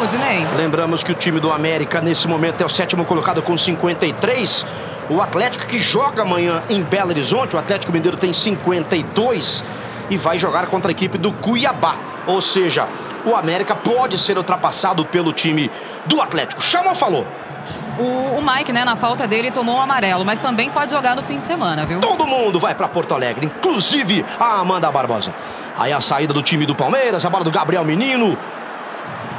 Odinei. Lembramos que o time do América nesse momento é o 7º colocado com 53. O Atlético, que joga amanhã em Belo Horizonte, o Atlético Mineiro tem 52 e vai jogar contra a equipe do Cuiabá. Ou seja, o América pode ser ultrapassado pelo time do Atlético. Chama ou falou? O Mike, né, na falta dele, tomou um amarelo, mas também pode jogar no fim de semana, viu? Todo mundo vai pra Porto Alegre, inclusive a Amanda Barbosa. Aí a saída do time do Palmeiras, a bola do Gabriel Menino.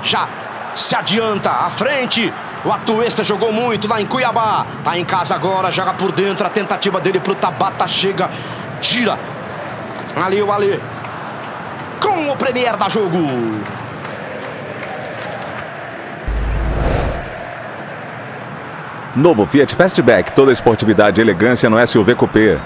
Já se adianta à frente. O Atuesta jogou muito lá em Cuiabá. Tá em casa agora, joga por dentro. A tentativa dele pro Tabata chega, tira. Ali o Alê. Com o Premiere da jogo. Novo Fiat Fastback, toda esportividade e elegância no SUV Coupé.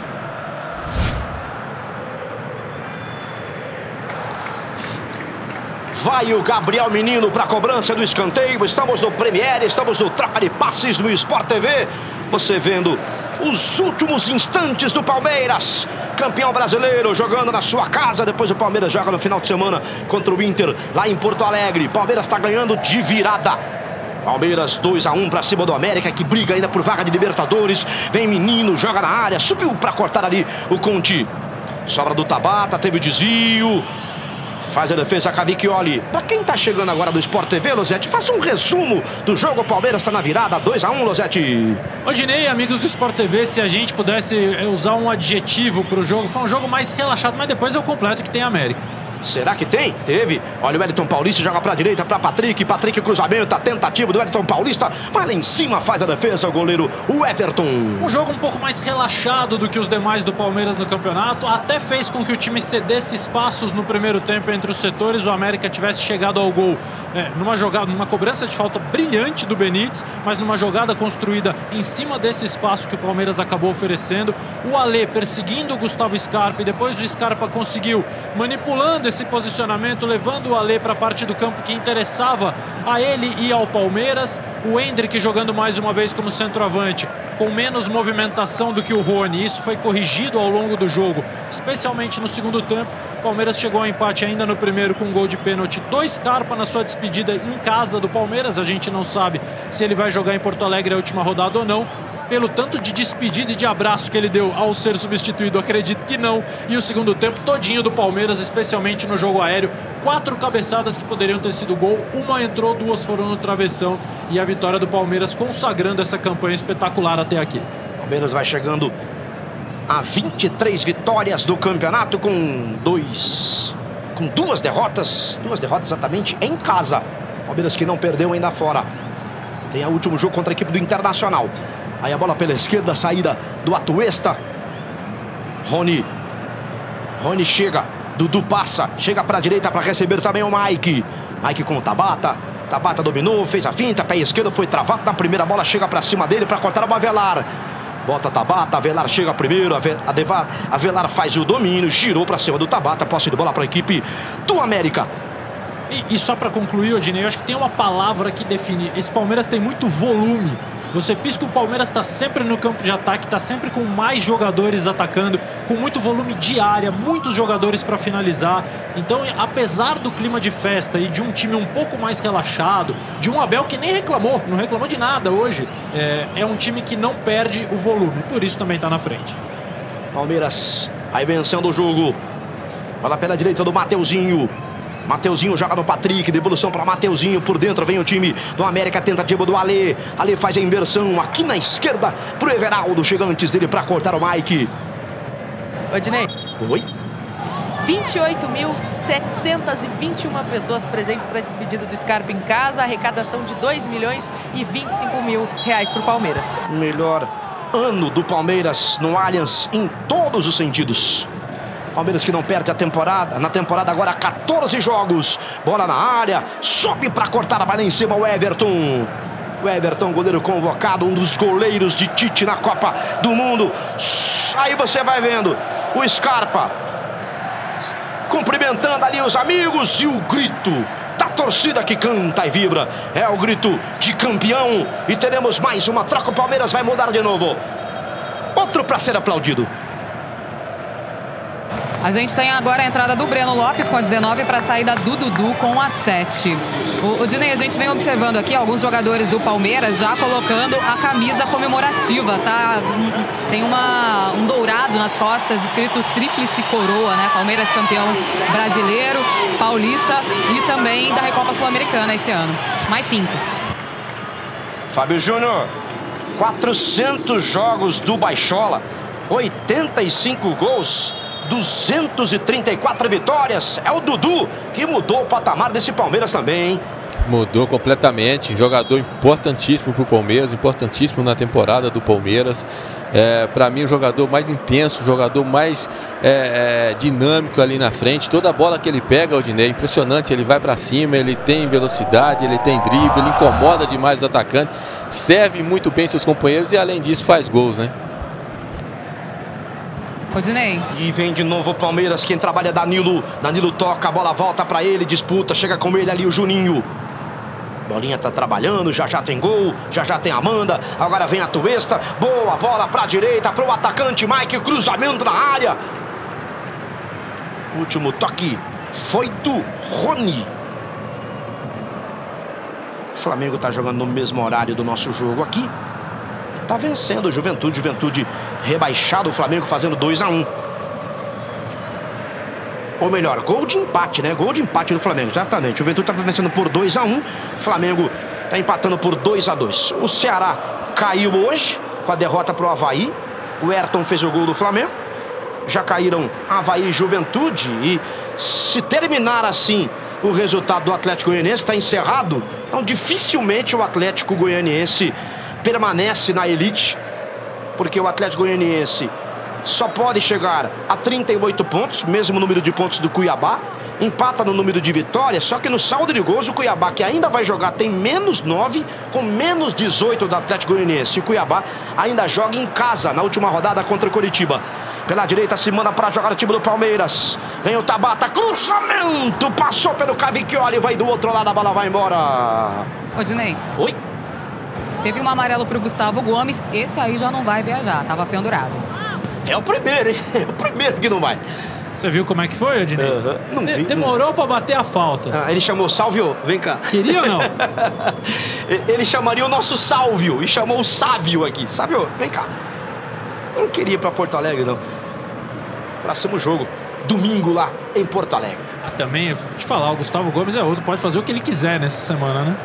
Vai o Gabriel Menino para a cobrança do escanteio. Estamos no Premiere, estamos no Troca de Passes no Sport TV. Você vendo os últimos instantes do Palmeiras. Campeão brasileiro, jogando na sua casa. Depois o Palmeiras joga no final de semana contra o Inter, lá em Porto Alegre. Palmeiras está ganhando de virada. Palmeiras 2-1 para cima do América, que briga ainda por vaga de Libertadores. Vem Menino, joga na área, subiu para cortar ali o Conti. Sobra do Tabata, teve o desvio. Faz a defesa Cavichioli. Para quem tá chegando agora do Sport TV, Lozete, faça um resumo do jogo. O Palmeiras tá na virada, 2-1, Lozete. Odinei, amigos do Sport TV, se a gente pudesse usar um adjetivo pro jogo, foi um jogo mais relaxado, mas depois eu completo que tem América. Será que tem? Teve. Olha o Wellington Paulista, joga pra direita, pra Patrick. Patrick, cruzamento, a tentativa do Wellington Paulista. Vai lá em cima, faz a defesa, o goleiro, o Everton. Um jogo um pouco mais relaxado do que os demais do Palmeiras no campeonato. Até fez com que o time cedesse espaços no primeiro tempo entre os setores. O América tivesse chegado ao gol numa cobrança de falta brilhante do Benítez, mas numa jogada construída em cima desse espaço que o Palmeiras acabou oferecendo. O Alê perseguindo o Gustavo Scarpa e depois o Scarpa conseguiu, manipulando esse posicionamento, levando o Alê para a parte do campo que interessava a ele e ao Palmeiras. O Endrick jogando mais uma vez como centroavante, com menos movimentação do que o Rony. Isso foi corrigido ao longo do jogo, especialmente no segundo tempo. O Palmeiras chegou ao empate ainda no primeiro com um gol de pênalti do Scarpa na sua despedida em casa do Palmeiras. A gente não sabe se ele vai jogar em Porto Alegre a última rodada ou não, pelo tanto de despedida e de abraço que ele deu ao ser substituído. Acredito que não. E o segundo tempo todinho do Palmeiras, especialmente no jogo aéreo. 4 cabeçadas que poderiam ter sido gol. Uma entrou, 2 foram no travessão. E a vitória do Palmeiras consagrando essa campanha espetacular até aqui. O Palmeiras vai chegando a 23 vitórias do campeonato com duas derrotas. 2 derrotas exatamente em casa. O Palmeiras que não perdeu ainda fora. Tem o último jogo contra a equipe do Internacional. Aí a bola pela esquerda, saída do Atuesta. Rony chega, Dudu passa, chega pra direita pra receber também o Mike. Mike com o Tabata dominou, fez a finta, pé esquerdo, foi travado na primeira bola, chega pra cima dele pra cortar o Avelar. Bota Tabata, Avelar chega primeiro, Avelar faz o domínio, girou pra cima do Tabata, posse de bola pra equipe do América. E só pra concluir, Odinei, eu acho que tem uma palavra que define. Esse Palmeiras tem muito volume. Você pisca, o Palmeiras está sempre no campo de ataque, está sempre com mais jogadores atacando, com muito volume de área, muitos jogadores para finalizar. Então, apesar do clima de festa e de um time um pouco mais relaxado, de um Abel que nem reclamou, não reclamou de nada hoje, é um time que não perde o volume, por isso também está na frente. Palmeiras aí vencendo o jogo. Bola pela direita do Mateuzinho. Mateuzinho joga no Patrick, devolução para Mateuzinho, por dentro vem o time do América, tentativa do Alê. Alê faz a inversão aqui na esquerda pro Everaldo, chega antes dele para cortar o Mike. Odinei. Oi. 28.721 pessoas presentes para a despedida do Scarpa em casa, arrecadação de R$2.025.000 pro Palmeiras. Melhor ano do Palmeiras no Allianz em todos os sentidos. Palmeiras que não perde a temporada. Na temporada agora 14 jogos. Bola na área. Sobe para cortar. Vai lá em cima o Everton. O Everton, goleiro convocado. Um dos goleiros de Tite na Copa do Mundo. Aí você vai vendo o Scarpa cumprimentando ali os amigos. E o grito da torcida que canta e vibra. É o grito de campeão. E teremos mais uma troca. O Palmeiras vai mudar de novo. Outro para ser aplaudido. A gente tem agora a entrada do Breno Lopes com a 19 para a saída do Dudu com a 7. O Dinei, a gente vem observando aqui alguns jogadores do Palmeiras já colocando a camisa comemorativa, tá? Tem um dourado nas costas escrito Tríplice Coroa, né? Palmeiras campeão brasileiro, paulista e também da Recopa Sul-Americana esse ano. Mais 5. Fábio Júnior, 400 jogos do Baixola, 85 gols. 234 vitórias. É o Dudu que mudou o patamar desse Palmeiras também, hein? Mudou completamente. Jogador importantíssimo pro Palmeiras, importantíssimo na temporada do Palmeiras. Para mim, o jogador mais intenso, o jogador mais dinâmico ali na frente. Toda bola que ele pega, Odinei, impressionante. Ele vai para cima, ele tem velocidade, ele tem drible, ele incomoda demais os atacantes. Serve muito bem seus companheiros e, além disso, faz gols, né? Odinei. E vem de novo o Palmeiras, quem trabalha é Danilo. Danilo toca, a bola volta pra ele, disputa, chega com ele ali o Juninho. Bolinha tá trabalhando, já tem gol, já tem Amanda. Agora vem a Tuesta, boa bola pra direita, pro atacante Mike, cruzamento na área. Último toque foi do Rony. O Flamengo tá jogando no mesmo horário do nosso jogo aqui. Tá vencendo o Juventude rebaixado, o Flamengo fazendo 2-1. Ou melhor, gol de empate, né? Gol de empate do Flamengo, exatamente. O Juventude tá vencendo por 2-1, o Flamengo tá empatando por 2-2. O Ceará caiu hoje com a derrota pro Avaí. O Everton fez o gol do Flamengo. Já caíram Avaí e Juventude. E se terminar assim o resultado do Atlético Goianiense, tá encerrado. Então dificilmente o Atlético Goianiense permanece na elite, porque o Atlético Goianiense só pode chegar a 38 pontos, mesmo número de pontos do Cuiabá, empata no número de vitórias, só que no saldo de gols o Cuiabá, que ainda vai jogar, tem menos 9, com menos 18 do Atlético Goianiense. E o Cuiabá ainda joga em casa na última rodada contra o Coritiba. Pela direita se manda para jogar o time do Palmeiras. Vem o Tabata, cruzamento, passou pelo Cavichioli, vai do outro lado, a bola vai embora. Ô, Dinei. Oi. Teve um amarelo pro Gustavo Gomes, esse aí já não vai viajar, tava pendurado. É o primeiro, hein? É o primeiro que não vai. Você viu como é que foi, Dinei? Não vi, demorou não. Pra bater a falta. Ah, ele chamou Sálvio, vem cá. Queria ou não? Ele chamaria o nosso Sálvio e chamou o Sávio aqui. Sávio, vem cá. Eu não queria ir pra Porto Alegre, não. Próximo jogo, domingo lá em Porto Alegre. Ah, também, vou te falar, o Gustavo Gomes é outro, pode fazer o que ele quiser nessa semana, né?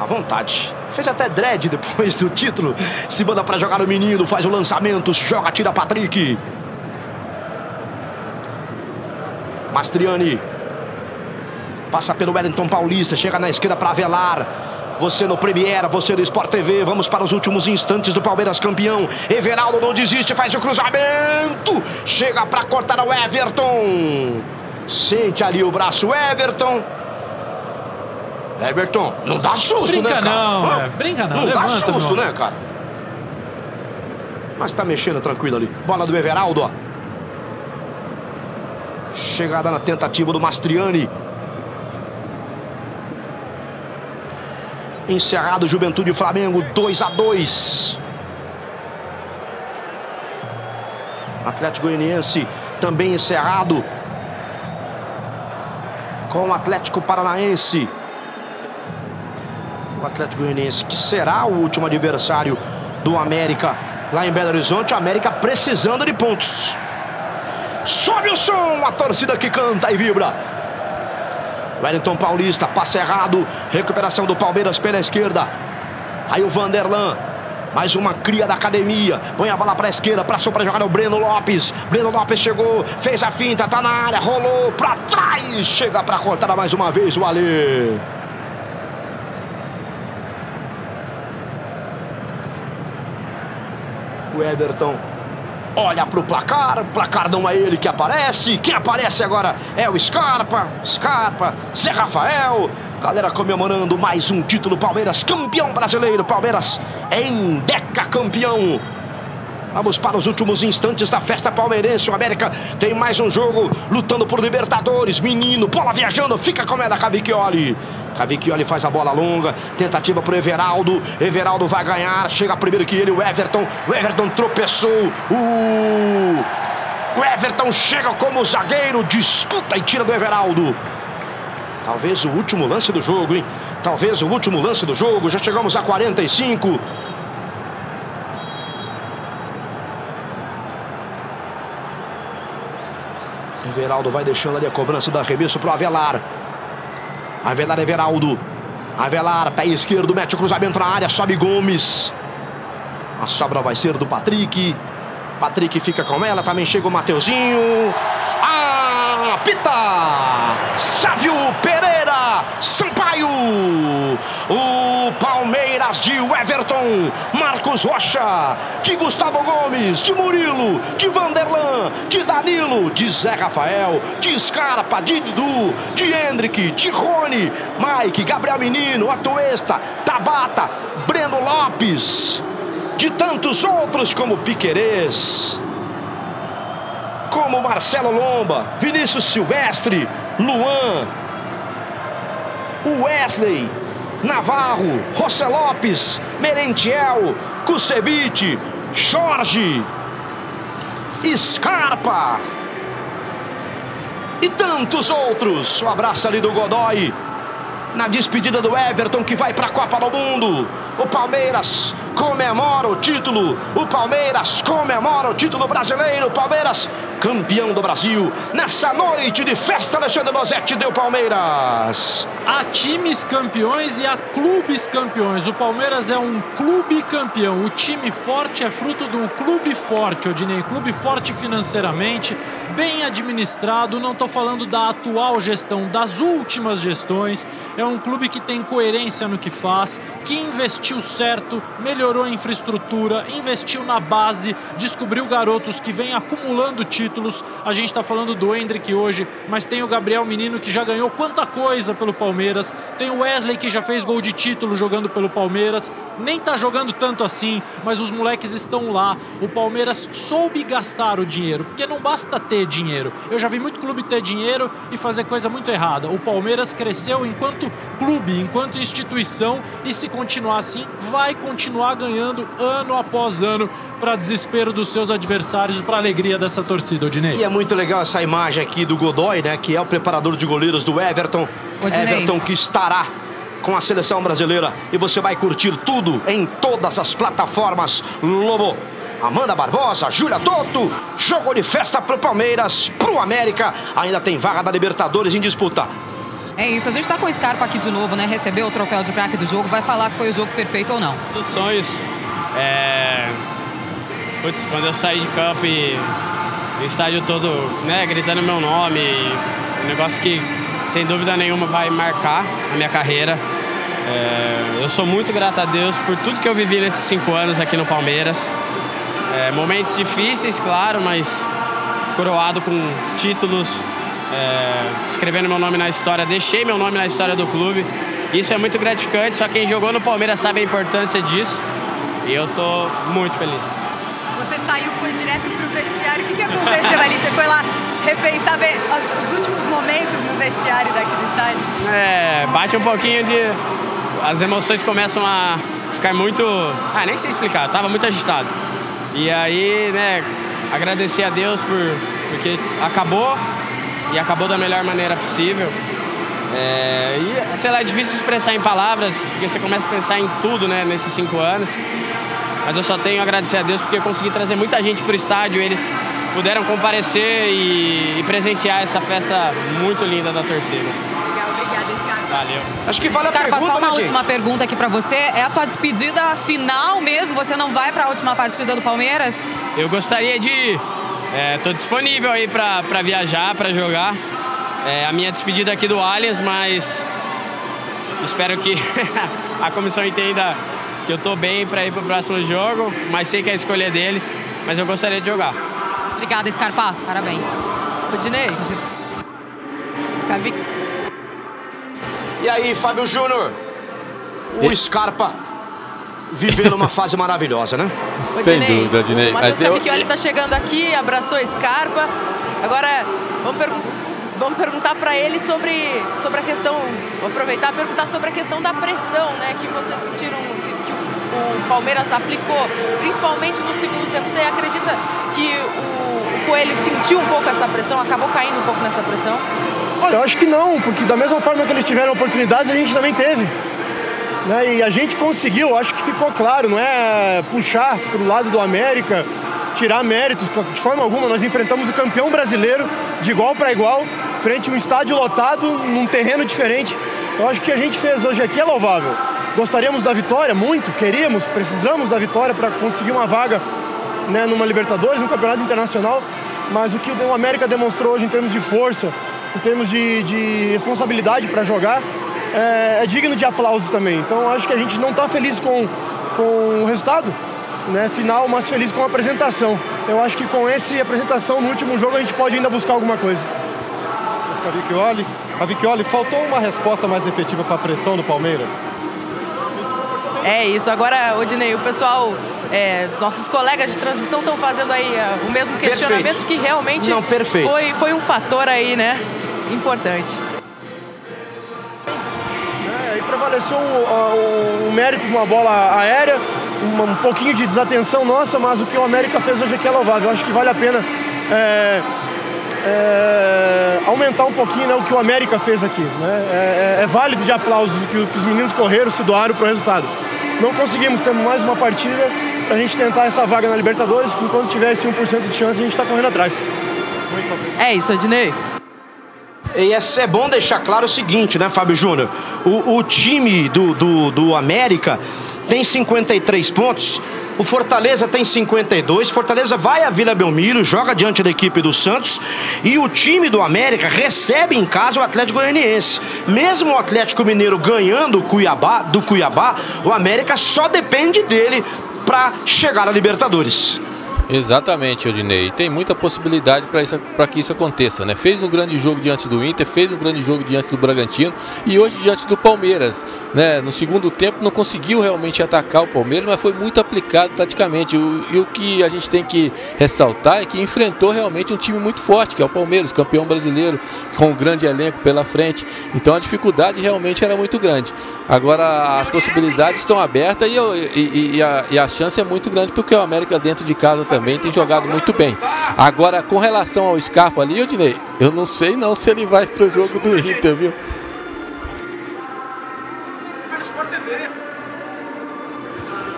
À vontade. Fez até dread depois do título. Se manda pra jogar o menino, faz o lançamento, joga, tira Patrick. Mastriani. Passa pelo Wellington Paulista, chega na esquerda pra Velar. Você no Premiere, você no Sport TV. Vamos para os últimos instantes do Palmeiras campeão. Everaldo não desiste, faz o cruzamento. Chega para cortar o Everton. Sente ali o braço, Everton. Everton, não dá susto, brinca, né, cara? Não, é, brinca não, não dá susto, né, cara? Mas tá mexendo tranquilo ali. Bola do Everaldo, ó. Chegada na tentativa do Mastriani. Encerrado Juventude e Flamengo, 2-2. Atlético Goianiense também encerrado com o Atlético Paranaense. O Atlético Goianiense que será o último adversário do América lá em Belo Horizonte. O América precisando de pontos. Sobe o som, a torcida que canta e vibra. Wellington Paulista, passe errado, recuperação do Palmeiras pela esquerda. Aí o Vanderlan, mais uma cria da academia, põe a bola para a esquerda, passou para jogar o Breno Lopes. Breno Lopes chegou, fez a finta, tá na área, rolou para trás, chega para cortar mais uma vez o Alê. O Everton olha para o placar não é ele que aparece. Quem aparece agora é o Scarpa, Zé Rafael. Galera comemorando mais um título, Palmeiras campeão brasileiro. Palmeiras em decacampeão. Vamos para os últimos instantes da festa palmeirense. O América tem mais um jogo lutando por Libertadores. Menino, bola viajando, fica com ela, Cavichioli. Cavichioli faz a bola longa, tentativa para o Everaldo. Everaldo vai ganhar, chega primeiro que ele, o Everton. O Everton tropeçou. O Everton chega como zagueiro, disputa e tira do Everaldo. Talvez o último lance do jogo, hein? Talvez o último lance do jogo. Já chegamos a 45. Everaldo vai deixando ali a cobrança do arremesso para o Avelar. Avelar, Everaldo. Avelar, pé esquerdo, mete o cruzamento na área, sobe Gomes. A sobra vai ser do Patrick. Patrick fica com ela, também chega o Mateuzinho. Apita! Sávio Pereira Sampaio! O Palmeiras de Everton, Marcos Rocha, de Gustavo Gomes, de Murilo, de Vanderlan, de Danilo, de Zé Rafael, de Scarpa, de Dudu, de Endrick, de Rony, Mike, Gabriel Menino, Atuesta, Tabata, Breno Lopes, de tantos outros como Piquerez, como Marcelo Lomba, Vinícius Silvestre, Luan, Wesley, Navarro, José Lopes, Merentiel, Kusevich, Jorge, Scarpa e tantos outros. Um abraço ali do Godoy na despedida do Everton que vai para a Copa do Mundo. O Palmeiras comemora o título. O Palmeiras comemora o título brasileiro. O Palmeiras campeão do Brasil. Nessa noite de festa, Alexandre Losetti deu Palmeiras. Há times campeões e há clubes campeões. O Palmeiras é um clube campeão. O time forte é fruto de um clube forte, Odinei. Clube forte financeiramente, bem administrado. Não estou falando da atual gestão, das últimas gestões. É um clube que tem coerência no que faz, que investiu certo, melhorou melhorou a infraestrutura, investiu na base, descobriu garotos que vêm acumulando títulos. A gente está falando do Endrick hoje, mas tem o Gabriel Menino, que já ganhou quanta coisa pelo Palmeiras. Tem o Wesley, que já fez gol de título jogando pelo Palmeiras. Nem tá jogando tanto assim, mas os moleques estão lá. O Palmeiras soube gastar o dinheiro, porque não basta ter dinheiro. Eu já vi muito clube ter dinheiro e fazer coisa muito errada. O Palmeiras cresceu enquanto clube, enquanto instituição, e se continuar assim, vai continuar ganhando ano após ano, para desespero dos seus adversários, para alegria dessa torcida, Odinei. E é muito legal essa imagem aqui do Godoy, né, que é o preparador de goleiros do Everton. Odinei. Everton, que estará com a seleção brasileira, e você vai curtir tudo em todas as plataformas. Lobo, Amanda Barbosa, Júlia Toto, jogo de festa pro Palmeiras, pro América, ainda tem vaga da Libertadores em disputa. É isso, a gente tá com o Scarpa aqui de novo, né, recebeu o troféu de craque do jogo, vai falar se foi o jogo perfeito ou não. Dos sonhos, putz, quando eu saí de campo e o estádio todo, né, gritando meu nome, um negócio que sem dúvida nenhuma vai marcar a minha carreira. Eu sou muito grato a Deus por tudo que eu vivi nesses 5 anos aqui no Palmeiras. Momentos difíceis, claro, mas coroado com títulos, escrevendo meu nome na história, deixei meu nome na história do clube. Isso é muito gratificante, só quem jogou no Palmeiras sabe a importância disso, e eu tô muito feliz. Você saiu, foi direto pro vestiário, o que aconteceu ali? Você foi lá repensar os últimos momentos no vestiário daquele estádio? Bate um pouquinho de... As emoções começam a ficar muito... nem sei explicar, eu tava muito agitado. E aí, né, agradecer a Deus porque acabou, e acabou da melhor maneira possível. E, sei lá, é difícil expressar em palavras, porque você começa a pensar em tudo, né, nesses 5 anos. Mas eu só tenho a agradecer a Deus, porque eu consegui trazer muita gente pro estádio, eles puderam comparecer e presenciar essa festa muito linda da torcida. Valeu. Acho que vale a Scarpa, pergunta, só uma última pergunta aqui pra você. É a tua despedida final mesmo? Você não vai pra última partida do Palmeiras? Eu gostaria de ir. Tô disponível aí pra viajar, pra jogar. A minha despedida aqui do Allianz, mas espero que a comissão entenda que eu tô bem pra ir pro próximo jogo, mas sei que é a escolha deles, mas eu gostaria de jogar. Obrigada, Scarpa. Parabéns. Odinei. E aí, Fábio Júnior, o Scarpa vivendo uma fase maravilhosa, né? Sem dúvida, Dinei. O Matheus Cavichioli tá chegando aqui, abraçou a Scarpa. Agora, vamos perguntar para ele sobre a questão... Vou aproveitar e perguntar sobre a questão da pressão, né? Que vocês sentiram, que o Palmeiras aplicou, principalmente no segundo tempo. Você acredita que o Coelho sentiu um pouco essa pressão, acabou caindo um pouco nessa pressão? Olha, eu acho que não, porque da mesma forma que eles tiveram oportunidades, a gente também teve, né? E a gente conseguiu, acho que ficou claro, não é puxar para o lado do América, tirar méritos, de forma alguma. Nós enfrentamos o campeão brasileiro de igual para igual, frente a um estádio lotado, num terreno diferente. Eu acho que o que a gente fez hoje aqui é louvável. Gostaríamos da vitória, muito, queríamos, precisamos da vitória para conseguir uma vaga, né, numa Libertadores, num campeonato internacional, mas o que o América demonstrou hoje em termos de força, em termos de responsabilidade para jogar, é digno de aplausos também. Então acho que a gente não está feliz com o resultado, né, final, mas feliz com a apresentação. Eu acho que com essa apresentação no último jogo a gente pode ainda buscar alguma coisa. Cavichioli, faltou uma resposta mais efetiva para a pressão do Palmeiras? É isso. Agora, Odinei, o pessoal, nossos colegas de transmissão estão fazendo aí o mesmo questionamento, perfeito, que realmente não, foi um fator aí, né, importante. Aí prevaleceu o mérito de uma bola aérea, um pouquinho de desatenção nossa, mas o que o América fez hoje aqui é louvável. Eu acho que vale a pena aumentar um pouquinho, né, o que o América fez aqui, né? É válido de aplausos que os meninos correram, se doaram para o resultado. Não conseguimos, temos mais uma partida para a gente tentar essa vaga na Libertadores, que enquanto tiver esse 1% de chance a gente está correndo atrás. É isso, Odinei. E é bom deixar claro o seguinte, né, Fábio Júnior? O time do América tem 53 pontos. O Fortaleza tem 52, Fortaleza vai à Vila Belmiro, joga diante da equipe do Santos, e o time do América recebe em casa o Atlético Goianiense. Mesmo o Atlético Mineiro ganhando do Cuiabá, o América só depende dele para chegar à Libertadores. Exatamente, Odinei. Tem muita possibilidade para que isso aconteça, né? Fez um grande jogo diante do Inter, fez um grande jogo diante do Bragantino e hoje diante do Palmeiras, né? No segundo tempo não conseguiu realmente atacar o Palmeiras, mas foi muito aplicado taticamente. E o que a gente tem que ressaltar é que enfrentou realmente um time muito forte, que é o Palmeiras, campeão brasileiro, com um grande elenco pela frente. Então a dificuldade realmente era muito grande. Agora as possibilidades estão abertas e a chance é muito grande, porque o América dentro de casa também tem jogado muito bem. Agora, com relação ao Scarpa ali, Odinei, eu não sei não se ele vai pro jogo do Inter, viu?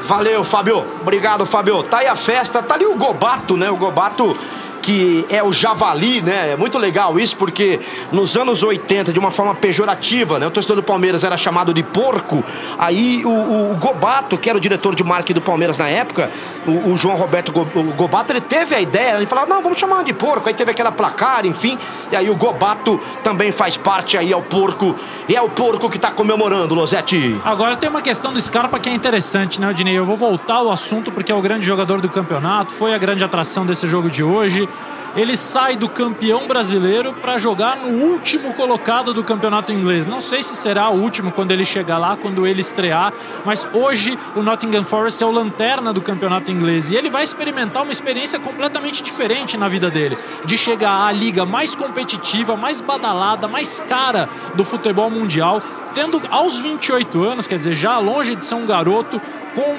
Valeu, Fábio. Obrigado, Fábio. Tá aí a festa, tá ali o Gobato, né? O Gobato que é o javali, né? É muito legal isso, porque nos anos 80, de uma forma pejorativa, né? O torcedor do Palmeiras era chamado de porco. Aí o Gobato, que era o diretor de marketing do Palmeiras na época, o João Roberto Gobato, ele teve a ideia, ele falava, não, vamos chamar de porco. Aí teve aquela placar, enfim. E aí o Gobato também faz parte aí ao porco. E é o porco que tá comemorando, Losetti. Agora tem uma questão do Scarpa que é interessante, né, Odinei? Eu vou voltar ao assunto porque é o grande jogador do campeonato, foi a grande atração desse jogo de hoje. Ele sai do campeão brasileiro para jogar no último colocado do campeonato inglês. Não sei se será o último quando ele chegar lá, quando ele estrear, mas hoje o Nottingham Forest é o lanterna do campeonato inglês e ele vai experimentar uma experiência completamente diferente na vida dele, de chegar à liga mais competitiva, mais badalada, mais cara do futebol mundial, tendo aos 28 anos, quer dizer, já longe de ser um garoto, com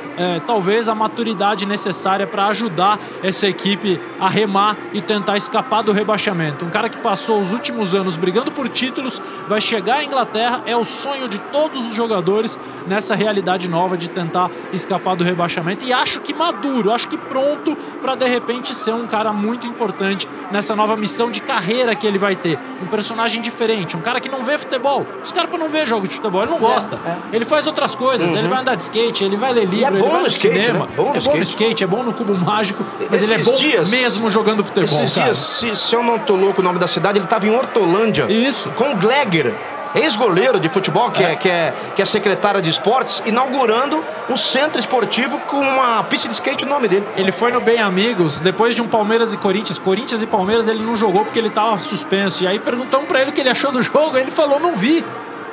talvez a maturidade necessária para ajudar essa equipe a remar e tentar escapar do rebaixamento. Um cara que passou os últimos anos brigando por títulos, vai chegar à Inglaterra, é o sonho de todos os jogadores nessa realidade nova de tentar escapar do rebaixamento, e acho que maduro, acho que pronto para de repente ser um cara muito importante nessa nova missão de carreira que ele vai ter. Um personagem diferente, um cara que não vê futebol. Os caras não vê jogo de futebol, ele não gosta. Ele faz outras coisas, ele vai andar de skate, ele vai ler livro, é bom no cinema, é bom no skate, é bom no cubo mágico, mas ele é bom mesmo jogando futebol. Esses dias, se eu não tô louco o nome da cidade, ele estava em Hortolândia. Isso. Com o Glegger, ex-goleiro de futebol, que é secretário de esportes, inaugurando um centro esportivo com uma pista de skate no nome dele. Ele foi no Bem Amigos, depois de um Palmeiras e Corinthians, ele não jogou porque ele estava suspenso. E aí perguntamos para ele o que ele achou do jogo, ele falou, não vi.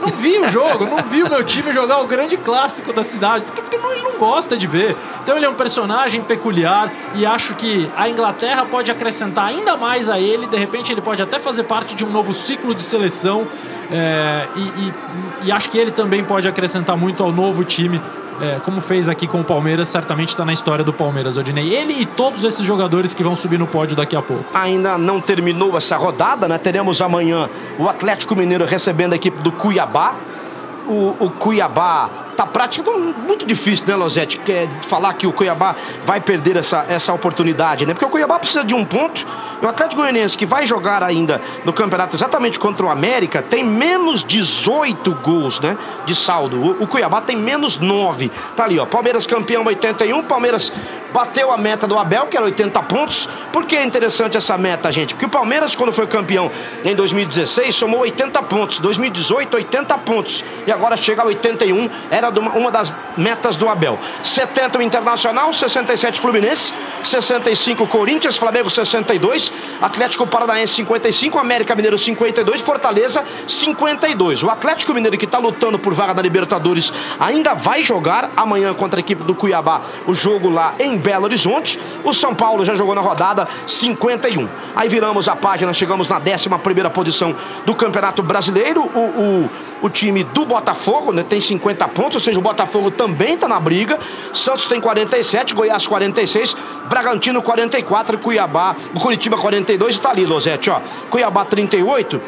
Não vi o jogo, não vi o meu time jogar o grande clássico da cidade, porque ele não gosta de ver. Então ele é um personagem peculiar e acho que a Inglaterra pode acrescentar ainda mais a ele. De repente ele pode até fazer parte de um novo ciclo de seleção e acho que ele também pode acrescentar muito ao novo time. Como fez aqui com o Palmeiras, certamente está na história do Palmeiras, Odinei. Ele e todos esses jogadores que vão subir no pódio daqui a pouco. Ainda não terminou essa rodada, né? Teremos amanhã o Atlético Mineiro recebendo a equipe do Cuiabá. O Cuiabá tá praticamente muito difícil, né, Losetti? Quer falar que o Cuiabá vai perder essa oportunidade, né? Porque o Cuiabá precisa de um ponto e o Atlético Goianiense, que vai jogar ainda no campeonato exatamente contra o América, tem menos 18 gols, né, de saldo. O Cuiabá tem menos 9. Tá ali, ó, Palmeiras campeão 81, Palmeiras bateu a meta do Abel, que era 80 pontos. Por que é interessante essa meta, gente? Porque o Palmeiras, quando foi campeão em 2016, somou 80 pontos. 2018, 80 pontos. E agora chega a 81, era uma das metas do Abel. 70 o Internacional, 67 Fluminense, 65 Corinthians, Flamengo 62, Atlético Paranaense 55, América Mineiro 52, Fortaleza 52. O Atlético Mineiro, que está lutando por vaga da Libertadores, ainda vai jogar amanhã contra a equipe do Cuiabá, o jogo lá em Belo Horizonte. O São Paulo já jogou na rodada 51. Aí viramos a página, chegamos na 11ª posição do Campeonato Brasileiro. O time do Botafogo, né, tem 50 pontos, ou seja, o Botafogo também está na briga. Santos tem 47, Goiás 46, Bragantino 44, Curitiba 42, e tá ali, Losetti, ó, Cuiabá 38,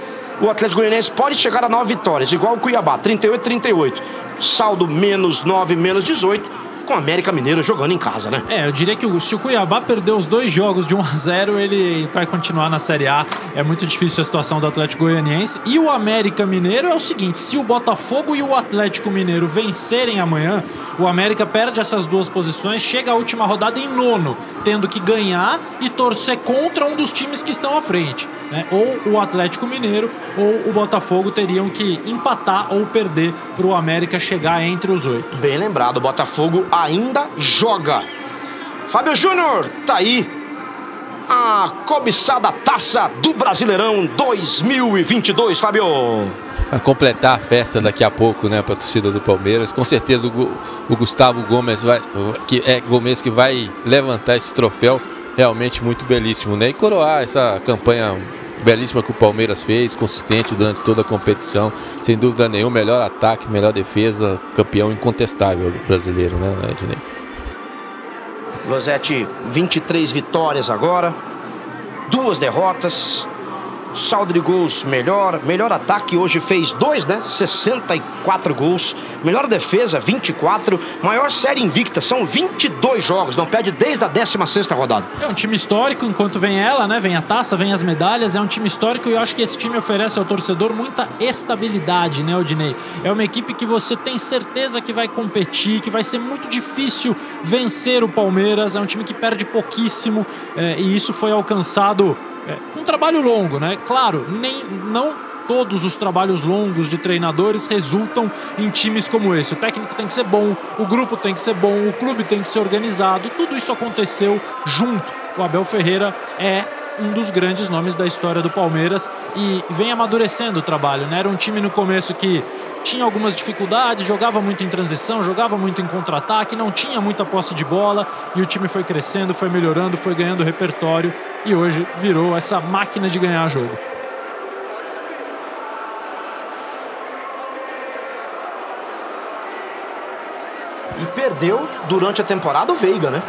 o Atlético Goianiense pode chegar a 9 vitórias, igual o Cuiabá, 38, saldo menos 9, menos 18, com o América Mineiro jogando em casa, né? Eu diria que se o Cuiabá perder os dois jogos de 1-0, ele vai continuar na Série A. É muito difícil a situação do Atlético Goianiense. E o América Mineiro é o seguinte, se o Botafogo e o Atlético Mineiro vencerem amanhã, o América perde essas duas posições, chega à última rodada em 9º, tendo que ganhar e torcer contra um dos times que estão à frente, né? Ou o Atlético Mineiro ou o Botafogo teriam que empatar ou perder para o América chegar entre os 8. Bem lembrado, o Botafogo ainda joga. Fábio Júnior, tá aí a cobiçada Taça do Brasileirão 2022, Fábio. Vai completar a festa daqui a pouco, né, para a torcida do Palmeiras. Com certeza o Gustavo Gomes que vai levantar esse troféu realmente muito belíssimo, né? E coroar essa campanha belíssima que o Palmeiras fez, consistente durante toda a competição. Sem dúvida nenhuma, melhor ataque, melhor defesa, campeão incontestável brasileiro, né, Ednei? Losetti, 23 vitórias agora, 2 derrotas, saldo de gols melhor ataque hoje fez 2, né? 64 gols, melhor defesa 24, maior série invicta, são 22 jogos, não perde desde a 16ª rodada. É um time histórico, enquanto vem ela, né? Vem a taça, vem as medalhas, é um time histórico e eu acho que esse time oferece ao torcedor muita estabilidade, né, Odinei? É uma equipe que você tem certeza que vai competir, que vai ser muito difícil vencer o Palmeiras, é um time que perde pouquíssimo e isso foi alcançado um trabalho longo, né? Claro, não todos os trabalhos longos de treinadores resultam em times como esse. O técnico tem que ser bom, o grupo tem que ser bom, o clube tem que ser organizado. Tudo isso aconteceu junto. O Abel Ferreira é um dos grandes nomes da história do Palmeiras e vem amadurecendo o trabalho, né? Era um time no começo que tinha algumas dificuldades, jogava muito em transição, jogava muito em contra-ataque, não tinha muita posse de bola e o time foi crescendo, foi melhorando, foi ganhando repertório e hoje virou essa máquina de ganhar jogo. E perdeu durante a temporada o Veiga, né?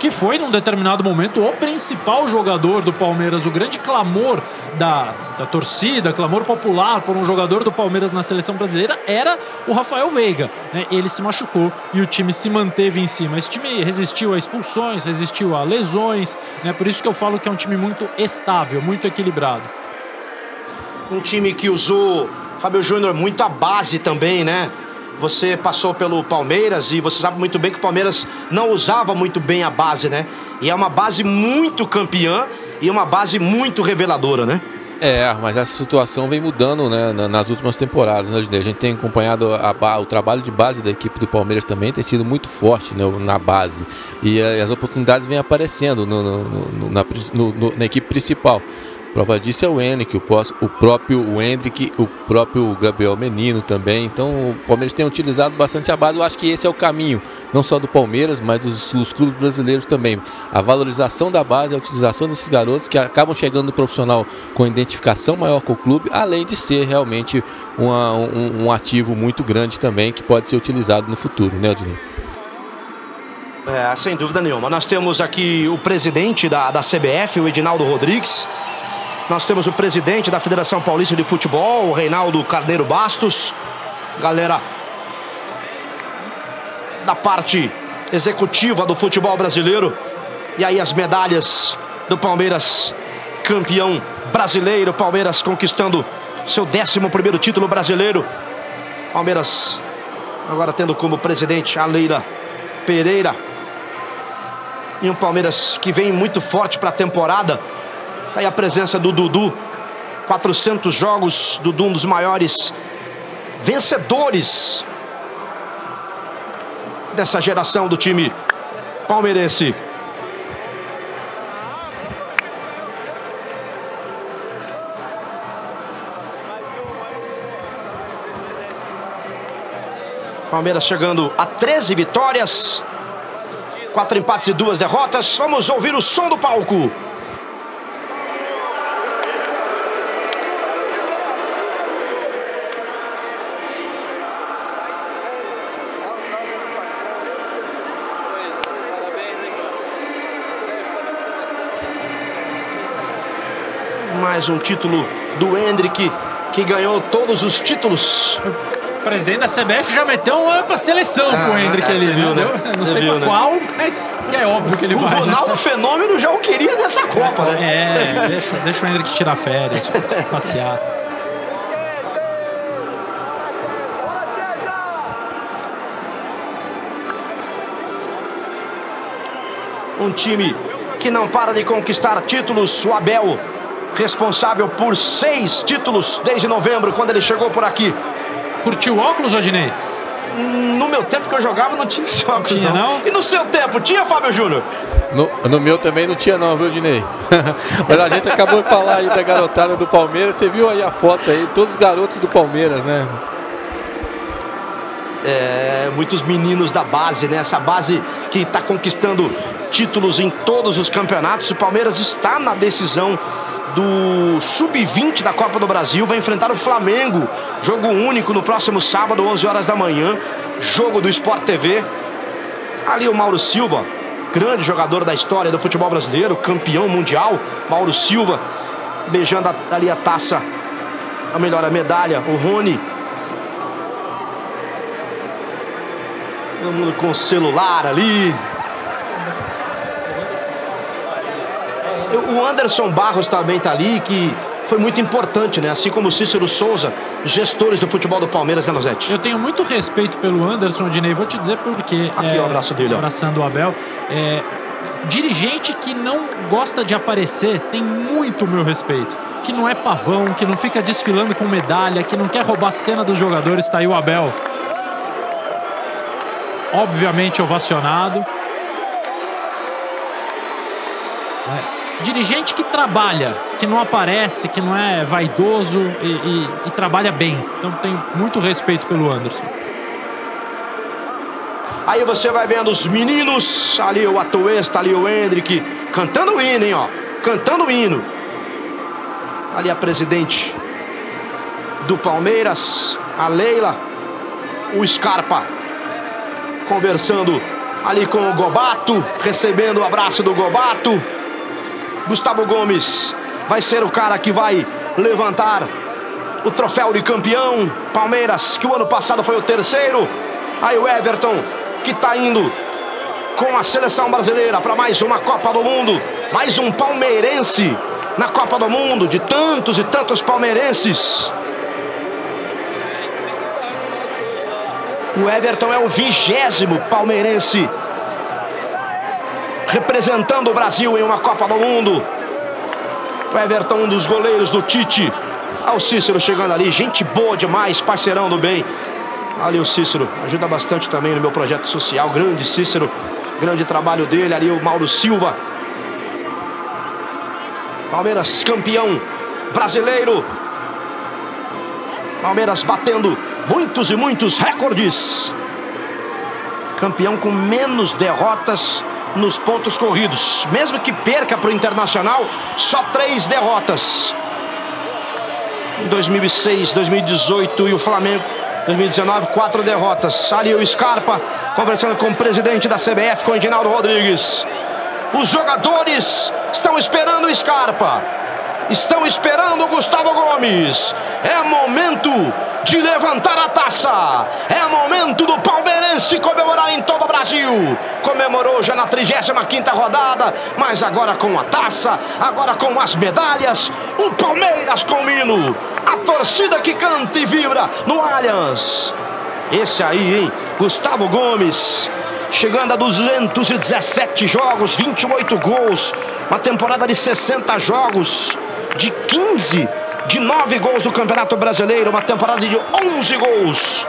Que foi, num determinado momento, o principal jogador do Palmeiras, o grande clamor da torcida, clamor popular por um jogador do Palmeiras na seleção brasileira era o Rafael Veiga, né? Ele se machucou e o time se manteve em cima. Esse time resistiu a expulsões, resistiu a lesões, né? Por isso que eu falo que é um time muito estável, muito equilibrado. Um time que usou, Fábio Júnior, muito a base também, né? Você passou pelo Palmeiras e você sabe muito bem que o Palmeiras não usava muito bem a base, né? E é uma base muito campeã e uma base muito reveladora, né? É, mas essa situação vem mudando, né, nas últimas temporadas, né? A gente tem acompanhado o trabalho de base da equipe do Palmeiras também, tem sido muito forte, né, na base. E as oportunidades vêm aparecendo na equipe principal. Prova disso é o Endrick, o próprio Gabriel Menino também. Então o Palmeiras tem utilizado bastante a base. Eu acho que esse é o caminho, não só do Palmeiras, mas dos clubes brasileiros também. A valorização da base, a utilização desses garotos que acabam chegando no profissional com identificação maior com o clube, além de ser realmente um ativo muito grande também que pode ser utilizado no futuro, né, Adinei? É, sem dúvida nenhuma. Nós temos aqui o presidente da CBF, o Edinaldo Rodrigues. Nós temos o presidente da Federação Paulista de Futebol, o Reinaldo Carneiro Bastos. Galera da parte executiva do futebol brasileiro. E aí as medalhas do Palmeiras, campeão brasileiro. Palmeiras conquistando seu 11º título brasileiro. Palmeiras agora tendo como presidente a Leila Pereira. E um Palmeiras que vem muito forte para a temporada. Tá aí a presença do Dudu, 400 jogos, Dudu um dos maiores vencedores dessa geração do time palmeirense. Palmeiras chegando a 13 vitórias, 4 empates e 2 derrotas. Vamos ouvir o som do palco. Mais um título do Endrick, que ganhou todos os títulos. O presidente da CBF já meteu uma pra seleção com o Endrick ali, viu, né? Não sei pra qual, mas é óbvio que ele vai. O Ronaldo Fenômeno já o queria nessa Copa, né? É, deixa o Endrick tirar férias, passear. Um time que não para de conquistar títulos, o Abel, responsável por 6 títulos desde novembro, quando ele chegou por aqui. Curtiu o óculos, Odinei? No meu tempo que eu jogava, não tinha esse óculos, não. E no seu tempo, tinha, Fábio Júnior? No meu também não tinha não, viu, Dinei? Mas a gente acabou de falar aí da garotada do Palmeiras. Você viu aí a foto aí, todos os garotos do Palmeiras, né? É, muitos meninos da base, né? Essa base que está conquistando títulos em todos os campeonatos. O Palmeiras está na decisão do Sub-20 da Copa do Brasil. Vai enfrentar o Flamengo. Jogo único no próximo sábado, 11 horas da manhã. Jogo do Sport TV. Ali o Mauro Silva, grande jogador da história do futebol brasileiro, campeão mundial. Mauro Silva beijando ali a taça, ou melhor, a medalha. O Rony, todo mundo com o celular ali. O Anderson Barros também tá ali, que foi muito importante, né? Assim como o Cícero Souza, gestores do futebol do Palmeiras, né, Losete? Eu tenho muito respeito pelo Anderson, Dinei. Vou te dizer por quê. Aqui é o abraço dele, ó. Abraçando o Abel. Dirigente que não gosta de aparecer tem muito meu respeito. Que não é pavão, que não fica desfilando com medalha, que não quer roubar a cena dos jogadores. Tá aí o Abel. Obviamente ovacionado. Dirigente que trabalha, que não aparece, que não é vaidoso e trabalha bem. Então tem muito respeito pelo Anderson. Aí você vai vendo os meninos, ali o Atuesta, ali o Endrick, cantando o hino, hein, ó. Cantando o hino. Ali a presidente do Palmeiras, a Leila, o Scarpa, conversando ali com o Gobato, recebendo o abraço do Gobato. Gustavo Gomes vai ser o cara que vai levantar o troféu de campeão. Palmeiras, que o ano passado foi o terceiro. Aí o Everton, que tá indo com a seleção brasileira para mais uma Copa do Mundo. Mais um palmeirense na Copa do Mundo, de tantos e tantos palmeirenses. O Everton é o 20º palmeirense representando o Brasil em uma Copa do Mundo. O Everton, um dos goleiros do Tite. Olha o Cícero chegando ali. Gente boa demais, parceirão do bem. Ali o Cícero, ajuda bastante também no meu projeto social. Grande Cícero, grande trabalho dele. Ali o Mauro Silva. Palmeiras campeão brasileiro. Palmeiras batendo muitos e muitos recordes. Campeão com menos derrotas nos pontos corridos. Mesmo que perca para o Internacional, só 3 derrotas. Em 2006, 2018 e o Flamengo, 2019, 4 derrotas. Ali o Scarpa conversando com o presidente da CBF, com o Edinaldo Rodrigues. Os jogadores estão esperando o Scarpa. Estão esperando o Gustavo Gomes. É momento de levantar a taça. É momento do palmeirense comemorar em todo o Brasil. Comemorou já na 35ª rodada, mas agora com a taça, agora com as medalhas, o Palmeiras com o hino. A torcida que canta e vibra no Allianz. Esse aí, hein? Gustavo Gomes, chegando a 217 jogos, 28 gols. Uma temporada de 60 jogos, de 15, de 9 gols do Campeonato Brasileiro. Uma temporada de 11 gols.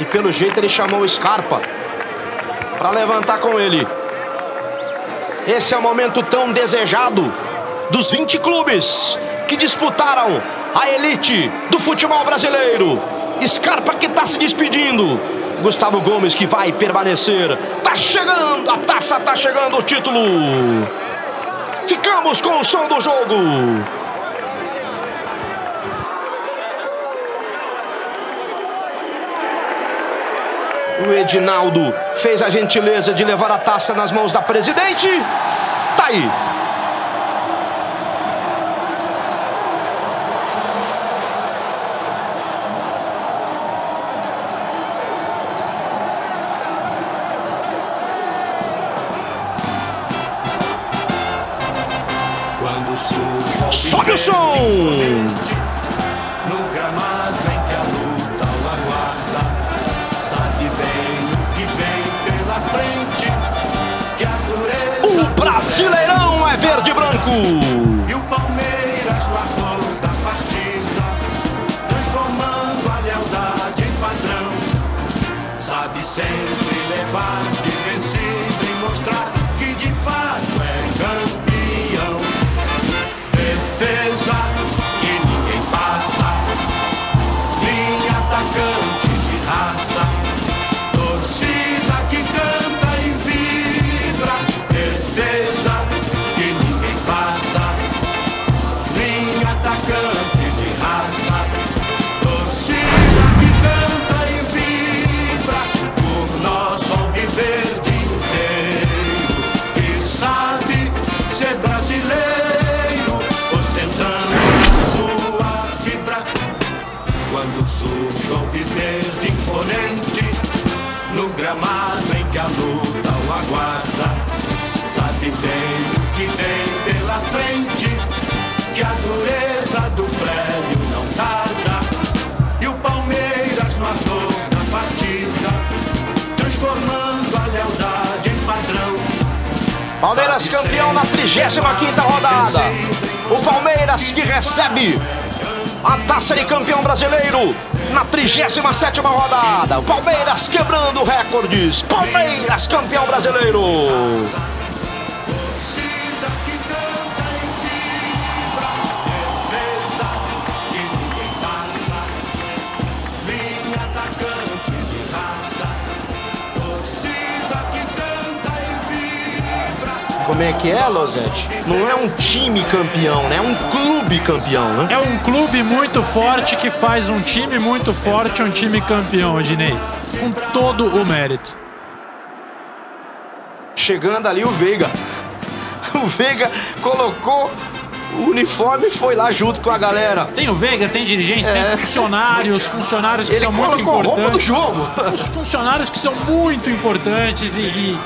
E pelo jeito ele chamou o Scarpa para levantar com ele. Esse é o momento tão desejado dos 20 clubes que disputaram a elite do futebol brasileiro. Scarpa que está se despedindo. Gustavo Gomes que vai permanecer. Tá chegando a taça, tá chegando o título. Ficamos com o som do jogo. O Edinaldo fez a gentileza de levar a taça nas mãos da presidente. Tá aí. Sobe o som! No gramado em que a luta o aguarda, sabe bem o que vem pela frente, que a dureza. O Brasileirão é verde e branco! E o Palmeiras largou da partida, transformando a lealdade em padrão. Sabe quando surge o alviverde imponente, no gramado em que a luta o aguarda, sabe bem o que vem pela frente, que a dureza do prédio não tarda, e o Palmeiras no ator da partida, transformando a lealdade em padrão. Palmeiras campeão na 35ª rodada. O Palmeiras que recebe a Taça de Campeão Brasileiro na 37ª rodada. O Palmeiras quebrando recordes. Palmeiras campeão brasileiro. Como é que é, Lozete? Não é um time campeão, né? É um clube campeão, né? É um clube muito forte que faz um time muito forte, um time campeão, Ginei. Com todo o mérito. Chegando ali o Veiga. O Veiga colocou o uniforme e foi lá junto com a galera. Tem o Veiga, tem dirigência, tem funcionários que são muito importantes. Ele colocou roupa do jogo. Os funcionários que são muito importantes e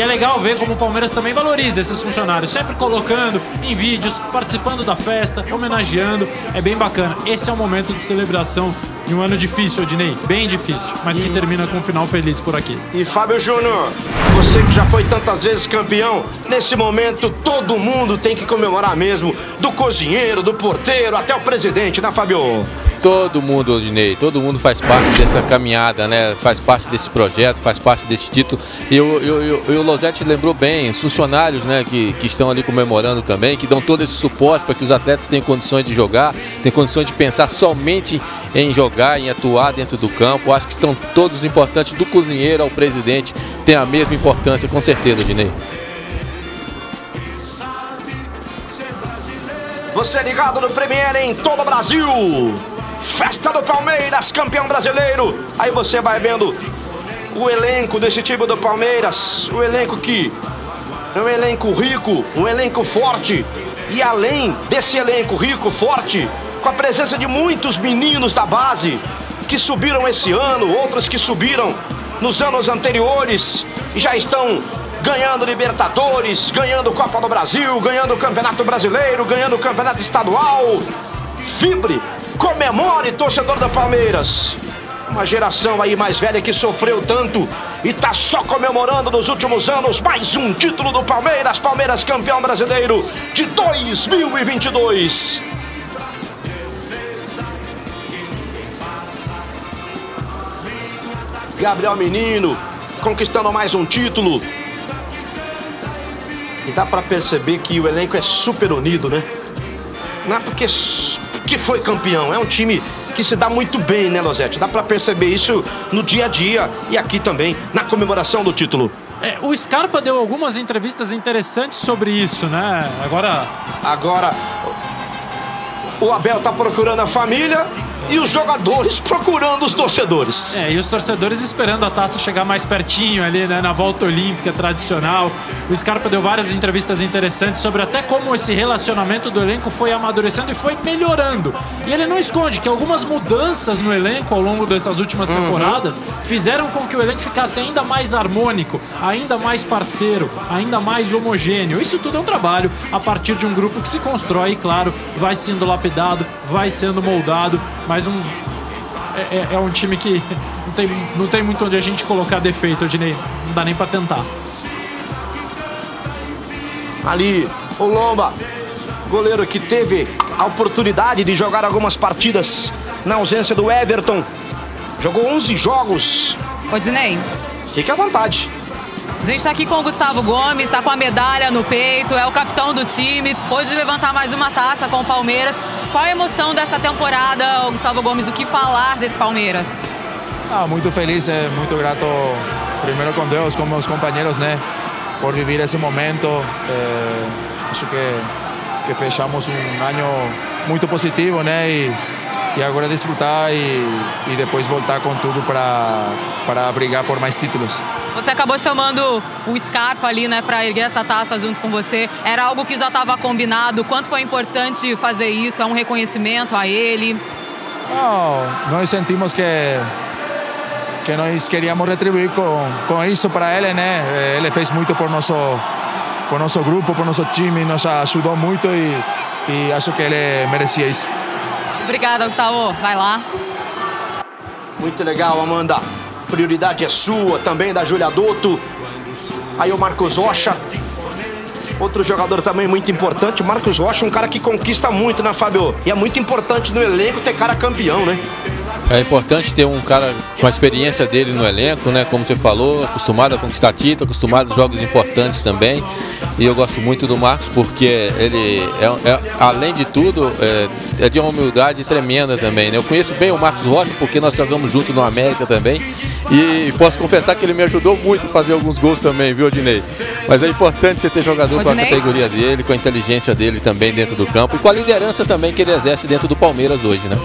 é legal ver como o Palmeiras também valoriza esses funcionários, sempre colocando em vídeos, participando da festa, homenageando, é bem bacana. Esse é um momento de celebração de um ano difícil, Odinei, bem difícil, mas que termina com um final feliz por aqui. E Fábio Júnior, você que já foi tantas vezes campeão, nesse momento todo mundo tem que comemorar mesmo. Do cozinheiro, do porteiro, até o presidente, né, Fabio? Todo mundo, Odinei, todo mundo faz parte dessa caminhada, né? Faz parte desse projeto, faz parte desse título. E o Lozete lembrou bem, os funcionários, né, que estão ali comemorando também, que dão todo esse suporte para que os atletas tenham condições de jogar, tenham condições de pensar somente em jogar, em atuar dentro do campo. Acho que estão todos importantes, do cozinheiro ao presidente, tem a mesma importância, com certeza, Odinei. Você ligado no Premiere em todo o Brasil. Festa do Palmeiras, campeão brasileiro. Aí você vai vendo o elenco desse time do Palmeiras. O elenco que é um elenco rico, um elenco forte. E além desse elenco rico, forte, com a presença de muitos meninos da base que subiram esse ano, outros que subiram nos anos anteriores e já estão ganhando Libertadores, ganhando Copa do Brasil, ganhando o Campeonato Brasileiro, ganhando o Campeonato Estadual. Vibre, comemore, torcedor do Palmeiras. Uma geração aí mais velha que sofreu tanto e tá só comemorando nos últimos anos mais um título do Palmeiras. Palmeiras campeão brasileiro de 2022. Gabriel Menino conquistando mais um título. E dá pra perceber que o elenco é super unido, né? Não é porque foi campeão. É um time que se dá muito bem, né, Lozete? Dá pra perceber isso no dia a dia e aqui também, na comemoração do título. É, o Scarpa deu algumas entrevistas interessantes sobre isso, né? Agora, o Abel tá procurando a família e os jogadores procurando os torcedores. É, e os torcedores esperando a taça chegar mais pertinho ali, né, na volta olímpica tradicional. O Scarpa deu várias entrevistas interessantes sobre até como esse relacionamento do elenco foi amadurecendo e foi melhorando. E ele não esconde que algumas mudanças no elenco ao longo dessas últimas temporadas fizeram com que o elenco ficasse ainda mais harmônico, ainda mais parceiro, ainda mais homogêneo. Isso tudo é um trabalho a partir de um grupo que se constrói e, claro, vai sendo lapidado, vai sendo moldado, mas é um time que não tem muito onde a gente colocar defeito, Odinei. Não dá nem pra tentar. Ali, o Lomba, goleiro que teve a oportunidade de jogar algumas partidas na ausência do Everton. Jogou 11 jogos. Odinei, fique à vontade. A gente tá aqui com o Gustavo Gomes, tá com a medalha no peito, é o capitão do time, pôde levantar mais uma taça com o Palmeiras. Qual a emoção dessa temporada, Gustavo Gomes? O que falar desse Palmeiras? Ah, muito feliz, muito grato, primeiro com Deus, com meus companheiros, né? Por viver esse momento. Acho que fechamos um ano muito positivo, né? E agora desfrutar e depois voltar com tudo para brigar por mais títulos. Você acabou chamando o Scarpa ali, né, para erguer essa taça junto com você. Era algo que já estava combinado. Quanto foi importante fazer isso? É um reconhecimento a ele? Não, nós sentimos que nós queríamos retribuir com isso para ele, né? Ele fez muito por nosso grupo, por nosso time, nos ajudou muito e acho que ele merecia isso. Obrigada, Gustavo. Vai lá. Muito legal, Amanda. Prioridade é sua, também da Júlia Dotto. Aí o Marcos Rocha, outro jogador também muito importante. Marcos Rocha, um cara que conquista muito, né, Fábio? E é muito importante no elenco ter cara campeão, né? É importante ter um cara com a experiência dele no elenco, né? Como você falou, acostumado a conquistar título, acostumado a jogos importantes também. E eu gosto muito do Marcos porque ele, além de tudo, é de uma humildade tremenda também, né? Eu conheço bem o Marcos Rocha porque nós jogamos junto no América também. E posso confessar que ele me ajudou muito a fazer alguns gols também, viu, Odinei? Mas é importante você ter jogador com a categoria dele, com a inteligência dele também dentro do campo e com a liderança também que ele exerce dentro do Palmeiras hoje, né?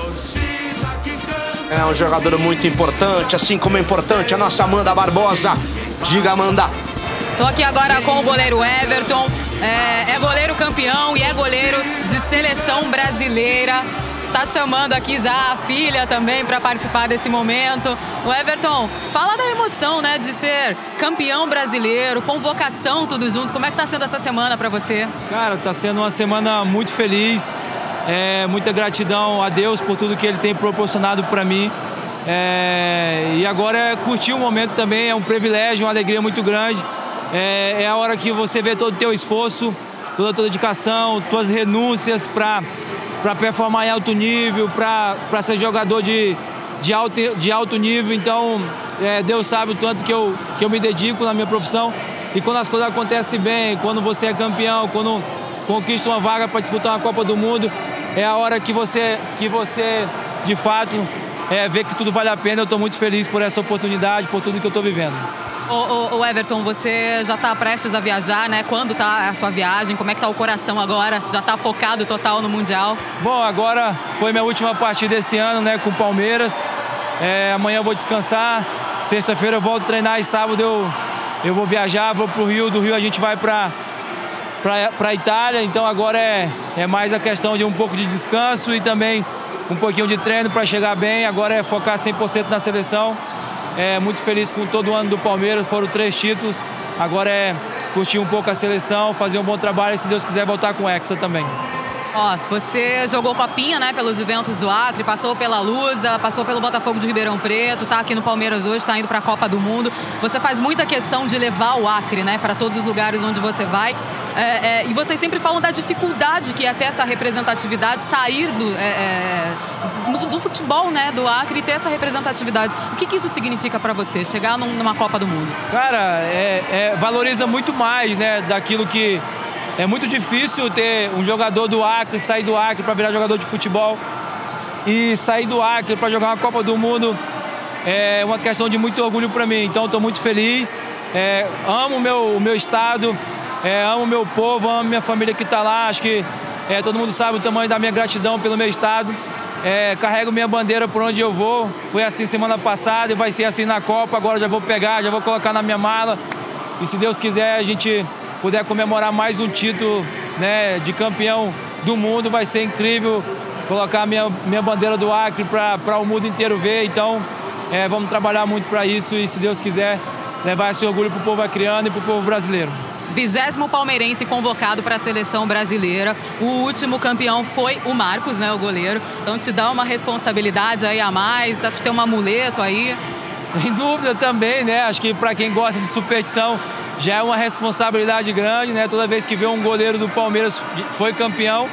É um jogador muito importante, assim como é importante a nossa Amanda Barbosa. Diga, Amanda. Tô aqui agora com o goleiro Everton. É goleiro campeão e é goleiro de seleção brasileira. Tá chamando aqui já a filha também para participar desse momento. O Everton, fala da emoção, né, de ser campeão brasileiro, convocação, tudo junto. Como é que tá sendo essa semana para você? Cara, tá sendo uma semana muito feliz. Muita gratidão a Deus por tudo que ele tem proporcionado para mim. E agora é curtir o momento também, é um privilégio, uma alegria muito grande. É a hora que você vê todo o teu esforço, toda a tua dedicação, tuas renúncias para performar em alto nível, para ser jogador de alto nível. Então, Deus sabe o tanto que eu me dedico na minha profissão. E quando as coisas acontecem bem, quando você é campeão, quando conquista uma vaga para disputar uma Copa do Mundo, é a hora que você de fato, vê que tudo vale a pena. Eu estou muito feliz por essa oportunidade, por tudo que eu estou vivendo. O Everton, você já está prestes a viajar, né? Quando está a sua viagem? Como é que está o coração agora? Já está focado total no Mundial? Bom, agora foi minha última partida desse ano, né, com o Palmeiras. Amanhã eu vou descansar, sexta-feira eu volto a treinar e sábado eu vou viajar, vou para o Rio. Do Rio a gente vai para a Itália, então agora é mais a questão de um pouco de descanso e também um pouquinho de treino para chegar bem. Agora é focar 100% na seleção. Muito feliz com todo o ano do Palmeiras, foram 3 títulos. Agora é curtir um pouco a seleção, fazer um bom trabalho e, se Deus quiser, voltar com o Hexa também. Ó, você jogou copinha, né, pelo Juventus do Acre, passou pela Lusa, passou pelo Botafogo de Ribeirão Preto, tá aqui no Palmeiras hoje, tá indo para a Copa do Mundo. Você faz muita questão de levar o Acre, né, para todos os lugares onde você vai. E vocês sempre falam da dificuldade que é ter essa representatividade, sair do futebol, né, do Acre, e ter essa representatividade. O que isso significa para você, chegar numa Copa do Mundo? Cara, valoriza muito mais, né, daquilo que... É muito difícil ter um jogador do Acre, sair do Acre para virar jogador de futebol. E sair do Acre para jogar uma Copa do Mundo é uma questão de muito orgulho para mim. Então, estou muito feliz. Amo o meu estado, amo o meu povo, amo minha família que está lá. Acho que todo mundo sabe o tamanho da minha gratidão pelo meu estado. Carrego minha bandeira por onde eu vou. Foi assim semana passada e vai ser assim na Copa. Agora já vou pegar, já vou colocar na minha mala. E, se Deus quiser, a gente puder comemorar mais um título, né, de campeão do mundo, vai ser incrível. Colocar a minha bandeira do Acre para o mundo inteiro ver. Então, vamos trabalhar muito para isso e, se Deus quiser, levar esse orgulho para o povo acreano e para o povo brasileiro. 20º palmeirense convocado para a seleção brasileira. O último campeão foi o Marcos, né, o goleiro. Então, te dá uma responsabilidade aí a mais. Acho que tem um amuleto aí. Sem dúvida também, né? Acho que para quem gosta de superstição já é uma responsabilidade grande, né? Toda vez que vê um goleiro do Palmeiras foi campeão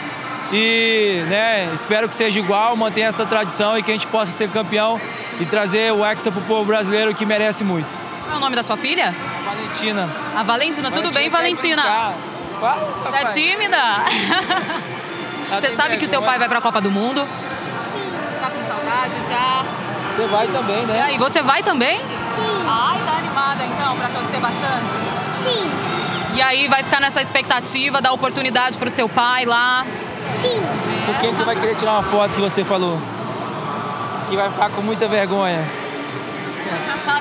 e, né, espero que seja igual, mantenha essa tradição e que a gente possa ser campeão e trazer o Hexa pro povo brasileiro, que merece muito. Qual é o nome da sua filha? Valentina. A Valentina, tudo bem, Valentina? Você é tímida? Você sabe que o teu pai vai pra Copa do Mundo? Sim. Tá com saudade já? Você vai também, né? E aí, você vai também? Sim. Ai, tá animada então pra torcer bastante? Sim. E aí vai ficar nessa expectativa, dar oportunidade pro seu pai lá? Sim. Por que você vai querer tirar uma foto que você falou? Que vai ficar com muita vergonha.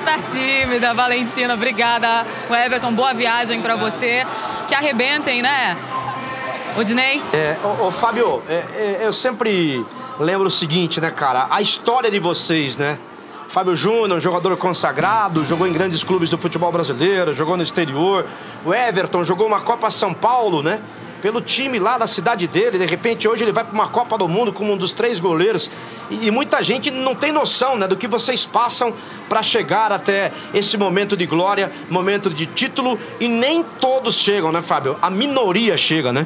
Tá tímida, Valentina. Obrigada, Everton. Boa viagem pra você. Que arrebentem, né? Odinei? Fábio, eu sempre lembra o seguinte, né, cara? A história de vocês, né? Fábio Júnior, jogador consagrado, jogou em grandes clubes do futebol brasileiro, jogou no exterior. O Everton jogou uma Copa São Paulo, né? Pelo time lá da cidade dele. De repente, hoje ele vai para uma Copa do Mundo como um dos 3 goleiros. E muita gente não tem noção, né, do que vocês passam para chegar até esse momento de glória, momento de título. E nem todos chegam, né, Fábio? A minoria chega, né?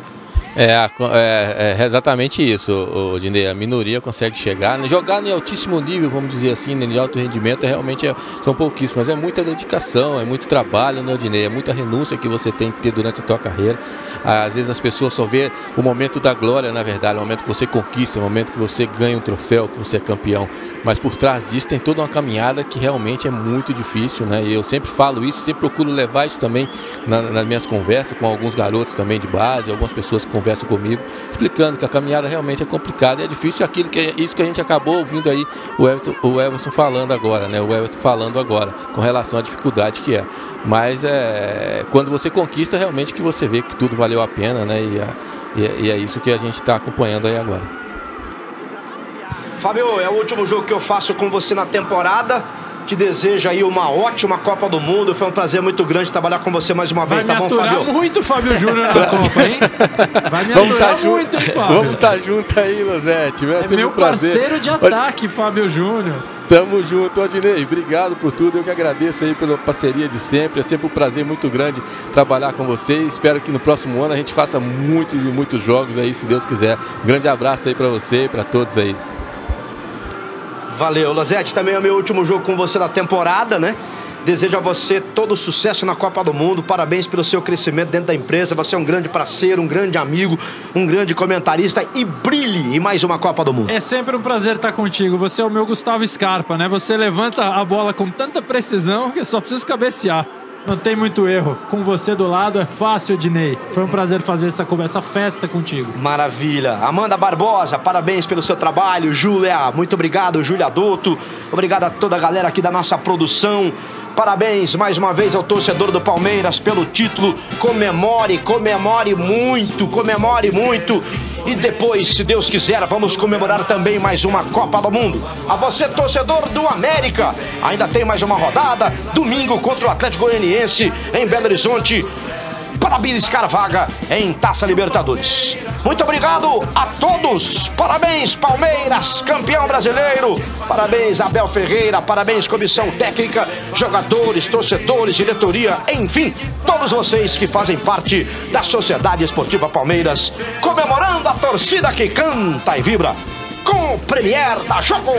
É exatamente isso, Dinei. A minoria consegue chegar, né? Jogar em altíssimo nível, vamos dizer assim, né, de alto rendimento, realmente são pouquíssimas. É muita dedicação, é muito trabalho, né, Dinei? É muita renúncia que você tem que ter durante a tua carreira. Às vezes as pessoas só vê o momento da glória, na verdade, o momento que você conquista, o momento que você ganha um troféu, que você é campeão. Mas por trás disso tem toda uma caminhada que realmente é muito difícil, né? E eu sempre falo isso, sempre procuro levar isso também nas minhas conversas com alguns garotos também de base, algumas pessoas que conversa comigo, explicando que a caminhada realmente é complicada e é difícil, aquilo que é isso que a gente acabou ouvindo aí o Everton falando agora, né? O Everton falando agora com relação à dificuldade que é. Mas é quando você conquista realmente que você vê que tudo valeu a pena, né? E é isso que a gente está acompanhando aí agora. Fábio, é o último jogo que eu faço com você na temporada. Te desejo aí uma ótima Copa do Mundo. Foi um prazer muito grande trabalhar com você mais uma vez, tá bom, Fábio? Vai muito Fábio Júnior na Copa, hein? Vai me aturar muito, hein, Fábio? Vamos estar junto aí, Luzete. É meu parceiro de ataque, Fábio Júnior. Tamo junto, Odinei. Obrigado por tudo. Eu que agradeço aí pela parceria de sempre. É sempre um prazer muito grande trabalhar com vocês. Espero que no próximo ano a gente faça muitos e muitos jogos aí, se Deus quiser. Um grande abraço aí pra você e pra todos aí. Valeu, Lazete, também é o meu último jogo com você da temporada, né? Desejo a você todo sucesso na Copa do Mundo. Parabéns pelo seu crescimento dentro da empresa. Você é um grande parceiro, um grande amigo, um grande comentarista e brilhe em mais uma Copa do Mundo. É sempre um prazer estar contigo. Você é o meu Gustavo Scarpa, né? Você levanta a bola com tanta precisão que eu só preciso cabecear. Não tem muito erro. Com você do lado é fácil, Ednei. Foi um prazer fazer essa festa contigo. Maravilha. Amanda Barbosa, parabéns pelo seu trabalho. Júlia, muito obrigado. Júlia Douto, obrigado a toda a galera aqui da nossa produção. Parabéns mais uma vez ao torcedor do Palmeiras pelo título. Comemore, comemore muito, comemore muito. E depois, se Deus quiser, vamos comemorar também mais uma Copa do Mundo. A você, torcedor do América, ainda tem mais uma rodada, domingo contra o Atlético Goianiense em Belo Horizonte, para beliscar vaga em Taça Libertadores. Muito obrigado a todos. Parabéns, Palmeiras, campeão brasileiro. Parabéns, Abel Ferreira. Parabéns, comissão técnica, jogadores, torcedores, diretoria, enfim, todos vocês que fazem parte da Sociedade Esportiva Palmeiras, comemorando a torcida que canta e vibra com o Premiere da Jogo.